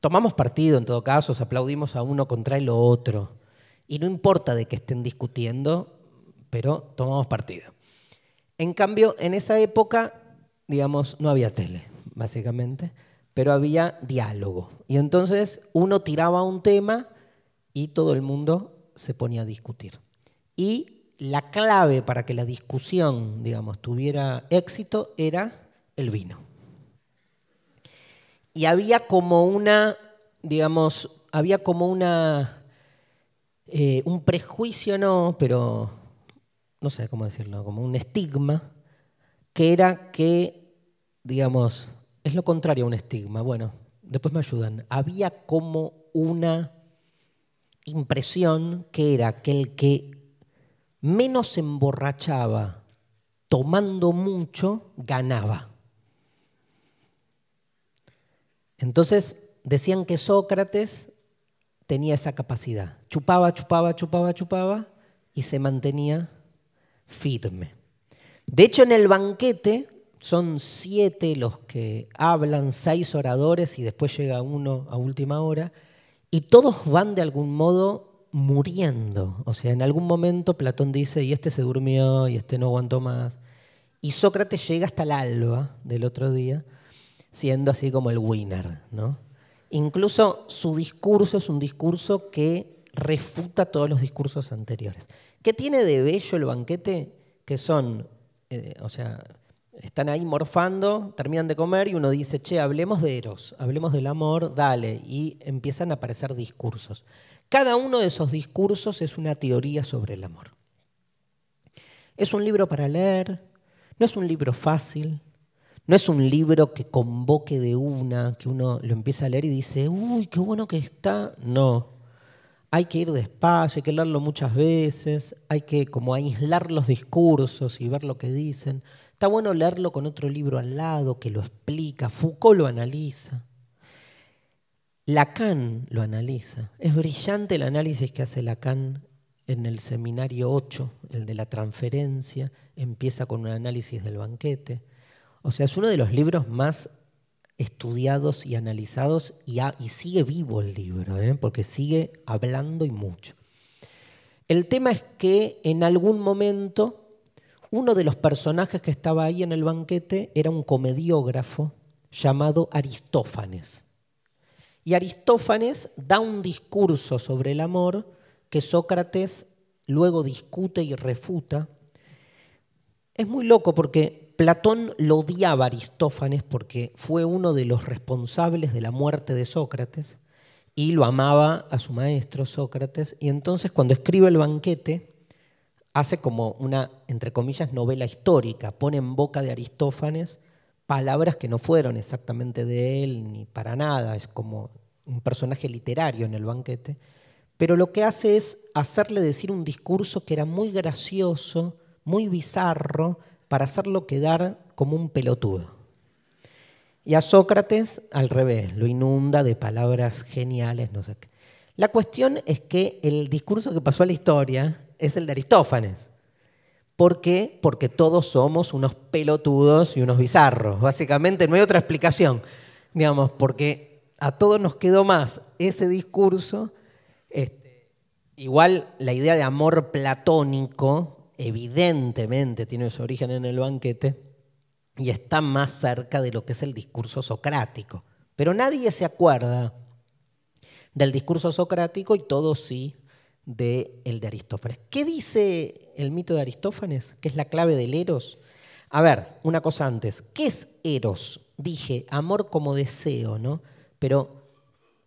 Tomamos partido en todo caso, aplaudimos a uno contra el otro. Y no importa de que estén discutiendo, pero tomamos partido. En cambio, en esa época, digamos, no había tele, básicamente, pero había diálogo. Y entonces uno tiraba un tema y todo el mundo se ponía a discutir. Y la clave para que la discusión, digamos, tuviera éxito era el vino. Y había como una, digamos, había como una, un prejuicio, no, pero no sé cómo decirlo, como un estigma, que era que, digamos, es lo contrario a un estigma. Bueno, después me ayudan. Había como una impresión que era que el que menos se emborrachaba tomando mucho, ganaba. Entonces decían que Sócrates tenía esa capacidad. Chupaba, chupaba, chupaba, chupaba y se mantenía firme. De hecho, en el banquete Son 7 los que hablan, 6 oradores y después llega uno a última hora y todos van de algún modo muriendo. O sea, en algún momento Platón dice y este se durmió y este no aguantó más. Y Sócrates llega hasta el alba del otro día siendo así como el winner, ¿no? Incluso su discurso es un discurso que refuta todos los discursos anteriores. ¿Qué tiene de bello el banquete? Que son, o sea, están ahí morfando, terminan de comer y uno dice, che, hablemos de Eros, hablemos del amor, dale. Y empiezan a aparecer discursos. Cada uno de esos discursos es una teoría sobre el amor. Es un libro para leer, no es un libro fácil, no es un libro que convoque de una, que uno lo empieza a leer y dice, uy, qué bueno que está. No, hay que ir despacio, hay que leerlo muchas veces, hay que como aislar los discursos y ver lo que dicen. Está bueno leerlo con otro libro al lado que lo explica, Foucault lo analiza, Lacan lo analiza. Es brillante el análisis que hace Lacan en el seminario 8, el de la transferencia, empieza con un análisis del banquete. O sea, es uno de los libros más estudiados y analizados y sigue vivo el libro, porque sigue hablando y mucho. El tema es que en algún momento uno de los personajes que estaba ahí en el banquete era un comediógrafo llamado Aristófanes. Y Aristófanes da un discurso sobre el amor que Sócrates luego discute y refuta. Es muy loco porque Platón lo odiaba a Aristófanes porque fue uno de los responsables de la muerte de Sócrates y lo amaba a su maestro Sócrates. Y entonces cuando escribe el banquete hace como una, entre comillas, novela histórica, pone en boca de Aristófanes palabras que no fueron exactamente de él ni para nada, es como un personaje literario en el banquete, pero lo que hace es hacerle decir un discurso que era muy gracioso, muy bizarro, para hacerlo quedar como un pelotudo. Y a Sócrates, al revés, lo inunda de palabras geniales, no sé qué. La cuestión es que el discurso que pasó a la historia es el de Aristófanes. ¿Por qué? Porque todos somos unos pelotudos y unos bizarros. Básicamente no hay otra explicación, digamos, porque a todos nos quedó más ese discurso. Igual la idea de amor platónico evidentemente tiene su origen en el banquete y está más cerca de lo que es el discurso socrático. Pero nadie se acuerda del discurso socrático y todos sí del de Aristófanes. ¿Qué dice el mito de Aristófanes? ¿Qué es la clave del Eros? A ver, una cosa antes. ¿Qué es Eros? Dije, amor como deseo, ¿no? Pero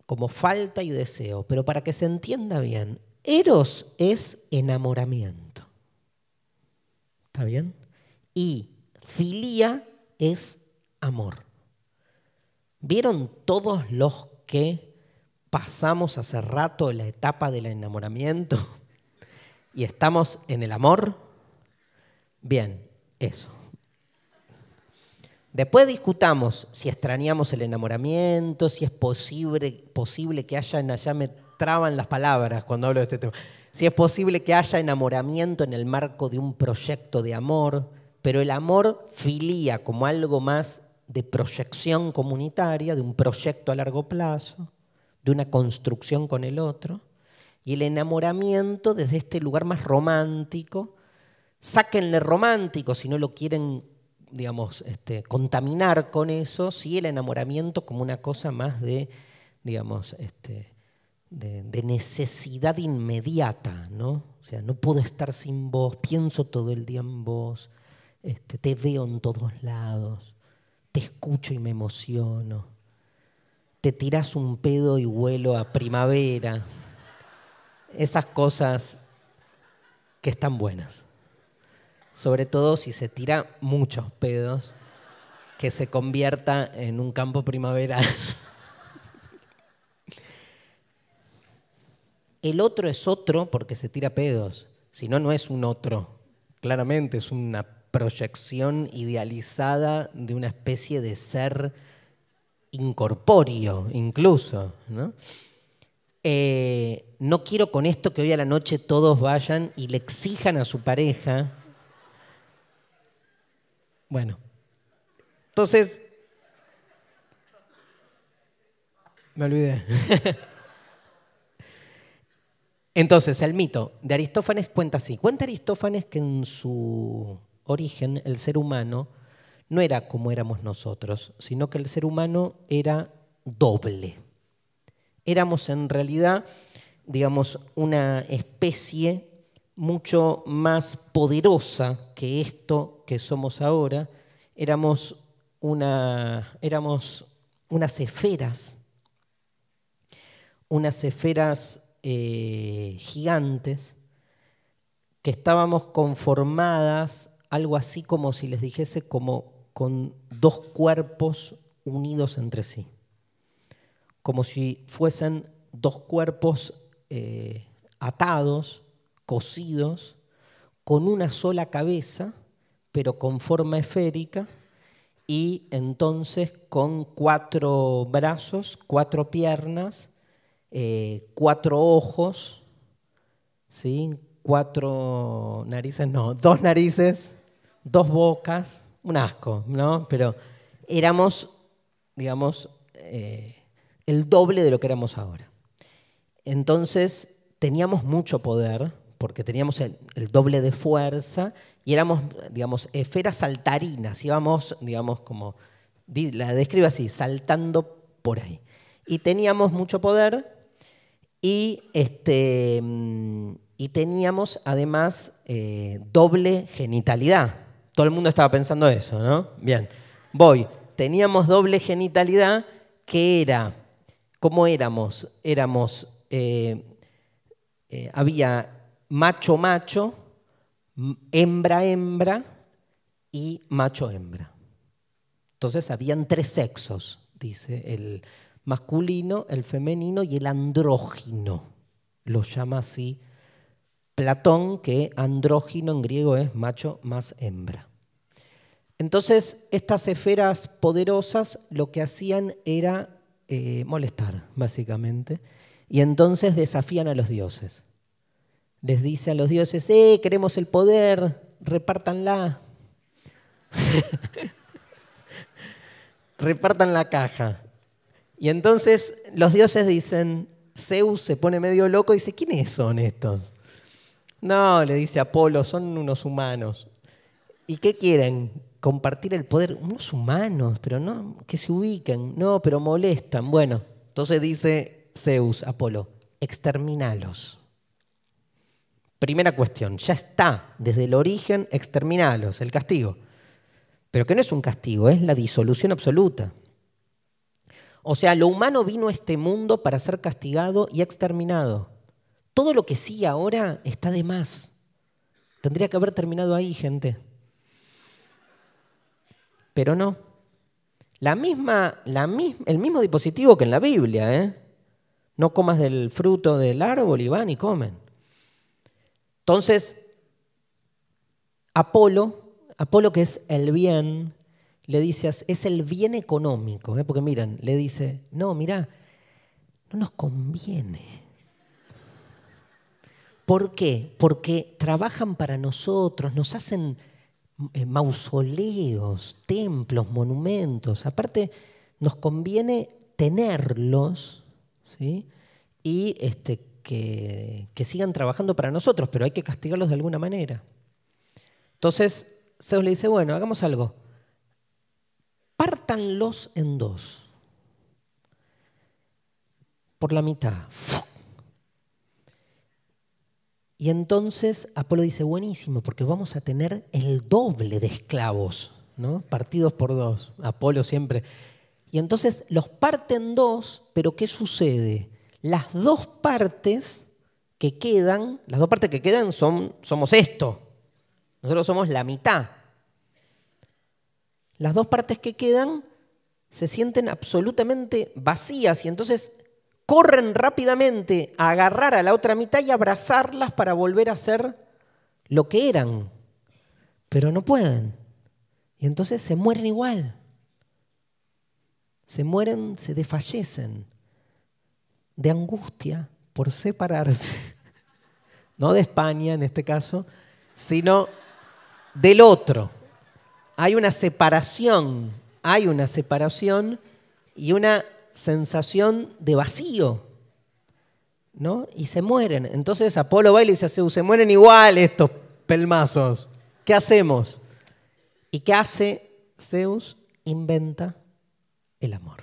como falta y deseo. Pero para que se entienda bien, Eros es enamoramiento. ¿Está bien? Y filía es amor. ¿Vieron todos los que pasamos hace rato la etapa del enamoramiento y estamos en el amor? Bien, eso. Después discutamos si extrañamos el enamoramiento, si es posible que haya, ya me traban las palabras cuando hablo de este tema, si es posible que haya enamoramiento en el marco de un proyecto de amor, pero el amor filía como algo más de proyección comunitaria, de un proyecto a largo plazo, de una construcción con el otro, y el enamoramiento desde este lugar más romántico. Sáquenle romántico si no lo quieren, digamos, contaminar con eso, sí, el enamoramiento como una cosa más de, digamos, de necesidad inmediata, ¿no? O sea, no puedo estar sin vos, pienso todo el día en vos, te veo en todos lados, te escucho y me emociono. Te tirás un pedo y huelo a primavera. Esas cosas que están buenas. Sobre todo si se tira muchos pedos, que se convierta en un campo primaveral. El otro es otro porque se tira pedos. Si no, no es un otro. Claramente es una proyección idealizada de una especie de ser incorpóreo incluso, ¿no? No quiero con esto que hoy a la noche todos vayan y le exijan a su pareja. Bueno, Entonces, me olvidé. Entonces, el mito de Aristófanes cuenta así. Cuenta Aristófanes que en su origen el ser humano no era como éramos nosotros, sino que el ser humano era doble. Éramos en realidad, digamos, una especie mucho más poderosa que esto que somos ahora. Éramos unas esferas, gigantes, que estábamos conformadas, algo así como si les dijese, como con dos cuerpos unidos entre sí, como si fuesen dos cuerpos atados, cosidos, con una sola cabeza, pero con forma esférica, y entonces con 4 brazos, 4 piernas, 4 ojos, ¿sí? 4 narices, no, 2 narices, 2 bocas, un asco, ¿no? Pero éramos, digamos, el doble de lo que éramos ahora. Entonces teníamos mucho poder, porque teníamos el doble de fuerza, y éramos, digamos, esferas saltarinas, íbamos, digamos, como la describe así, saltando por ahí. Y teníamos mucho poder. Y teníamos además doble genitalidad. Todo el mundo estaba pensando eso, ¿no? Bien, voy. Teníamos doble genitalidad, que era, ¿cómo éramos? Éramos, había macho-macho, hembra-hembra y macho-hembra. Entonces habían 3 sexos, dice el masculino, el femenino y el andrógino. Lo llama así Platón, que andrógino en griego es macho más hembra. Entonces, estas esferas poderosas lo que hacían era molestar, básicamente, y entonces desafían a los dioses. Les dice a los dioses, queremos el poder, repártanla. Repartan la caja. Y entonces los dioses dicen, Zeus se pone medio loco y dice, ¿quiénes son estos? No, le dice Apolo, son unos humanos. ¿Y qué quieren? Compartir el poder. Unos humanos, pero no, que se ubiquen. No, pero molestan. Bueno, entonces dice Zeus, Apolo, exterminalos. Primera cuestión, ya está, desde el origen, exterminalos, el castigo. Pero que no es un castigo, es la disolución absoluta. O sea, lo humano vino a este mundo para ser castigado y exterminado. Todo lo que sigue ahora está de más. Tendría que haber terminado ahí, gente. Pero no. El mismo dispositivo que en la Biblia. No comas del fruto del árbol y van y comen. Entonces, Apolo que es el bien, le dice, es el bien económico, porque miren, le dice, no, mirá, no nos conviene. ¿Por qué? Porque trabajan para nosotros, nos hacen mausoleos, templos, monumentos. Aparte, nos conviene tenerlos, ¿sí? Y que sigan trabajando para nosotros, pero hay que castigarlos de alguna manera. Entonces, Zeus le dice, bueno, hagamos algo. Pártanlos en 2, por la mitad. Y entonces Apolo dice, buenísimo, porque vamos a tener el doble de esclavos, ¿no? Partidos por 2, Apolo siempre. Y entonces los parten en 2, pero ¿qué sucede? Las dos partes que quedan somos esto. Nosotros somos la mitad. Las dos partes que quedan se sienten absolutamente vacías y entonces corren rápidamente a agarrar a la otra mitad y abrazarlas para volver a ser lo que eran. Pero no pueden. Y entonces se mueren igual. Se mueren, se desfallecen de angustia por separarse. No de España en este caso, sino del otro. Hay una separación hay una separación y una sensación de vacío, ¿no? Y se mueren. Entonces Apolo va y le dice a Zeus, se mueren igual estos pelmazos, ¿qué hacemos? ¿Y qué hace Zeus? Inventa el amor.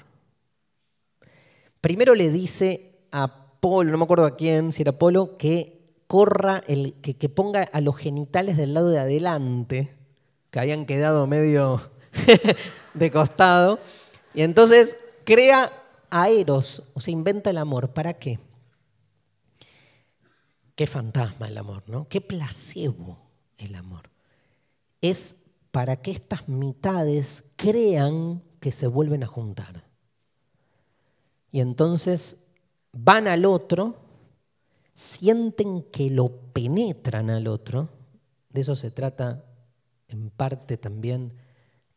Primero le dice a Apolo, no me acuerdo a quién, si era Apolo, que corra, que ponga a los genitales del lado de adelante, que habían quedado medio de costado, y entonces crea a Eros, o sea, inventa el amor. ¿Para qué? Qué fantasma el amor, ¿no? Qué placebo el amor. Es para que estas mitades crean que se vuelven a juntar. Y entonces van al otro, sienten que lo penetran al otro. De eso se trata en parte también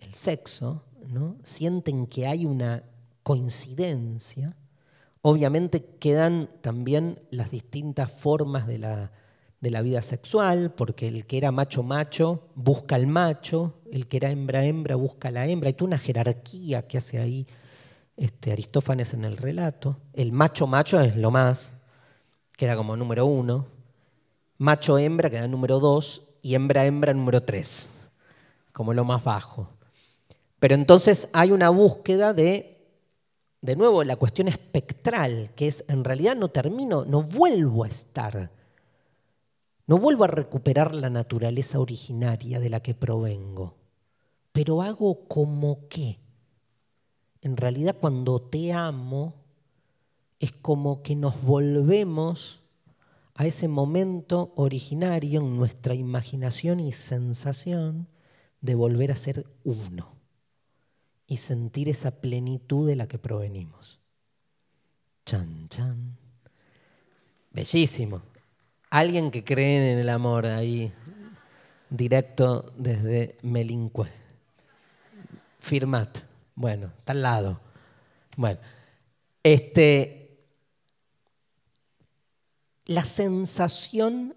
el sexo, ¿no? Sienten que hay una coincidencia. Obviamente quedan también las distintas formas de la vida sexual, porque el que era macho-macho busca al macho, el que era hembra-hembra busca a la hembra. Hay toda una jerarquía que hace ahí Aristófanes en el relato. El macho-macho es lo más, queda como número 1. Macho-hembra queda número 2 y hembra-hembra número 3, como lo más bajo. Pero entonces hay una búsqueda de nuevo, la cuestión espectral, que es en realidad no termino, no vuelvo a estar. No vuelvo a recuperar la naturaleza originaria de la que provengo, pero hago como que. En realidad cuando te amo es como que nos volvemos a ese momento originario en nuestra imaginación y sensación de volver a ser uno y sentir esa plenitud de la que provenimos. Chan, chan. Bellísimo. Alguien que cree en el amor ahí, directo desde Melincue. Firmat. Bueno, está al lado. Bueno, la sensación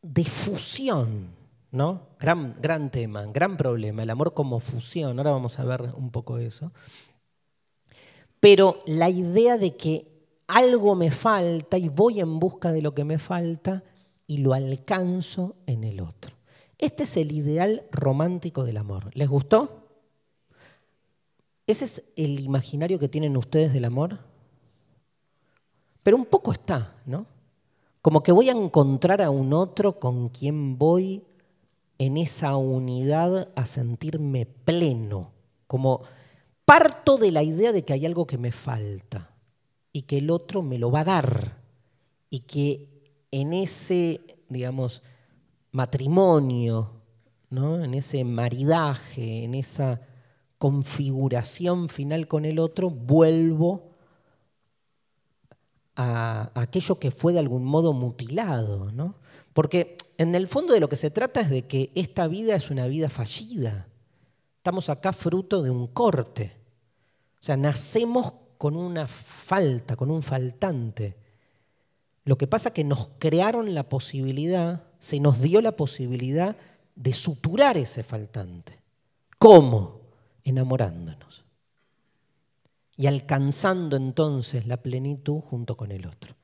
de fusión, ¿no? Gran tema, gran problema, el amor como fusión. Ahora vamos a ver un poco eso. Pero la idea de que algo me falta y voy en busca de lo que me falta y lo alcanzo en el otro. Este es el ideal romántico del amor. ¿Les gustó? ¿Ese es el imaginario que tienen ustedes del amor? Pero un poco está, ¿no? Como que voy a encontrar a un otro con quien voy en esa unidad a sentirme pleno. Como parto de la idea de que hay algo que me falta y que el otro me lo va a dar. Y que en ese, digamos, matrimonio, ¿no? En ese maridaje, en esa configuración final con el otro, vuelvo a aquello que fue de algún modo mutilado, ¿no? Porque en el fondo de lo que se trata es de que esta vida es una vida fallida. Estamos acá fruto de un corte. O sea, nacemos con una falta, con un faltante. Lo que pasa es que nos crearon la posibilidad, se nos dio la posibilidad de suturar ese faltante. ¿Cómo? Enamorándonos y alcanzando entonces la plenitud junto con el otro.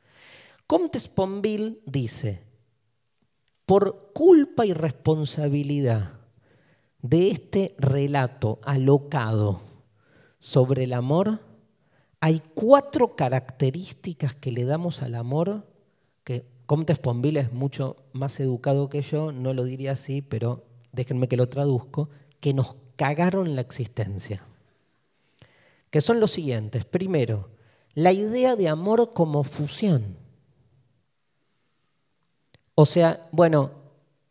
Comte-Sponville dice, por culpa y responsabilidad de este relato alocado sobre el amor, hay 4 características que le damos al amor, que Comte-Sponville es mucho más educado que yo, no lo diría así, pero déjenme que lo traduzco, que nos cagaron la existencia, que son los siguientes. Primero, la idea de amor como fusión. O sea, bueno,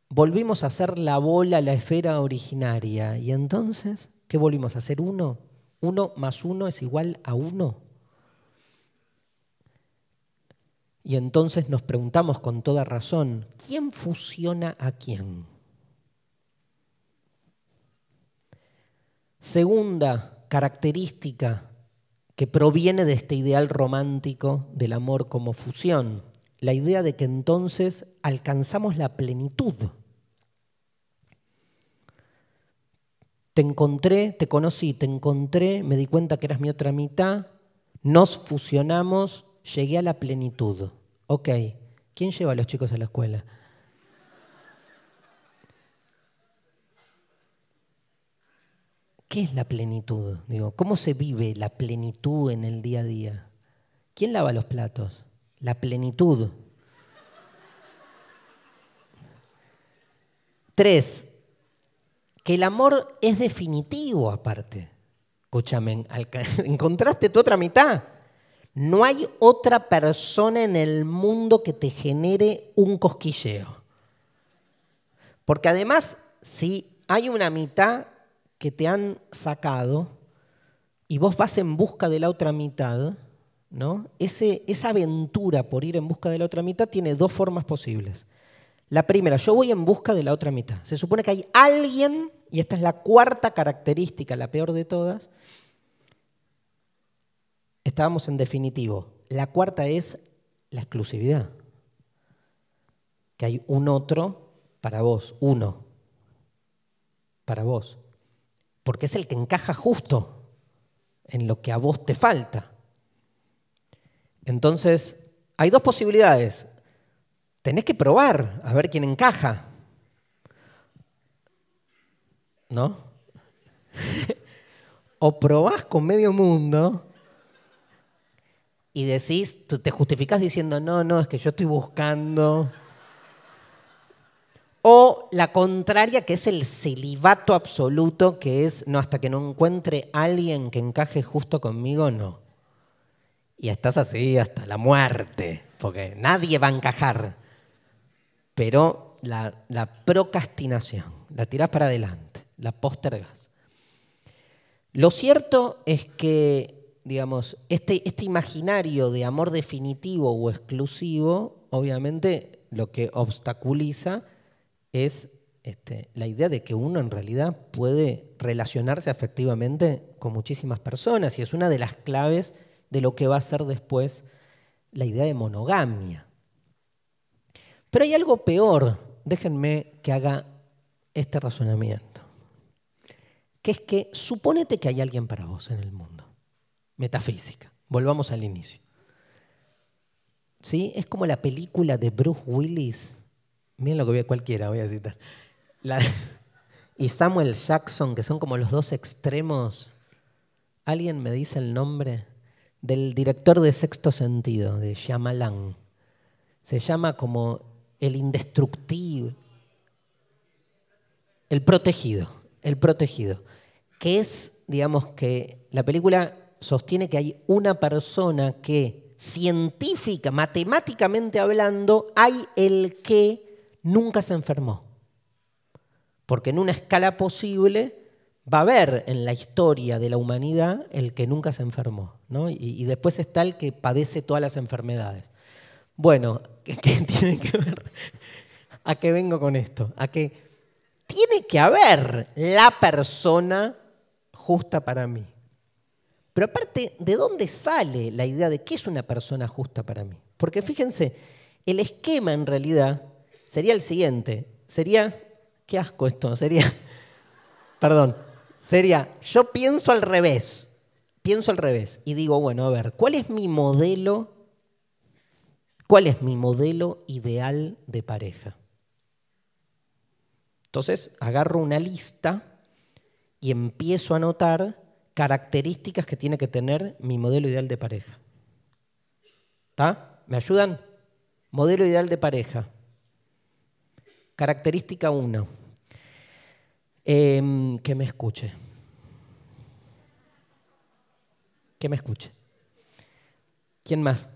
volvimos a hacer la bola, la esfera originaria, y entonces, ¿qué volvimos a hacer? 1. 1 más 1 es igual a 1. Y entonces nos preguntamos con toda razón, ¿quién fusiona a quién? Segunda característica que proviene de este ideal romántico del amor como fusión, la idea de que entonces alcanzamos la plenitud. Te encontré, te conocí, te encontré, me di cuenta que eras mi otra mitad, nos fusionamos, llegué a la plenitud. Ok, ¿quién lleva a los chicos a la escuela? ¿Qué es la plenitud? Digo, ¿cómo se vive la plenitud en el día a día? ¿Quién lava los platos? La plenitud. 3. Que el amor es definitivo aparte. Escúchame, encontraste tu otra mitad. No hay otra persona en el mundo que te genere un cosquilleo. Porque además, si hay una mitad que te han sacado y vos vas en busca de la otra mitad, ¿no? Esa aventura por ir en busca de la otra mitad tiene dos formas posibles. La primera, yo voy en busca de la otra mitad. Se supone que hay alguien, y esta es la cuarta característica, la peor de todas. Estábamos en definitivo. La cuarta es la exclusividad. Que hay un otro para vos, uno. Para vos. Porque es el que encaja justo en lo que a vos te falta. Entonces, hay dos posibilidades. Tenés que probar a ver quién encaja. ¿No? O probás con medio mundo y decís, te justificás diciendo, no, no, es que yo estoy buscando. O la contraria, que es el celibato absoluto, que es, no, hasta que no encuentre alguien que encaje justo conmigo, no. Y estás así hasta la muerte, porque nadie va a encajar. Pero la procrastinación, la tirás para adelante, la postergás. Lo cierto es que, digamos, este imaginario de amor definitivo o exclusivo, obviamente lo que obstaculiza es la idea de que uno en realidad puede relacionarse afectivamente con muchísimas personas, y es una de las claves de lo que va a ser después la idea de monogamia. Pero hay algo peor, déjenme que haga este razonamiento, que es que suponete que hay alguien para vos en el mundo. Metafísica, volvamos al inicio. ¿Sí? Es como la película de Bruce Willis, miren lo que voy a cualquiera, voy a citar, y Samuel Jackson, que son como los dos extremos. ¿Alguien me dice el nombre? Del director de Sexto Sentido, de Shyamalan. Se llama como el indestructible, el protegido, que es, digamos, que la película sostiene que hay una persona que científica, matemáticamente hablando, hay el que nunca se enfermó. Porque en una escala posible va a haber en la historia de la humanidad el que nunca se enfermó, ¿no? Y después está el que padece todas las enfermedades. Bueno, ¿qué tiene que ver? ¿A qué vengo con esto? A que tiene que haber la persona justa para mí. Pero aparte, ¿de dónde sale la idea de qué es una persona justa para mí? Porque fíjense, el esquema en realidad sería el siguiente. Sería, qué asco esto, sería, yo pienso al revés, y digo, bueno, a ver, ¿cuál es mi modelo ideal de pareja? Entonces agarro una lista y empiezo a anotar características que tiene que tener mi modelo ideal de pareja. ¿Está? ¿Me ayudan? Modelo ideal de pareja. Característica 1. Que me escuche. ¿Quién más?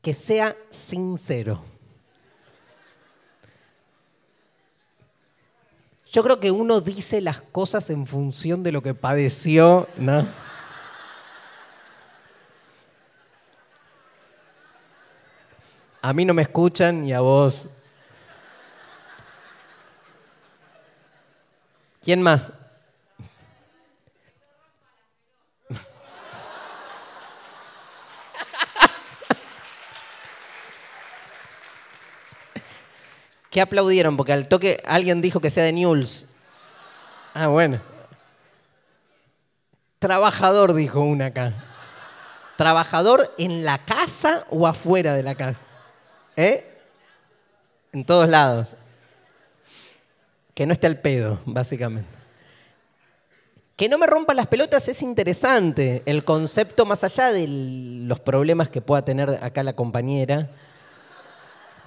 Que sea sincero. Yo creo que uno dice las cosas en función de lo que padeció, ¿no? A mí no me escuchan y a vos. ¿Quién más? ¿Qué aplaudieron? Porque al toque alguien dijo que sea de Newell's. Ah, bueno. Trabajador, dijo una acá. ¿Trabajador en la casa o afuera de la casa? ¿Eh? En todos lados. Que no esté al pedo, básicamente. Que no me rompa las pelotas es interesante. El concepto, más allá de los problemas que pueda tener acá la compañera,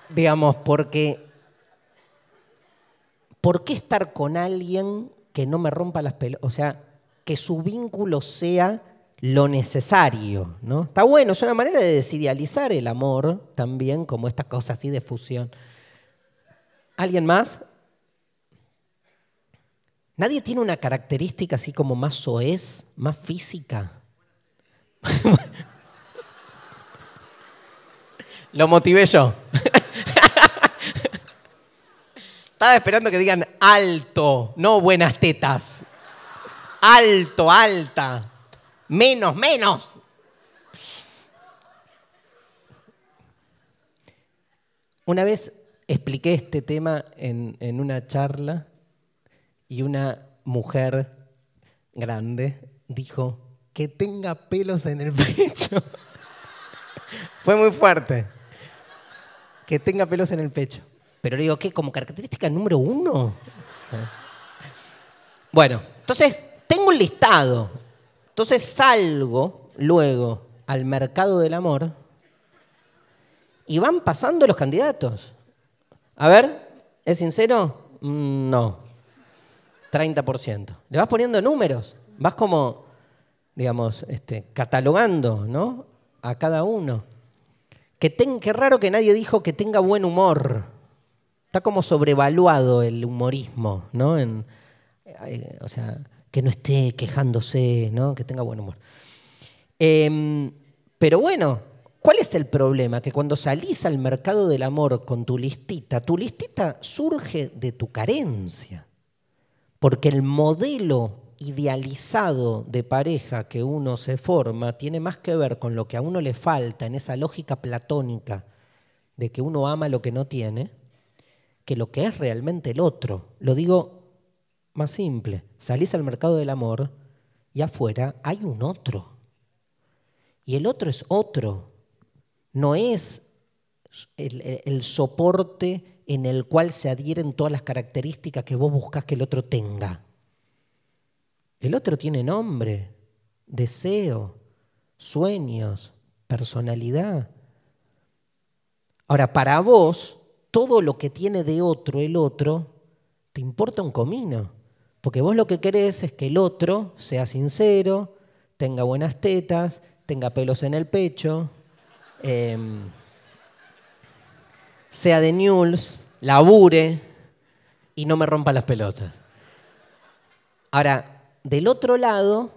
digamos, porque... ¿Por qué estar con alguien que no me rompa las pelotas? O sea, que su vínculo sea lo necesario, ¿no? Está bueno, es una manera de desidealizar el amor también, como estas cosas así de fusión. ¿Alguien más? ¿Nadie tiene una característica así como más soez, más física? Lo motivé yo. Estaba esperando que digan alto, no buenas tetas. Alto, alta. Menos, menos. Una vez expliqué este tema en una charla y una mujer grande dijo que tenga pelos en el pecho. Fue muy fuerte. Que tenga pelos en el pecho. Pero le digo, ¿qué? ¿Como característica número 1? Sí. Bueno, entonces tengo un listado. Entonces salgo luego al mercado del amor y van pasando los candidatos. A ver, ¿es sincero? No. 30%. Le vas poniendo números. Vas como, digamos, catalogando, ¿no? A cada uno. Qué raro que nadie dijo que tenga buen humor. Está como sobrevaluado el humorismo, ¿no? O sea, que no esté quejándose, ¿no? Que tenga buen humor. Pero bueno, ¿cuál es el problema? Que cuando salís al mercado del amor con tu listita surge de tu carencia. Porque el modelo idealizado de pareja que uno se forma tiene más que ver con lo que a uno le falta en esa lógica platónica de que uno ama lo que no tiene, que lo que es realmente el otro. Lo digo más simple. Salís al mercado del amor y afuera hay un otro. Y el otro es otro. No es el soporte en el cual se adhieren todas las características que vos buscás que el otro tenga. El otro tiene nombre, deseo, sueños, personalidad. Ahora, para vos... todo lo que tiene de otro el otro, te importa un comino. Porque vos lo que querés es que el otro sea sincero, tenga buenas tetas, tenga pelos en el pecho, sea de Newell's, labure y no me rompa las pelotas. Ahora, del otro lado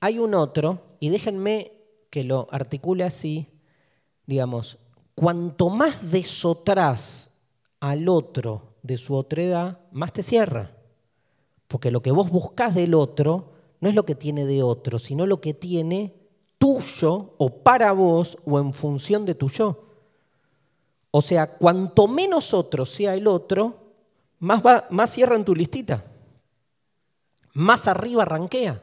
hay un otro, y déjenme que lo articule así, digamos, cuanto más desotrás al otro de su otredad, más te cierra. Porque lo que vos buscás del otro no es lo que tiene de otro, sino lo que tiene tuyo o para vos o en función de tu yo. O sea, cuanto menos otro sea el otro, más cierra en tu listita. Más arriba ranquea.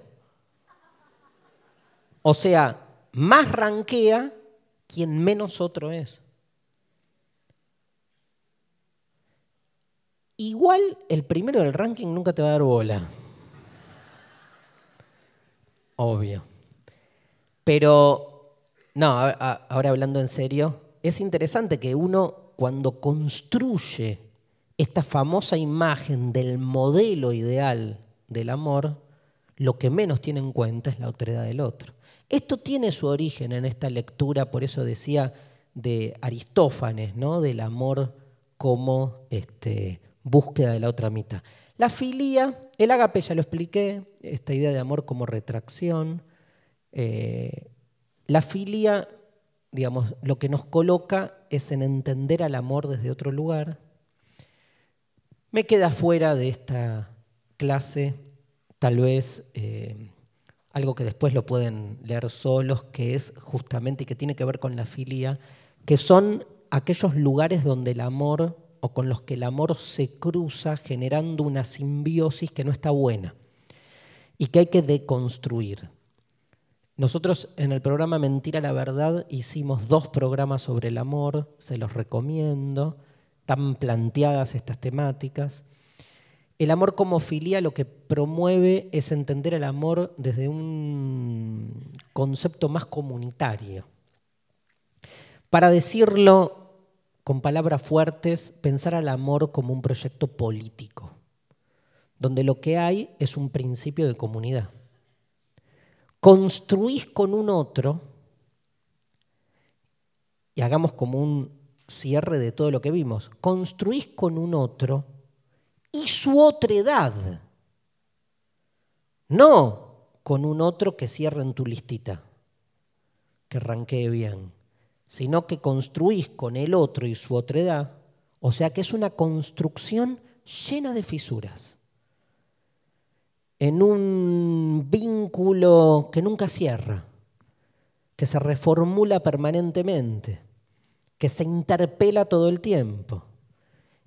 O sea, más ranquea quien menos otro es. Igual el primero del ranking nunca te va a dar bola. Obvio. Pero, no, ahora hablando en serio, es interesante que uno cuando construye esta famosa imagen del modelo ideal del amor, lo que menos tiene en cuenta es la otredad del otro. Esto tiene su origen en esta lectura, por eso decía, de Aristófanes, ¿no? Del amor como búsqueda de la otra mitad. La filía, el ágape ya lo expliqué, esta idea de amor como retracción. La filía, digamos, lo que nos coloca es en entender al amor desde otro lugar. Me queda fuera de esta clase, tal vez... algo que después lo pueden leer solos, que es justamente, y que tiene que ver con la filía, que son aquellos lugares donde el amor o con los que el amor se cruza generando una simbiosis que no está buena y que hay que deconstruir. Nosotros en el programa Mentira la Verdad hicimos 2 programas sobre el amor, se los recomiendo, están planteadas estas temáticas. El amor como filia lo que promueve es entender el amor desde un concepto más comunitario. Para decirlo con palabras fuertes, pensar al amor como un proyecto político, donde lo que hay es un principio de comunidad. Construís con un otro, y hagamos como un cierre de todo lo que vimos, construís con un otro y su otredad, no con un otro que cierre en tu listita, que arranquee bien, sino que construís con el otro y su otredad, o sea que es una construcción llena de fisuras, en un vínculo que nunca cierra, que se reformula permanentemente, que se interpela todo el tiempo.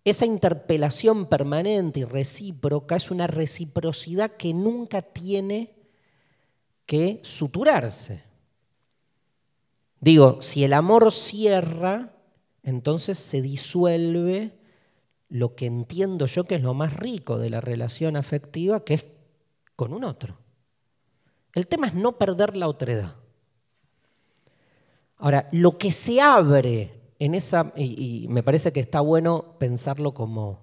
Esa interpelación permanente y recíproca es una reciprocidad que nunca tiene que suturarse. Digo, si el amor cierra, entonces se disuelve lo que entiendo yo que es lo más rico de la relación afectiva, que es con un otro. El tema es no perder la otredad. Ahora, lo que se abre en esa, y me parece que está bueno pensarlo como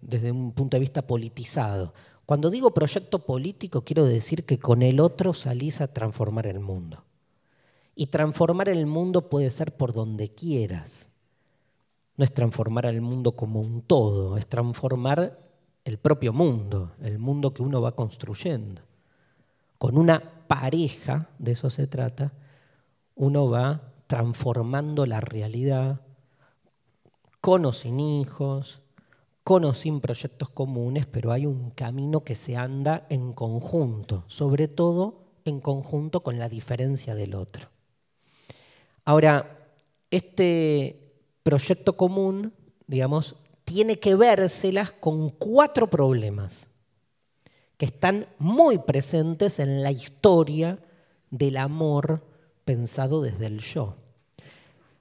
desde un punto de vista politizado. Cuando digo proyecto político, quiero decir que con el otro salís a transformar el mundo. Y transformar el mundo puede ser por donde quieras. No es transformar al mundo como un todo, es transformar el propio mundo, el mundo que uno va construyendo. Con una pareja, de eso se trata, uno va transformando la realidad, con o sin hijos, con o sin proyectos comunes, pero hay un camino que se anda en conjunto, sobre todo en conjunto con la diferencia del otro. Ahora, este proyecto común, digamos, tiene que vérselas con 4 problemas que están muy presentes en la historia del amor pensado desde el yo.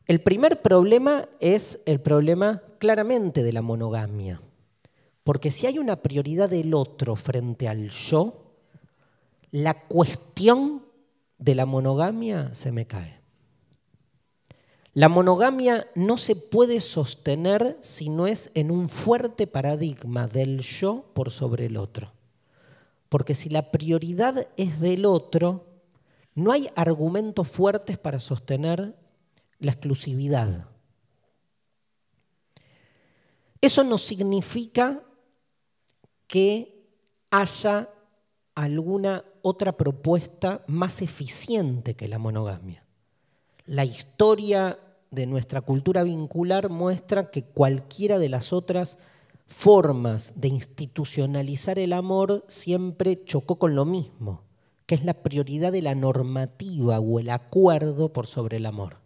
El primer problema es el problema claramente de la monogamia, porque si hay una prioridad del otro frente al yo, la cuestión de la monogamia se me cae. La monogamia no se puede sostener si no es en un fuerte paradigma del yo por sobre el otro, porque si la prioridad es del otro, no hay argumentos fuertes para sostener la exclusividad. Eso no significa que haya alguna otra propuesta más eficiente que la monogamia. La historia de nuestra cultura vincular muestra que cualquiera de las otras formas de institucionalizar el amor siempre chocó con lo mismo, que es la prioridad de la normativa o el acuerdo por sobre el amor.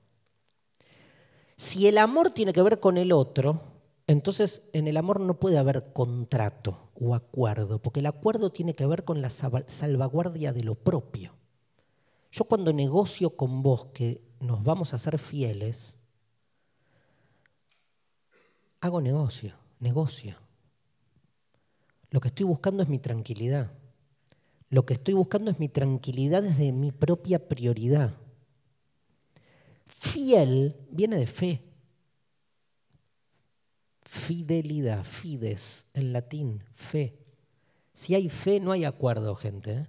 Si el amor tiene que ver con el otro, entonces en el amor no puede haber contrato o acuerdo, porque el acuerdo tiene que ver con la salvaguardia de lo propio. Yo cuando negocio con vos que nos vamos a ser fieles, hago negocio. Lo que estoy buscando es mi tranquilidad. Lo que estoy buscando es mi tranquilidad desde mi propia prioridad. Fiel viene de fe. Fidelidad, fides, en latín, fe. Si hay fe no hay acuerdo, gente, ¿eh?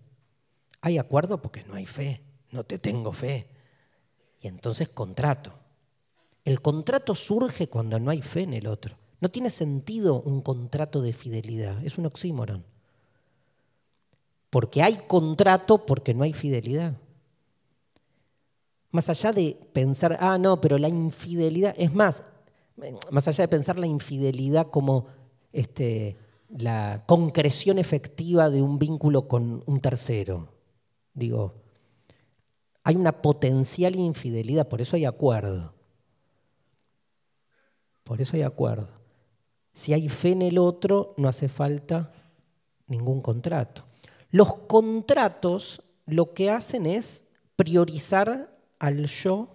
Hay acuerdo porque no hay fe, no te tengo fe. Y entonces contrato. El contrato surge cuando no hay fe en el otro. No tiene sentido un contrato de fidelidad, es un oxímoron. Porque hay contrato, porque no hay fidelidad. Más allá de pensar, ah, no, pero la infidelidad, es más, más allá de pensar la infidelidad como la concreción efectiva de un vínculo con un tercero, digo, hay una potencial infidelidad, por eso hay acuerdo. Si hay fe en el otro, no hace falta ningún contrato. Los contratos lo que hacen es priorizar al yo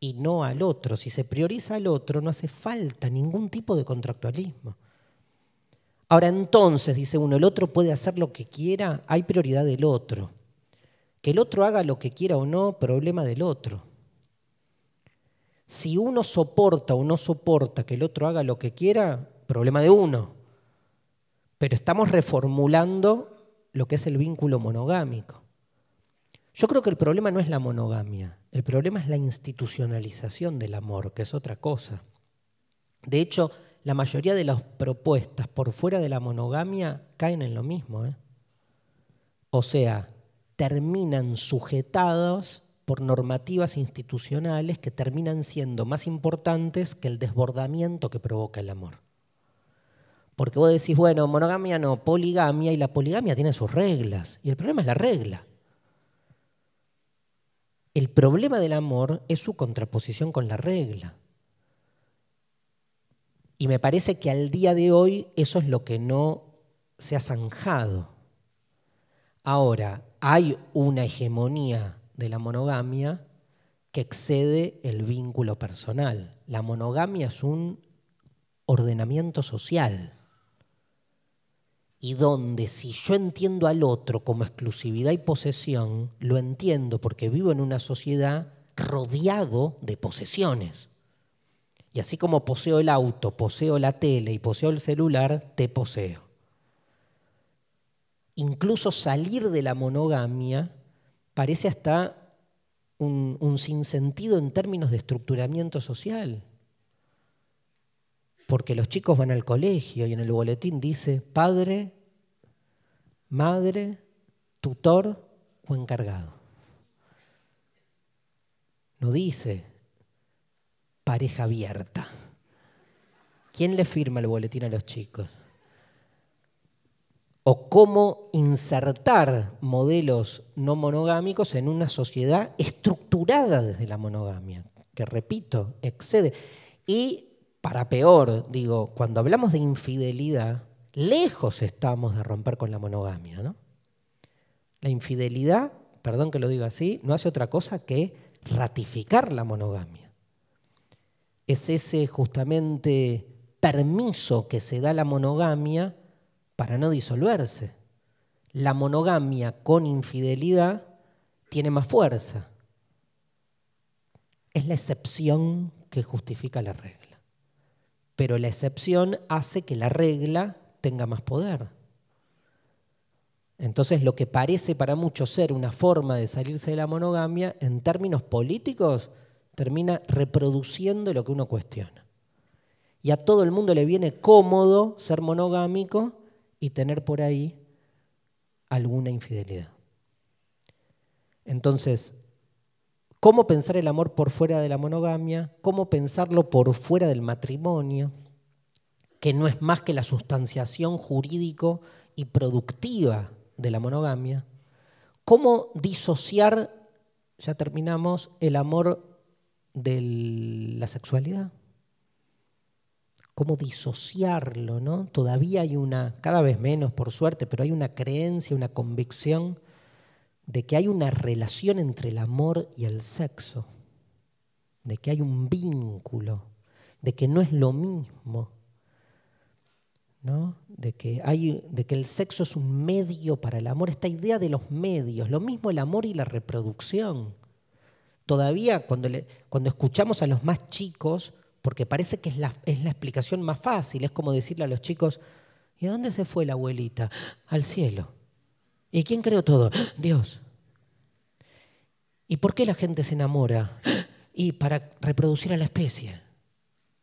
y no al otro. Si se prioriza al otro, no hace falta ningún tipo de contractualismo. Ahora entonces, dice uno, el otro puede hacer lo que quiera, hay prioridad del otro. Que el otro haga lo que quiera o no, problema del otro. Si uno soporta o no soporta que el otro haga lo que quiera, problema de uno. Pero estamos reformulando lo que es el vínculo monogámico. Yo creo que el problema no es la monogamia, el problema es la institucionalización del amor, que es otra cosa. De hecho, la mayoría de las propuestas por fuera de la monogamia caen en lo mismo, ¿eh? O sea, terminan sujetados por normativas institucionales que terminan siendo más importantes que el desbordamiento que provoca el amor. Porque vos decís, bueno, monogamia no, poligamia, y la poligamia tiene sus reglas, y el problema es la regla. El problema del amor es su contraposición con la regla. Y me parece que al día de hoy eso es lo que no se ha zanjado. Ahora, hay una hegemonía de la monogamia que excede el vínculo personal. La monogamia es un ordenamiento social. Y donde si yo entiendo al otro como exclusividad y posesión, lo entiendo porque vivo en una sociedad rodeado de posesiones. Y así como poseo el auto, poseo la tele y poseo el celular, te poseo. Incluso salir de la monogamia parece hasta un sinsentido en términos de estructuramiento social. Porque los chicos van al colegio y en el boletín dice padre, madre, tutor o encargado. No dice pareja abierta. ¿Quién le firma el boletín a los chicos? O cómo insertar modelos no monogámicos en una sociedad estructurada desde la monogamia, que repito, excede. Y para peor, digo, cuando hablamos de infidelidad, lejos estamos de romper con la monogamia, ¿no? La infidelidad, perdón que lo diga así, no hace otra cosa que ratificar la monogamia. Es ese justamente permiso que se da a la monogamia para no disolverse. La monogamia con infidelidad tiene más fuerza. Es la excepción que justifica la regla. Pero la excepción hace que la regla tenga más poder. Entonces lo que parece para muchos ser una forma de salirse de la monogamia, en términos políticos, termina reproduciendo lo que uno cuestiona. Y a todo el mundo le viene cómodo ser monogámico y tener por ahí alguna infidelidad. Entonces, ¿cómo pensar el amor por fuera de la monogamia? ¿Cómo pensarlo por fuera del matrimonio? Que no es más que la sustanciación jurídico y productiva de la monogamia. ¿Cómo disociar, ya terminamos, el amor de la sexualidad? ¿Cómo disociarlo, no? Todavía hay una, cada vez menos por suerte, pero hay una creencia, una convicción de que hay una relación entre el amor y el sexo, de que hay un vínculo, de que no es lo mismo, ¿no? De que el sexo es un medio para el amor, esta idea de los medios, lo mismo el amor y la reproducción. Todavía cuando escuchamos a los más chicos, porque parece que es la explicación más fácil, es como decirle a los chicos, ¿y a dónde se fue la abuelita? Al cielo. ¿Y quién creó todo? Dios. ¿Y por qué la gente se enamora? Y para reproducir a la especie.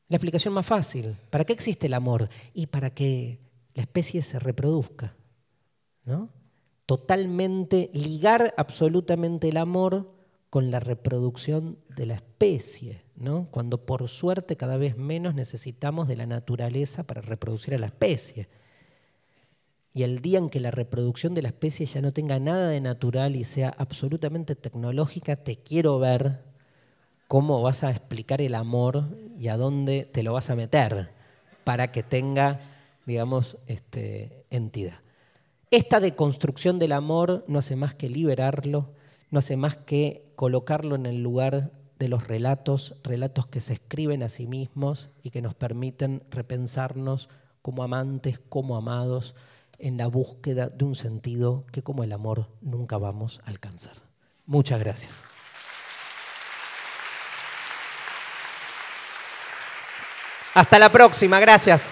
La explicación más fácil. ¿Para qué existe el amor? Y para que la especie se reproduzca, ¿no? Totalmente, ligar absolutamente el amor con la reproducción de la especie, ¿no? Cuando por suerte cada vez menos necesitamos de la naturaleza para reproducir a la especie. Y el día en que la reproducción de la especie ya no tenga nada de natural y sea absolutamente tecnológica, te quiero ver cómo vas a explicar el amor y a dónde te lo vas a meter, para que tenga, digamos, entidad. Esta deconstrucción del amor no hace más que liberarlo, no hace más que colocarlo en el lugar de los relatos, relatos que se escriben a sí mismos y que nos permiten repensarnos como amantes, como amados, en la búsqueda de un sentido que como el amor nunca vamos a alcanzar. Muchas gracias. Hasta la próxima, gracias.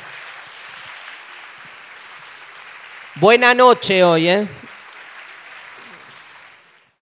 Buena noche hoy,